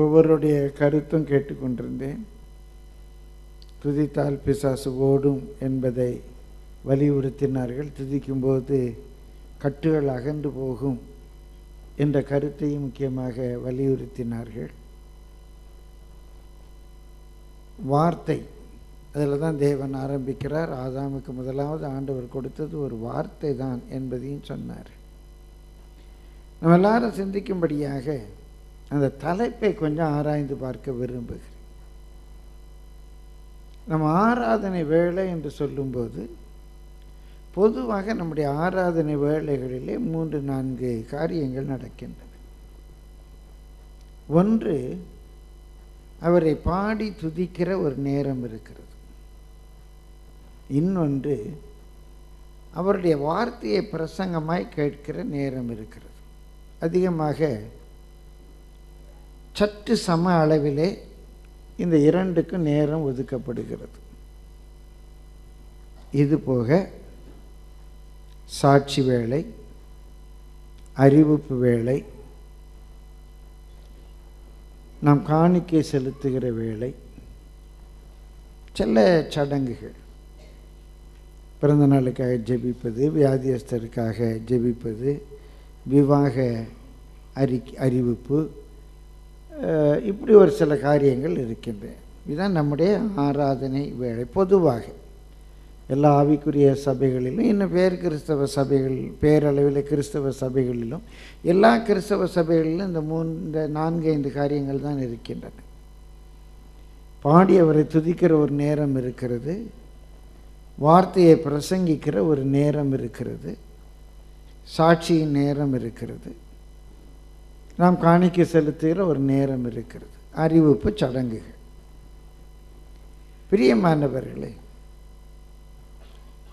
ஒவ்வொருடைய கருத்தும் கேட்டுக்கொண்டிருந்தேன். துதித்தால் பிசாசு ஓடும் என்பதை வலியுறுத்தினார்கள். துதிக்கும்போது கட்டுகள் அகன்று போகும் என்ற கருத்தையும் முக்கியமாக வலியுறுத்தினார்கள். வார்த்தை, அதில் தான் தேவன் ஆரம்பிக்கிறார். ஆதாமுக்கு முதலாவது ஆண்டவர் கொடுத்தது ஒரு வார்த்தை தான் என்பதையும் சொன்னார். நம்ம எல்லாரும் சிந்திக்கும்படியாக அந்த தலைப்பை கொஞ்சம் ஆராய்ந்து பார்க்க விரும்புகிறேன். நம்ம ஆராதனை வேலை என்று சொல்லும்போது பொதுவாக நம்முடைய ஆராதனை வேலைகளிலே 3-4 காரியங்கள் நடக்கின்றன. ஒன்று, அவரை பாடி துதிக்கிற ஒரு நேரம் இருக்கிறது. இன்னொன்று, அவருடைய வார்த்தையை பிரசங்கமாய் கேட்கிற நேரம் இருக்கிறது. அதிகமாக சற்று சம அளவிலே இந்த இரண்டுக்கும் நேரம் ஒதுக்கப்படுகிறது. இது போக சாட்சி வேலை, அறிவிப்பு வேலை, நாம் காணிக்கை செலுத்துகிற வேலை, சில சடங்குகள், பிறந்த நாளுக்காக ஜெபிப்பது, வியாதியஸ்தருக்காக ஜெபிப்பது, விவாக அறிவிப்பு, இப்படி ஒரு சில காரியங்கள் இருக்கின்றன. இதுதான் நம்முடைய ஆராதனை வேலை பொதுவாக எல்லா ஆவிக்குரிய சபைகளிலும், இன்னும் கிறிஸ்தவ சபைகள் பேரளவில் கிறிஸ்தவ சபைகளிலும், எல்லா கிறிஸ்தவ சபைகளிலும் இந்த 4-5 காரியங்கள் தான் இருக்கின்றன. பாடி அவரை துதிக்கிற ஒரு நேரம் இருக்கிறது, வார்த்தையை பிரசங்கிக்கிற ஒரு நேரம் இருக்கிறது, சாட்சியின் நேரம் இருக்கிறது, நாம் காணிக்கை செலுத்துகிற ஒரு நேரம் இருக்கிறது, அறிவிப்பு சடங்குகள். பிரியமானவர்களே,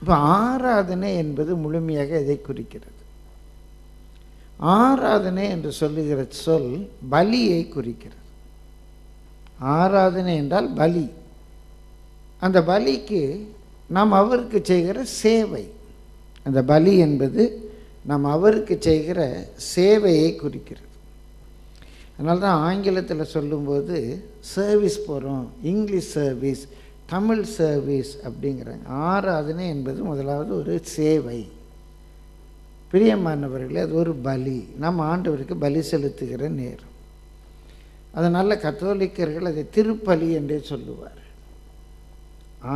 இப்போ ஆராதனை என்பது முழுமையாக இதை குறிக்கிறது. ஆராதனை என்று சொல்லுகிற சொல் பலியை குறிக்கிறது. ஆராதனை என்றால் பலி. அந்த பலிக்கு நாம் அவருக்கு செய்கிற சேவை. அந்த பலி என்பது நாம் அவருக்கு செய்கிற சேவையை குறிக்கிறது. அதனால தான் ஆங்கிலத்தில் சொல்லும்போது சர்வீஸ் போகிறோம், இங்கிலீஷ் சர்வீஸ், தமிழ் சர்வீஸ் அப்படிங்கிறாங்க. ஆராதனை என்பது முதலாவது ஒரு சேவை. பிரியமானவர்களே, அது ஒரு பலி, நம்ம ஆண்டவருக்கு பலி செலுத்துகிற நேரம். அதனால் கத்தோலிக்கர்கள் அதை திருப்பலி என்றே சொல்லுவார்.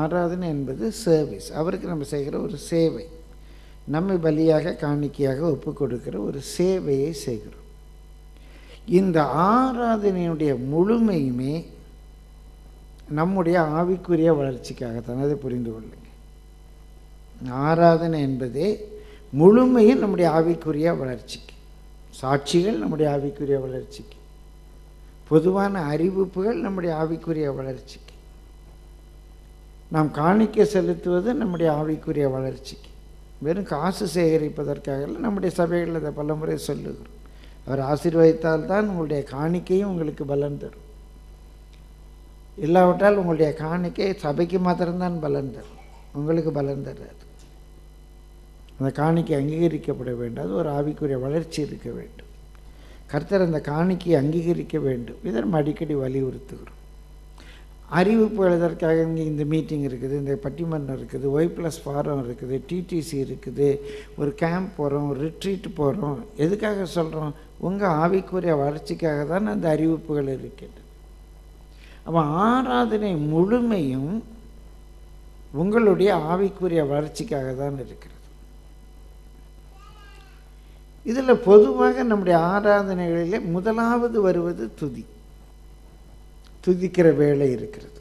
ஆராதனை என்பது சர்வீஸ், அவருக்கு நம்ம செய்கிற ஒரு சேவை, நம்மை பலியாக காணிக்கையாக ஒப்பு கொடுக்கிற ஒரு சேவையை செய்கிறோம். இந்த ஆராதனையுடைய முழுமையுமே நம்முடைய ஆவிக்குரிய வளர்ச்சிக்காகத்தான். அதை புரிந்து கொள்ளுங்க. ஆராதனை என்பதே முழுமையும் நம்முடைய ஆவிக்குரிய வளர்ச்சிக்கு, சாட்சிகள் நம்முடைய ஆவிக்குரிய வளர்ச்சிக்கு, பொதுவான அறிவிப்புகள் நம்முடைய ஆவிக்குரிய வளர்ச்சிக்கு, நாம் காணிக்கை செலுத்துவது நம்முடைய ஆவிக்குரிய வளர்ச்சிக்கு. வெறும் காசு சேகரிப்பதற்காக நம்முடைய சபைகளில் அதை பல முறை சொல்லுகிறோம். அவர் ஆசீர்வதித்தால் தான் உங்களுடைய காணிக்கையும் உங்களுக்கு பலன் தரும். இல்லாவிட்டால் உங்களுடைய காணிக்கை சபைக்கு மாத்திரம்தான் பலன் தரும், உங்களுக்கு பலன் தராது. அந்த காணிக்கை அங்கீகரிக்கப்பட வேண்டும். ஒரு ஆவிக்குரிய வளர்ச்சி இருக்க வேண்டும். கர்த்தர் அந்த காணிக்கையை அங்கீகரிக்க வேண்டும். இதற்கு அடிக்கடி வலியுறுத்துகிறோம். அறிவிப்பு எழுதற்காக இங்கே இந்த மீட்டிங் இருக்குது, இந்த பட்டிமன்றம் இருக்குது, ஒய்ப்ளஸ் ஃபாரம் இருக்குது, டிடிசி இருக்குது, ஒரு கேம்ப் போகிறோம், ஒரு ரிட்ரீட் போகிறோம். எதுக்காக சொல்கிறோம்? உங்கள் ஆவிக்குரிய வளர்ச்சிக்காக தான் அந்த அறிவிப்புகள் இருக்கின்றன. அப்போ ஆராதனை முழுமையும் உங்களுடைய ஆவிக்குரிய வளர்ச்சிக்காக தான் இருக்கிறது. இதில் பொதுவாக நம்முடைய ஆராதனைகளிலே முதலாவது வருவது துதி. துதிக்கிற வேலை இருக்கிறது,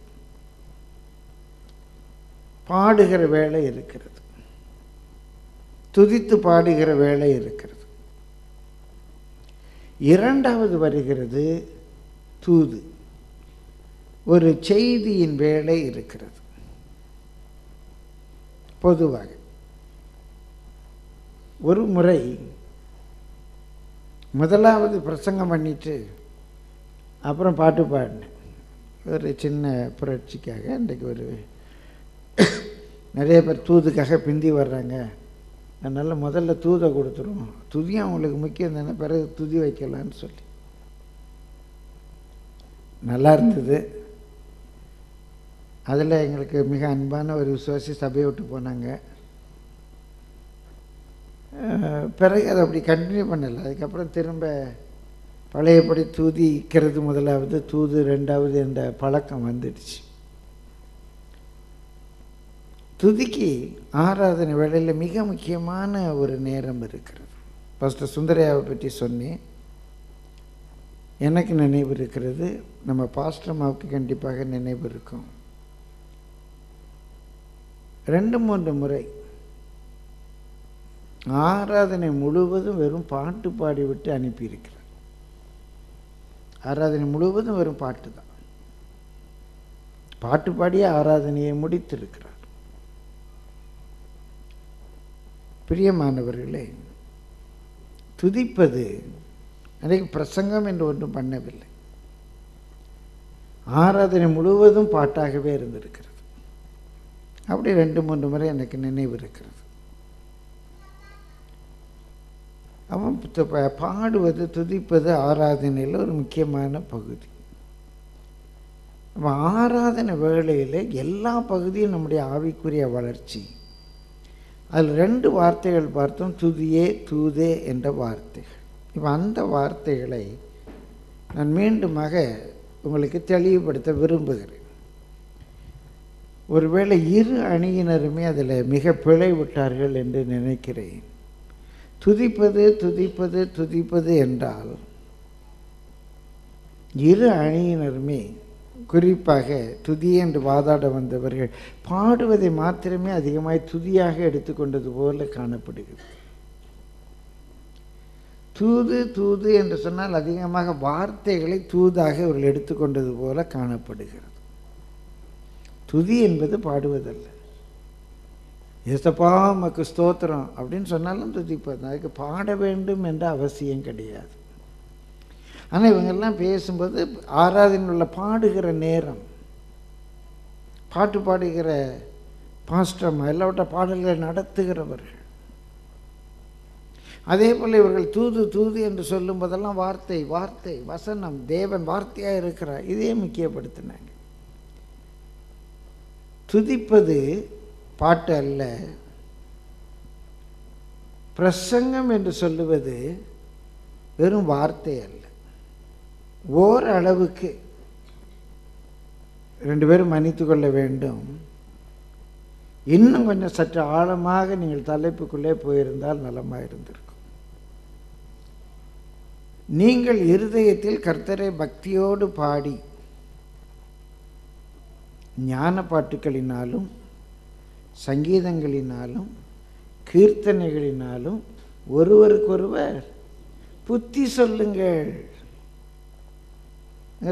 பாடுகிற வேலை இருக்கிறது, துதித்து பாடுகிற வேலை இருக்கிறது. இரண்டாவது வருகிறது தூது, ஒரு செய்தியின் வேலை இருக்கிறது. பொதுவாக ஒரு முறை முதலாவது பிரசங்கம் பண்ணிட்டு அப்புறம் பாட்டு பாடினேன். ஒரு சின்ன புரட்சிக்காக இன்றைக்கு ஒரு நிறைய பேர் தூதுக்காக பிந்தி வர்றாங்க. அதனால் முதல்ல தூதை கொடுத்துருவோம், துதியும் அவங்களுக்கு முக்கியம் தானே, பிறகு துதி வைக்கலான்னு சொல்லி நல்லா இருந்தது. அதில் எங்களுக்கு மிக அன்பான ஒரு விசுவாசி சபையை விட்டு போனாங்க. பிறகு அதை அப்படி கண்டினியூ பண்ணலை. அதுக்கப்புறம் திரும்ப பழையபடி தூதிக்கிறது முதலாவது, தூது ரெண்டாவது என்ற பழக்கம் வந்துடுச்சு. துதிக்கு ஆராதனை வேளையில் மிக முக்கியமான ஒரு நேரம் இருக்கிறது. ஃபஸ்ட்டு சுந்தரையாவை பற்றி சொன்னேன். எனக்கு நினைவு இருக்கிறது, நம்ம பாஸ்டர்மாவுக்கு கண்டிப்பாக நினைவு இருக்கும். 2-3 முறை ஆராதனை முழுவதும் வெறும் பாட்டு பாடிவிட்டு அனுப்பியிருக்கிறார். ஆராதனை முழுவதும் வெறும் பாட்டு தான், பாட்டு பாடிய ஆராதனையை முடித்திருக்கிறார். பிரியமானவர்களே, துதிப்பது அன்றைக்கு பிரசங்கம் என்று ஒன்றும் பண்ணவில்லை. ஆராதனை முழுவதும் பாட்டாகவே இருந்திருக்கிறது. அப்படி 2-3 முறை எனக்கு நினைவு இருக்கிறது. அவன் பாடுவது துதிப்பது ஆராதனையில் ஒரு முக்கியமான பகுதி. நம்ம ஆராதனை வேளையில் எல்லா பகுதியும் நம்முடைய ஆவிக்குரிய வளர்ச்சி. அதில் 2 வார்த்தைகள் பார்த்தோம், துதியே தூதே என்ற வார்த்தைகள். இப்போ அந்த வார்த்தைகளை நான் மீண்டுமாக உங்களுக்கு தெளிவுபடுத்த விரும்புகிறேன். ஒருவேளை இரு அணியினருமே அதில் மிக பிழை விட்டார்கள் என்று நினைக்கிறேன். துதிப்பது துதிப்பது துதிப்பது என்றால் இரு அணியினருமே, குறிப்பாக துதி என்று வாதாட வந்தவர்கள் பாடுவதை மாத்திரமே அதிகமாய் துதியாக எடுத்துக்கொண்டது போல காணப்படுகிறது. தூது தூது என்று சொன்னால் அதிகமாக வார்த்தைகளை தூதாக இவர்கள் எடுத்துக்கொண்டது போல காணப்படுகிறது. துதி என்பது பாடுவதல்ல. ஏசப்பா நமக்கு ஸ்தோத்திரம் அப்படின்னு சொன்னாலும் துதிப்பது, அதுக்கு பாட வேண்டும் என்ற அவசியம் கிடையாது. ஆனால் இவங்கெல்லாம் பேசும்போது ஆராதனையில் பாடுகிற நேரம், பாட்டு பாடுகிற பாஸ்டம், எல்லாவற்ற பாடல்களை நடத்துகிறவர்கள். அதே போல் இவர்கள் தூது தூது என்று சொல்லும் போதெல்லாம் வார்த்தை வார்த்தை வசனம், தேவன் வார்த்தையாக இருக்கிறார், இதையே முக்கியப்படுத்தினாங்க. துதிப்பது பாட்டு அல்ல. பிரசங்கம் என்று சொல்லுவது வெறும் வார்த்தை அல்ல. ஓரளவுக்கு 2 பேரும் மன்னித்து கொள்ள வேண்டும். இன்னும் கொஞ்சம் சற்று ஆழமாக நீங்கள் தலைப்புக்குள்ளே போயிருந்தால் நலமாக இருந்திருக்கும். நீங்கள் இருதயத்தில் கர்த்தரை பக்தியோடு பாடி ஞான பாட்டுக்களினாலும் சங்கீதங்களினாலும் கீர்த்தனைகளினாலும் ஒருவருக்கொருவர் புத்தி சொல்லுங்கள்.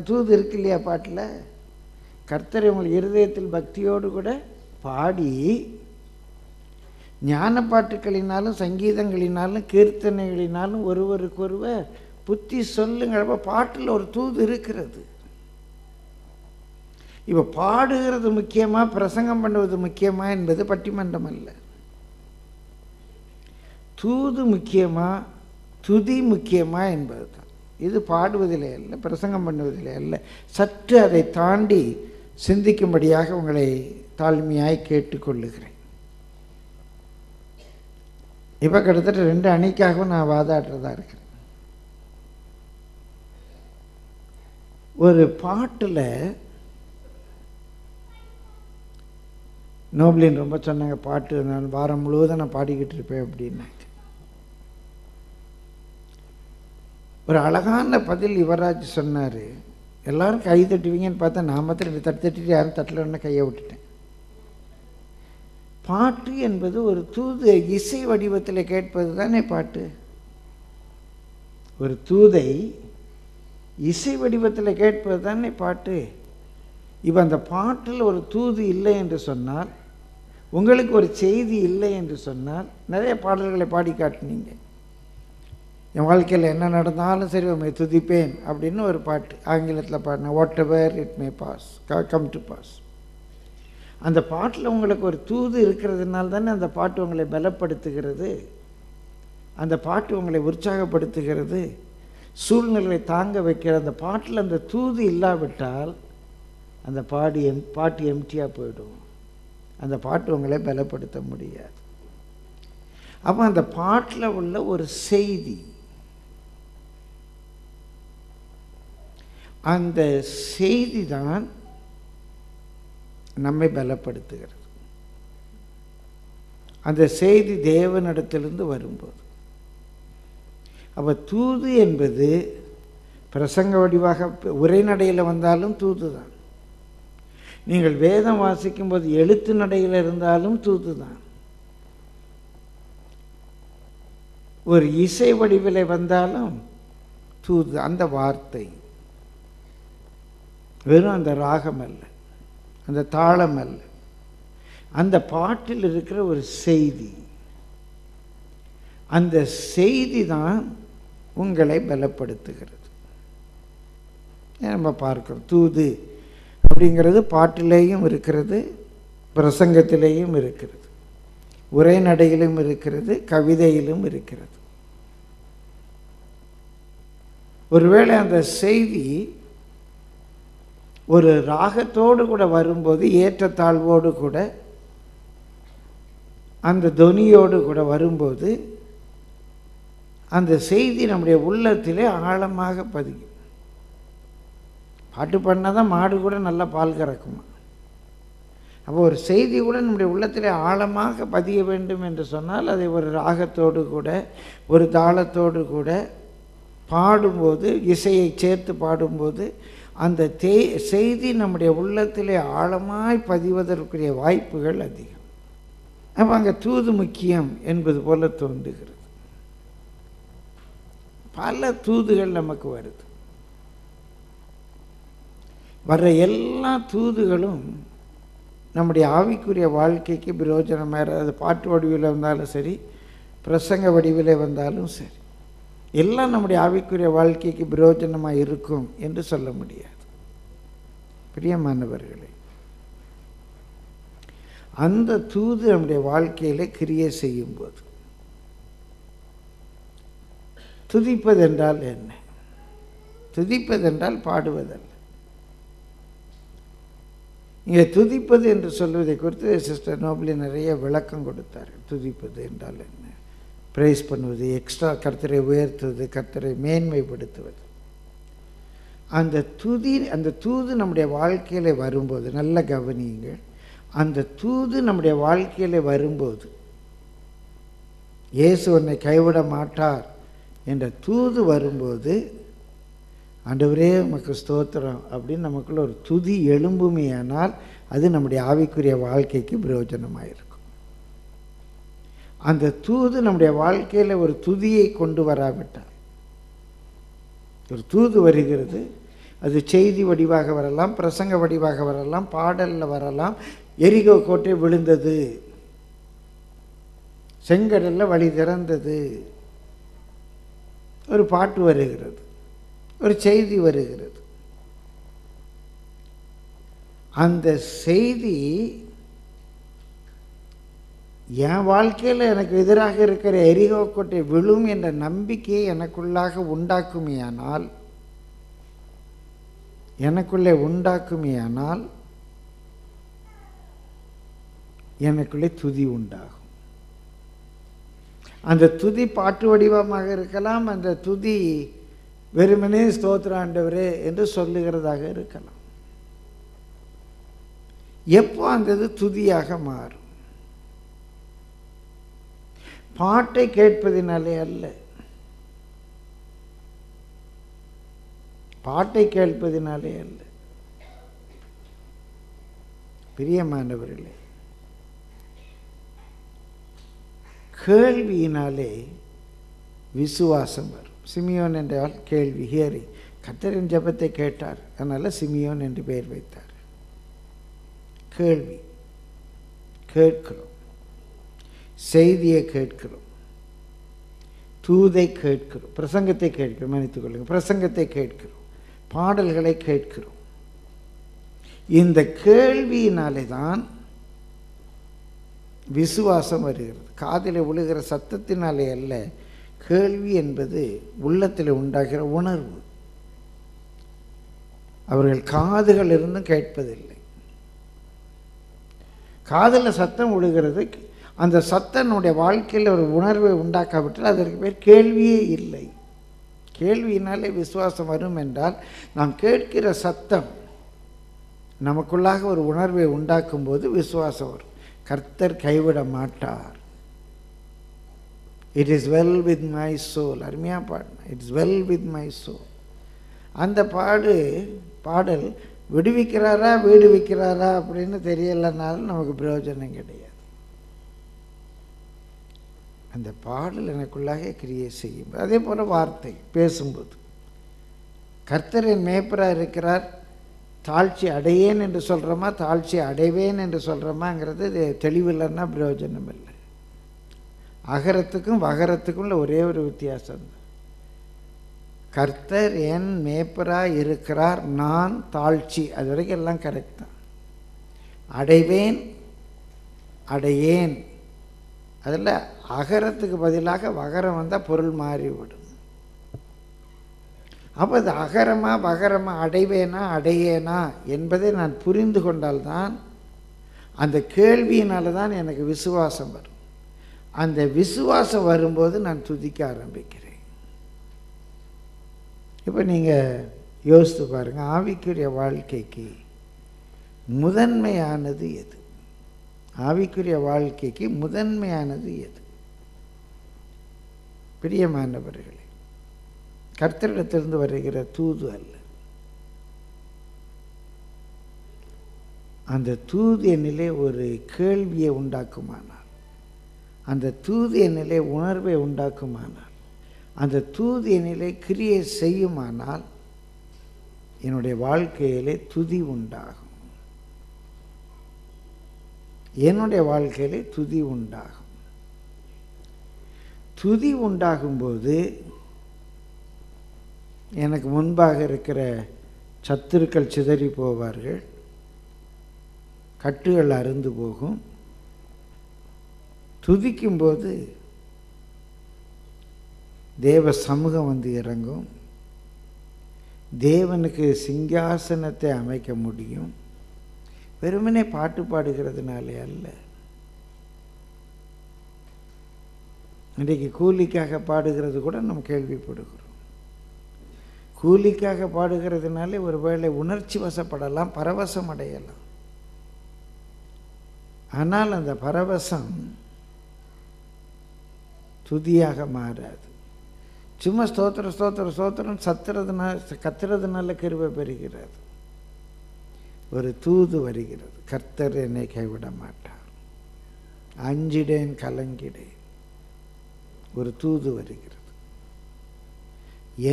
தூது இருக்கு இல்லையா பாட்டில், கர்த்தரை உங்கள் இருதயத்தில் பக்தியோடு கூட பாடி ஞான பாட்டுக்களினாலும் சங்கீதங்களினாலும் கீர்த்தனைகளினாலும் ஒருவருக்கொருவர் புத்தி சொல்லுங்கிறப்ப பாட்டில் ஒரு தூது இருக்கிறது. இப்போ பாடுகிறது முக்கியமா பிரசங்கம் பண்ணுவது முக்கியமா என்பது பட்டிமன்றம் அல்ல. தூது முக்கியமா துதி முக்கியமா என்பது தான். இது பாடுவதிலே அல்ல, பிரசங்கம் பண்ணுவதிலே அல்ல. சற்று அதை தாண்டி சிந்திக்கும்படியாக உங்களை தாழ்மையாய் கேட்டுக்கொள்ளுகிறேன். இப்போ கிட்டத்தட்ட 2 அணிக்காகவும் நான் வாதாடுறதா இருக்கிறேன். ஒரு பாட்டில் நோபலின் ரொம்ப சொன்னாங்க, பாட்டு நான் வாரம் முழுவதும் நான் பாடிக்கிட்டு இருப்பேன் அப்படின்னாங்க. ஒரு அழகான பதில் யுவராஜ் சொன்னார். எல்லாரும் கை தட்டுவீங்கன்னு பார்த்தா நான் மாத்திரம் இப்படி தட்டிட்டு யாரும் தட்டலன்னு கையை விட்டுட்டேன். பாட்டு என்பது ஒரு தூது, இசை வடிவத்தில் கேட்பது தானே பாட்டு. ஒரு தூதை இசை வடிவத்தில் கேட்பது தானே பாட்டு. இப்போ அந்த பாட்டில் ஒரு தூது இல்லை என்று சொன்னால், உங்களுக்கு ஒரு செய்தி இல்லை என்று சொன்னால், நிறைய பாடல்களை பாடி காட்டினீங்க. என் வாழ்க்கையில் என்ன நடந்தாலும் சரி உண்மை துதிப்பேன் அப்படின்னு ஒரு பாட்டு ஆங்கிலத்தில் பாடினேன். Whatever it may pass come to pass. அந்த பாட்டில் உங்களுக்கு ஒரு தூது இருக்கிறதுனால தானே அந்த பாட்டு உங்களை பலப்படுத்துகிறது, அந்த பாட்டு உங்களை உற்சாகப்படுத்துகிறது, சூழ்நிலையை தாங்க வைக்கிற. அந்த பாட்டில் அந்த தூது இல்லாவிட்டால் அந்த பாட்டு எம்டியாக போயிடும், அந்த பாட்டு உங்களை பலப்படுத்த முடியாது. அப்போ அந்த பாட்டில் உள்ள ஒரு செய்தி, அந்த செய்தி தான் நம்மை பலப்படுத்துகிறது. அந்த செய்தி தேவனிடத்திலிருந்து வரும்போது, அப்போ தூது என்பது பிரசங்க வடிவாக உரைநடையில் வந்தாலும் தூது தான், நீங்கள் வேதம் வாசிக்கும்போது எழுத்து நடையில் இருந்தாலும் தூது தான், ஒரு இசை வடிவில் வந்தாலும் தூது. அந்த வார்த்தை வெறும் அந்த ராகம் அல்ல, அந்த தாளம் அல்ல, அந்த பாட்டில் இருக்கிற ஒரு செய்தி, அந்த செய்தி தான் உங்களை பலப்படுத்துகிறது. நம்ம பார்க்கிறோம் தூது அப்படிங்கிறது பாட்டிலேயும் இருக்கிறது, பிரசங்கத்திலேயும் இருக்கிறது, உரைநடையிலும் இருக்கிறது, கவிதையிலும் இருக்கிறது. ஒருவேளை அந்த செய்தி ஒரு ராகத்தோடு கூட வரும்போது, ஏற்றத்தாழ்வோடு கூட, அந்த தொனியோடு கூட வரும்போது, அந்த செய்தி நம்முடைய உள்ளத்திலே ஆழமாக பதியும். பாட்டு பாடினா தான் மாடு கூட நல்லா பால் கறக்குமா? அப்போ ஒரு செய்தி கூட நம்முடைய உள்ளத்திலே ஆழமாக பதிய வேண்டும் என்று சொன்னால், அதை ஒரு ராகத்தோடு கூட, ஒரு தாளத்தோடு கூட பாடும்போது, இசையை சேர்த்து பாடும்போது, அந்த செய்தி நம்முடைய உள்ளத்திலே ஆழமாய் பதிவதற்குரிய வாய்ப்புகள் அதிகம். அப்போ அங்கே தூது முக்கியம் என்பது போல தோன்றுகிறது. பல தூதுகள் நமக்கு வருது. வர்ற எல்லா தூதுகளும் நம்முடைய ஆவிக்குரிய வாழ்க்கைக்கு பிரயோஜனமாக, அது பாட்டு வடிவில் வந்தாலும் சரி, பிரசங்க வடிவில் வந்தாலும் சரி, எல்லாம் நம்முடைய ஆவிக்குரிய வாழ்க்கைக்கு பிரயோஜனமாக இருக்கும் என்று சொல்ல முடியாது. பிரியமானவர்களே, அந்த தூது நம்முடைய வாழ்க்கையில் கிரியை செய்யும்போது, துதிப்பதென்றால் என்ன? துதிப்பதென்றால் பாடுவதல்ல. இங்கே துதிப்பது என்று சொல்வதை குறித்து சிஸ்டர் நோபலி நிறைய விளக்கம் கொடுத்தார். துதிப்பது என்றால் என்ன? ப்ரைஸ் பண்ணுவது, எக்ஸ்ட்ரா கர்த்தரை உயர்த்துவது, கர்த்தரை மேன்மைப்படுத்துவது. அந்த துதி, அந்த தூது நம்முடைய வாழ்க்கையில் வரும்போது, நல்ல கவனியுங்கள், அந்த தூது நம்முடைய வாழ்க்கையில் வரும்போது, இயேசு உன்னை கைவிட மாட்டார் என்ற தூது வரும்போது, ஆண்டவரே உமக்கு ஸ்தோத்திரம் அப்படின்னு நமக்குள்ள ஒரு துதி எழும்புமையானால், அது நம்முடைய ஆவிக்குரிய வாழ்க்கைக்கு பிரயோஜனமாயிருக்கும். அந்த தூது நம்முடைய வாழ்க்கையில் ஒரு துதியை கொண்டு வராவிட்டால், ஒரு தூது வருகிறது, அது செய்தி வடிவாக வரலாம், பிரசங்க வடிவாக வரலாம், பாடலில் வரலாம். எரிகோ கோட்டை விழுந்தது, செங்கடலில் வழி திறந்தது, ஒரு பாட்டு வருகிறது, ஒரு செய்தி வருகிறது. அந்த செய்தி என் வாழ்க்கையில் எனக்கு எதிராக இருக்கிற எரிகோ கோட்டை விழும் என்ற நம்பிக்கையை எனக்குள்ளாக உண்டாக்குமேயானால், எனக்குள்ளே உண்டாக்குமேயானால் எனக்குள்ளே துதி உண்டாகும். அந்த துதி பாட்டு வடிவமாக இருக்கலாம், அந்த துதி வெறுமனே ஸ்தோத்திராண்டவரே என்று சொல்லுகிறதாக இருக்கலாம். எப்போ அந்த இது துதியாக மாறும்? பாட்டை கேட்பதினாலே அல்ல. பாட்டை கேட்பதினாலே அல்ல பிரியமானவர்களே, கேள்வியினாலே விசுவாசம் வரும். சிமியோன் என்றால் கேள்வி, ஹியரிங். கர்த்தரின் ஜெபத்தை கேட்டார், அதனால் சிமியோன் என்று பெயர் வைத்தார். கேள்வி கேட்கிறோம், செய்தியை கேட்கிறோம், தூதை கேட்கிறோம், பிரசங்கத்தை கேட்கிறோம், மன்னித்துக் கொள்ளுங்கள், பிரசங்கத்தை கேட்கிறோம், பாடல்களை கேட்கிறோம். இந்த கேள்வியினாலே தான் விசுவாசம் வருகிறது. காதில் விழுகிற சத்தத்தினாலே அல்ல. கேள்வி என்பது உள்ளத்தில் உண்டாகிற உணர்வு. அவர்கள் காதுகள் இருந்தும் கேட்பதில்லை. காதில் சத்தம் விழுகிறது, அந்த சத்தனுடைய வாழ்க்கையில் ஒரு உணர்வை உண்டாக்காவிட்டால் அதற்கு பேர் கேள்வியே இல்லை. கேள்வியினாலே விசுவாசம் வரும் என்றால் நாம் கேட்கிற சத்தம் நமக்குள்ளாக ஒரு உணர்வை உண்டாக்கும் போது விசுவாசம் வரும். கர்த்தர் கைவிட மாட்டார். It is well with my soul. அருமையாக பாடினா, it's well with my soul. அந்த பாடல் விடுவிக்கிறாரா வீடு விற்கிறாரா அப்படின்னு தெரியலைனாலும் நமக்கு பிரயோஜனம் கிடையாது. அந்த பாடல் எனக்குள்ளாக கிரியை செய்யும். அதே போல் வார்த்தை பேசும்போது கர்த்தரின் மேய்ப்பராக இருக்கிறார், தாழ்ச்சி அடையேன் என்று சொல்கிறோமா, தாழ்ச்சி அடைவேன் என்று சொல்கிறோமாங்கிறது தெளிவில்லைன்னா பிரயோஜனம் இல்லை. அகரத்துக்கும் வகரத்துக்குள்ள ஒரே ஒரு வித்தியாசம்தான். கர்த்தர் என் மேய்ப்பராக இருக்கிறார், நான் தாழ்ச்சி, அது வரைக்கும் எல்லாம் கரெக்ட் தான். அடைவேன் அடையேன், அதில் அகரத்துக்கு பதிலாக வகரம் வந்தால் பொருள் மாறிவிடும். அப்போ அது அகரமா வகரமா அடைவேனா அடையேனா என்பதை நான் புரிந்து கொண்டால்தான், அந்த கேள்வியினால தான் எனக்கு விசுவாசம் வரும். அந்த விசுவாசம் வரும்போது நான் துதிக்க ஆரம்பிக்கிறேன். இப்போ நீங்கள் யோசித்து பாருங்கள், ஆவிக்குரிய வாழ்க்கைக்கு முதன்மையானது எது? ஆவிக்குரிய வாழ்க்கைக்கு முதன்மையானது எது? பிரியமானவர்களே, கர்த்தரிடத்திலிருந்து வருகிற தூது அல்ல. அந்த தூது என்னிலே ஒரு கேள்வியை உண்டாக்குமானால், அந்த தூது என்னிலே உணர்வை உண்டாக்குமானால், அந்த தூது என்னிலே கிரியை செய்யுமானால் என்னுடைய வாழ்க்கையிலே துதி உண்டாகும். என்னுடைய வாழ்க்கையிலே துதி உண்டாகும். துதி உண்டாகும்போது எனக்கு முன்பாக இருக்கிற சத்துருக்கள் சிதறி போவார்கள், கட்டுகள் அறுந்து போகும். துதிக்கும்போது தேவ சமூகம் வந்து இறங்கும், தேவனுக்கு சிங்காசனத்தை அமைக்க முடியும். வெறுமனே பாட்டு பாடுகிறதுனாலே அல்ல. இன்றைக்கு கூலிக்காக பாடுகிறது கூட நம்ம கேள்விப்படுகிறோம். கூலிக்காக பாடுகிறதுனாலே ஒருவேளை உணர்ச்சி வசப்படலாம், பரவசம் அடையலாம். ஆனால் அந்த பரவசம் துதியாக மாறாது. சும்மா ஸ்தோத்திர ஸ்தோத்திர ஸ்தோத்திரம் கத்துறதுனால கிருபை பெறுகிறது. ஒரு தூது வருகிறது, கர்த்தர் என்னை கைவிட மாட்டார், அஞ்சிடேன் கலங்கிடேன். ஒரு தூது வருகிறது.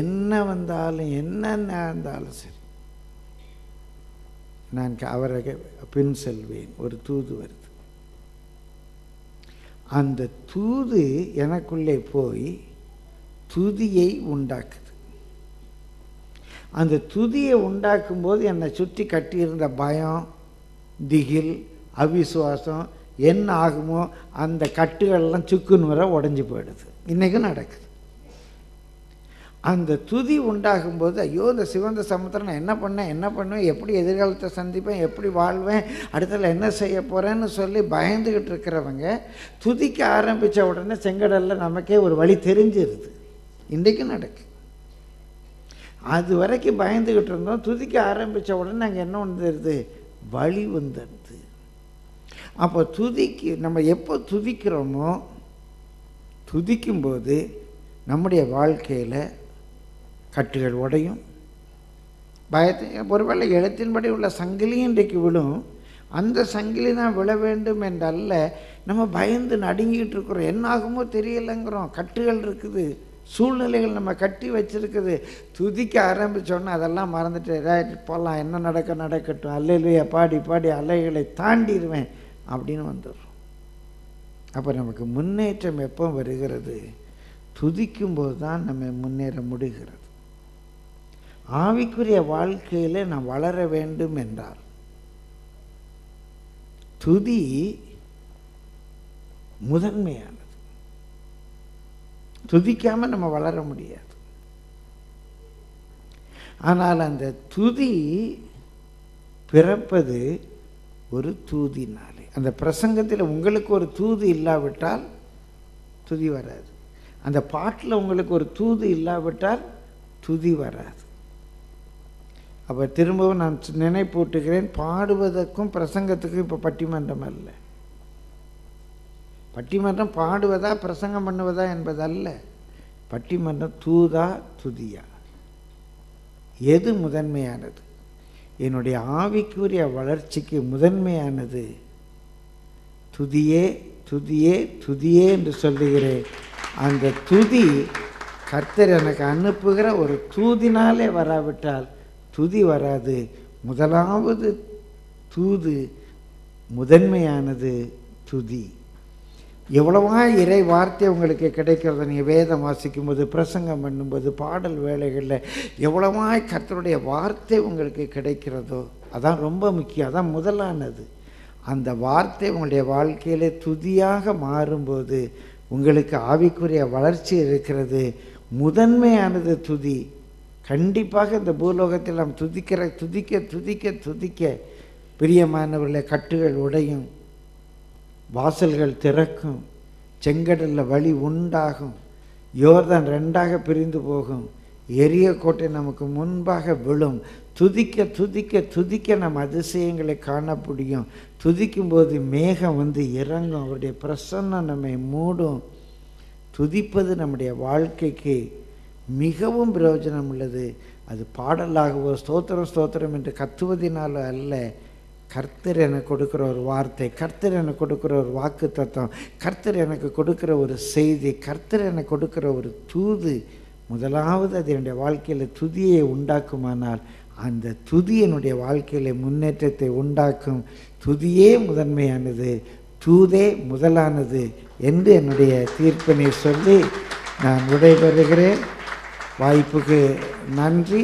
என்ன வந்தாலும் என்ன நடந்தாலும் சரி, நான் அவரை பின் செல்வேன். ஒரு தூது வருது. அந்த தூது எனக்குள்ளே போய் துதியை உண்டாக்குது. அந்த துதியை உண்டாக்கும்போது என்னை சுற்றி கட்டியிருந்த பயம், திகில், அவிசுவாசம், என்ன ஆகுமோ அந்த கட்டுகள்லாம் சுக்குன்னு வர உடஞ்சி போயிடுது. இன்றைக்கும் நடக்குது. அந்த துதி உண்டாகும்போது ஐயோ இந்த சிவந்த சமுத்திரம் நான் என்ன பண்ணுவேன், எப்படி எதிர்காலத்தை சந்திப்பேன், எப்படி வாழ்வேன், அடுத்ததில் என்ன செய்ய போகிறேன்னு சொல்லி பயந்துக்கிட்டு இருக்கிறவங்க துதிக்க ஆரம்பித்த உடனே செங்கடலில் நமக்கே ஒரு வழி தெரிஞ்சிருது. இன்றைக்கும் நடக்குது. அது வரைக்கும் பயந்துக்கிட்டு இருந்தோம், துதிக்க ஆரம்பித்த உடனே நாங்கள் என்ன வந்துடுது, வழி வந்துடுது. அப்போ துதிக்கு நம்ம எப்போ துதிக்கிறோமோ, துதிக்கும்போது நம்முடைய வாழ்க்கையில் கட்டுகள் உடையும், பயத்தின் ஒருவேளை எழுத்தின்படி உள்ள சங்கிலியும் இன்றைக்கு விழும். அந்த சங்கிலி தான் விழ வேண்டும் என்றல்ல, நம்ம பயந்து நடுங்கிட்டு இருக்கிறோம், என்ன ஆகுமோ தெரியலைங்கிறோம், கட்டுகள் இருக்குது, சூழ்நிலைகள் நம்ம கட்டி வச்சுருக்குது. துதிக்க ஆரம்பித்தோன்னா அதெல்லாம் மறந்துட்டு ரைட் போகலாம், என்ன நடக்கட்டும், அல்லையிலேயே பாடி அலைகளை தாண்டிடுவேன் அப்படின்னு வந்துடுறோம். அப்போ நமக்கு முன்னேற்றம் எப்போ வருகிறது, துதிக்கும்போது தான் நம்ம முன்னேற முடிகிறது. ஆவிக்குரிய வாழ்க்கையில் நாம் வளர வேண்டும் என்றால் துதி முதன்மையானது. துதிக்காமல் நம்ம வளர முடியாது. ஆனால் அந்த துதி பிறப்பது ஒரு தூதினாலே. அந்த பிரசங்கத்தில் உங்களுக்கு ஒரு தூதி இல்லாவிட்டால் துதி வராது. அந்த பாட்டில் உங்களுக்கு ஒரு தூது இல்லாவிட்டால் துதி வராது. அப்போ திரும்பவும் நான் நினைப்பூட்டுகிறேன், பாடுவதற்கும் பிரசங்கத்துக்கும் இப்போ பட்டிமன்றம் அல்ல. பட்டிமன்றம் பாடுவதா பிரசங்கம் பண்ணுவதா என்பதல்ல. பட்டிமன்றம் தூதா துதியா, எது முதன்மையானது? என்னுடைய ஆவிக்குரிய வளர்ச்சிக்கு முதன்மையானது துதியே துதியே துதியே என்று சொல்லுகிறேன். அந்த துதி கர்த்தர் எனக்கு அனுப்புகிற ஒரு தூதினாலே வராவிட்டால் துதி வராது. முதலாவது தூது முதன்மையானது துதி. எவ்வளவா இறை வார்த்தை உங்களுக்கு கிடைக்கிறத நீங்கள் வேதம் வாசிக்கும்போது, பிரசங்கம் பண்ணும்போது, பாடல் வேலைகளில் எவ்வளவா கர்த்தருடைய வார்த்தை உங்களுக்கு கிடைக்கிறதோ அதான் ரொம்ப முக்கியம், அதான் முதலானது. அந்த வார்த்தை உங்களுடைய வாழ்க்கையிலே துதியாக மாறும்போது உங்களுக்கு ஆவிக்குரிய வளர்ச்சி இருக்கிறது. முதன்மையானது துதி. கண்டிப்பாக இந்த பூலோகத்தில் நாம் துதிக்க பிரியமானவர்களே கட்டுகள் உடையும், வாசல்கள் திறக்கும், செங்கடலில் வழி உண்டாகும், யோர்தான் ரெண்டாக பிரிந்து போகும், எரிய கோட்டை நமக்கு முன்பாக விழும். துதிக்க நம்ம அதிசயங்களை காண முடியும். துதிக்கும்போது மேகம் வந்து இறங்கும், அவருடைய பிரசன்னம் நம்மை மூடும். துதிப்பது நம்முடைய வாழ்க்கைக்கு மிகவும் பிரயோஜனம் உள்ளது. அது பாடலாகவோ ஸ்தோத்திரம் என்று கத்துவதினாலோ அல்ல, கர்த்தர் எனக்கு கொடுக்குற ஒரு வார்த்தை, கர்த்தர் எனக்கு கொடுக்குற ஒரு வாக்கு தத்துவம், கர்த்தர் எனக்கு கொடுக்குற ஒரு செய்தி, கர்த்தர் எனக்கு கொடுக்குற ஒரு தூது. முதலாவது அது என்னுடைய வாழ்க்கையில் துதியை உண்டாக்குமானால் அந்த துதி என்னுடைய வாழ்க்கையில் முன்னேற்றத்தை உண்டாக்கும். துதியே முதன்மையானது, தூதே முதலானது என்று என்னுடைய தீர்ப்பினை சொல்லி நான் விடைபெறுகிறேன். வாய்ப்புக்கு நன்றி.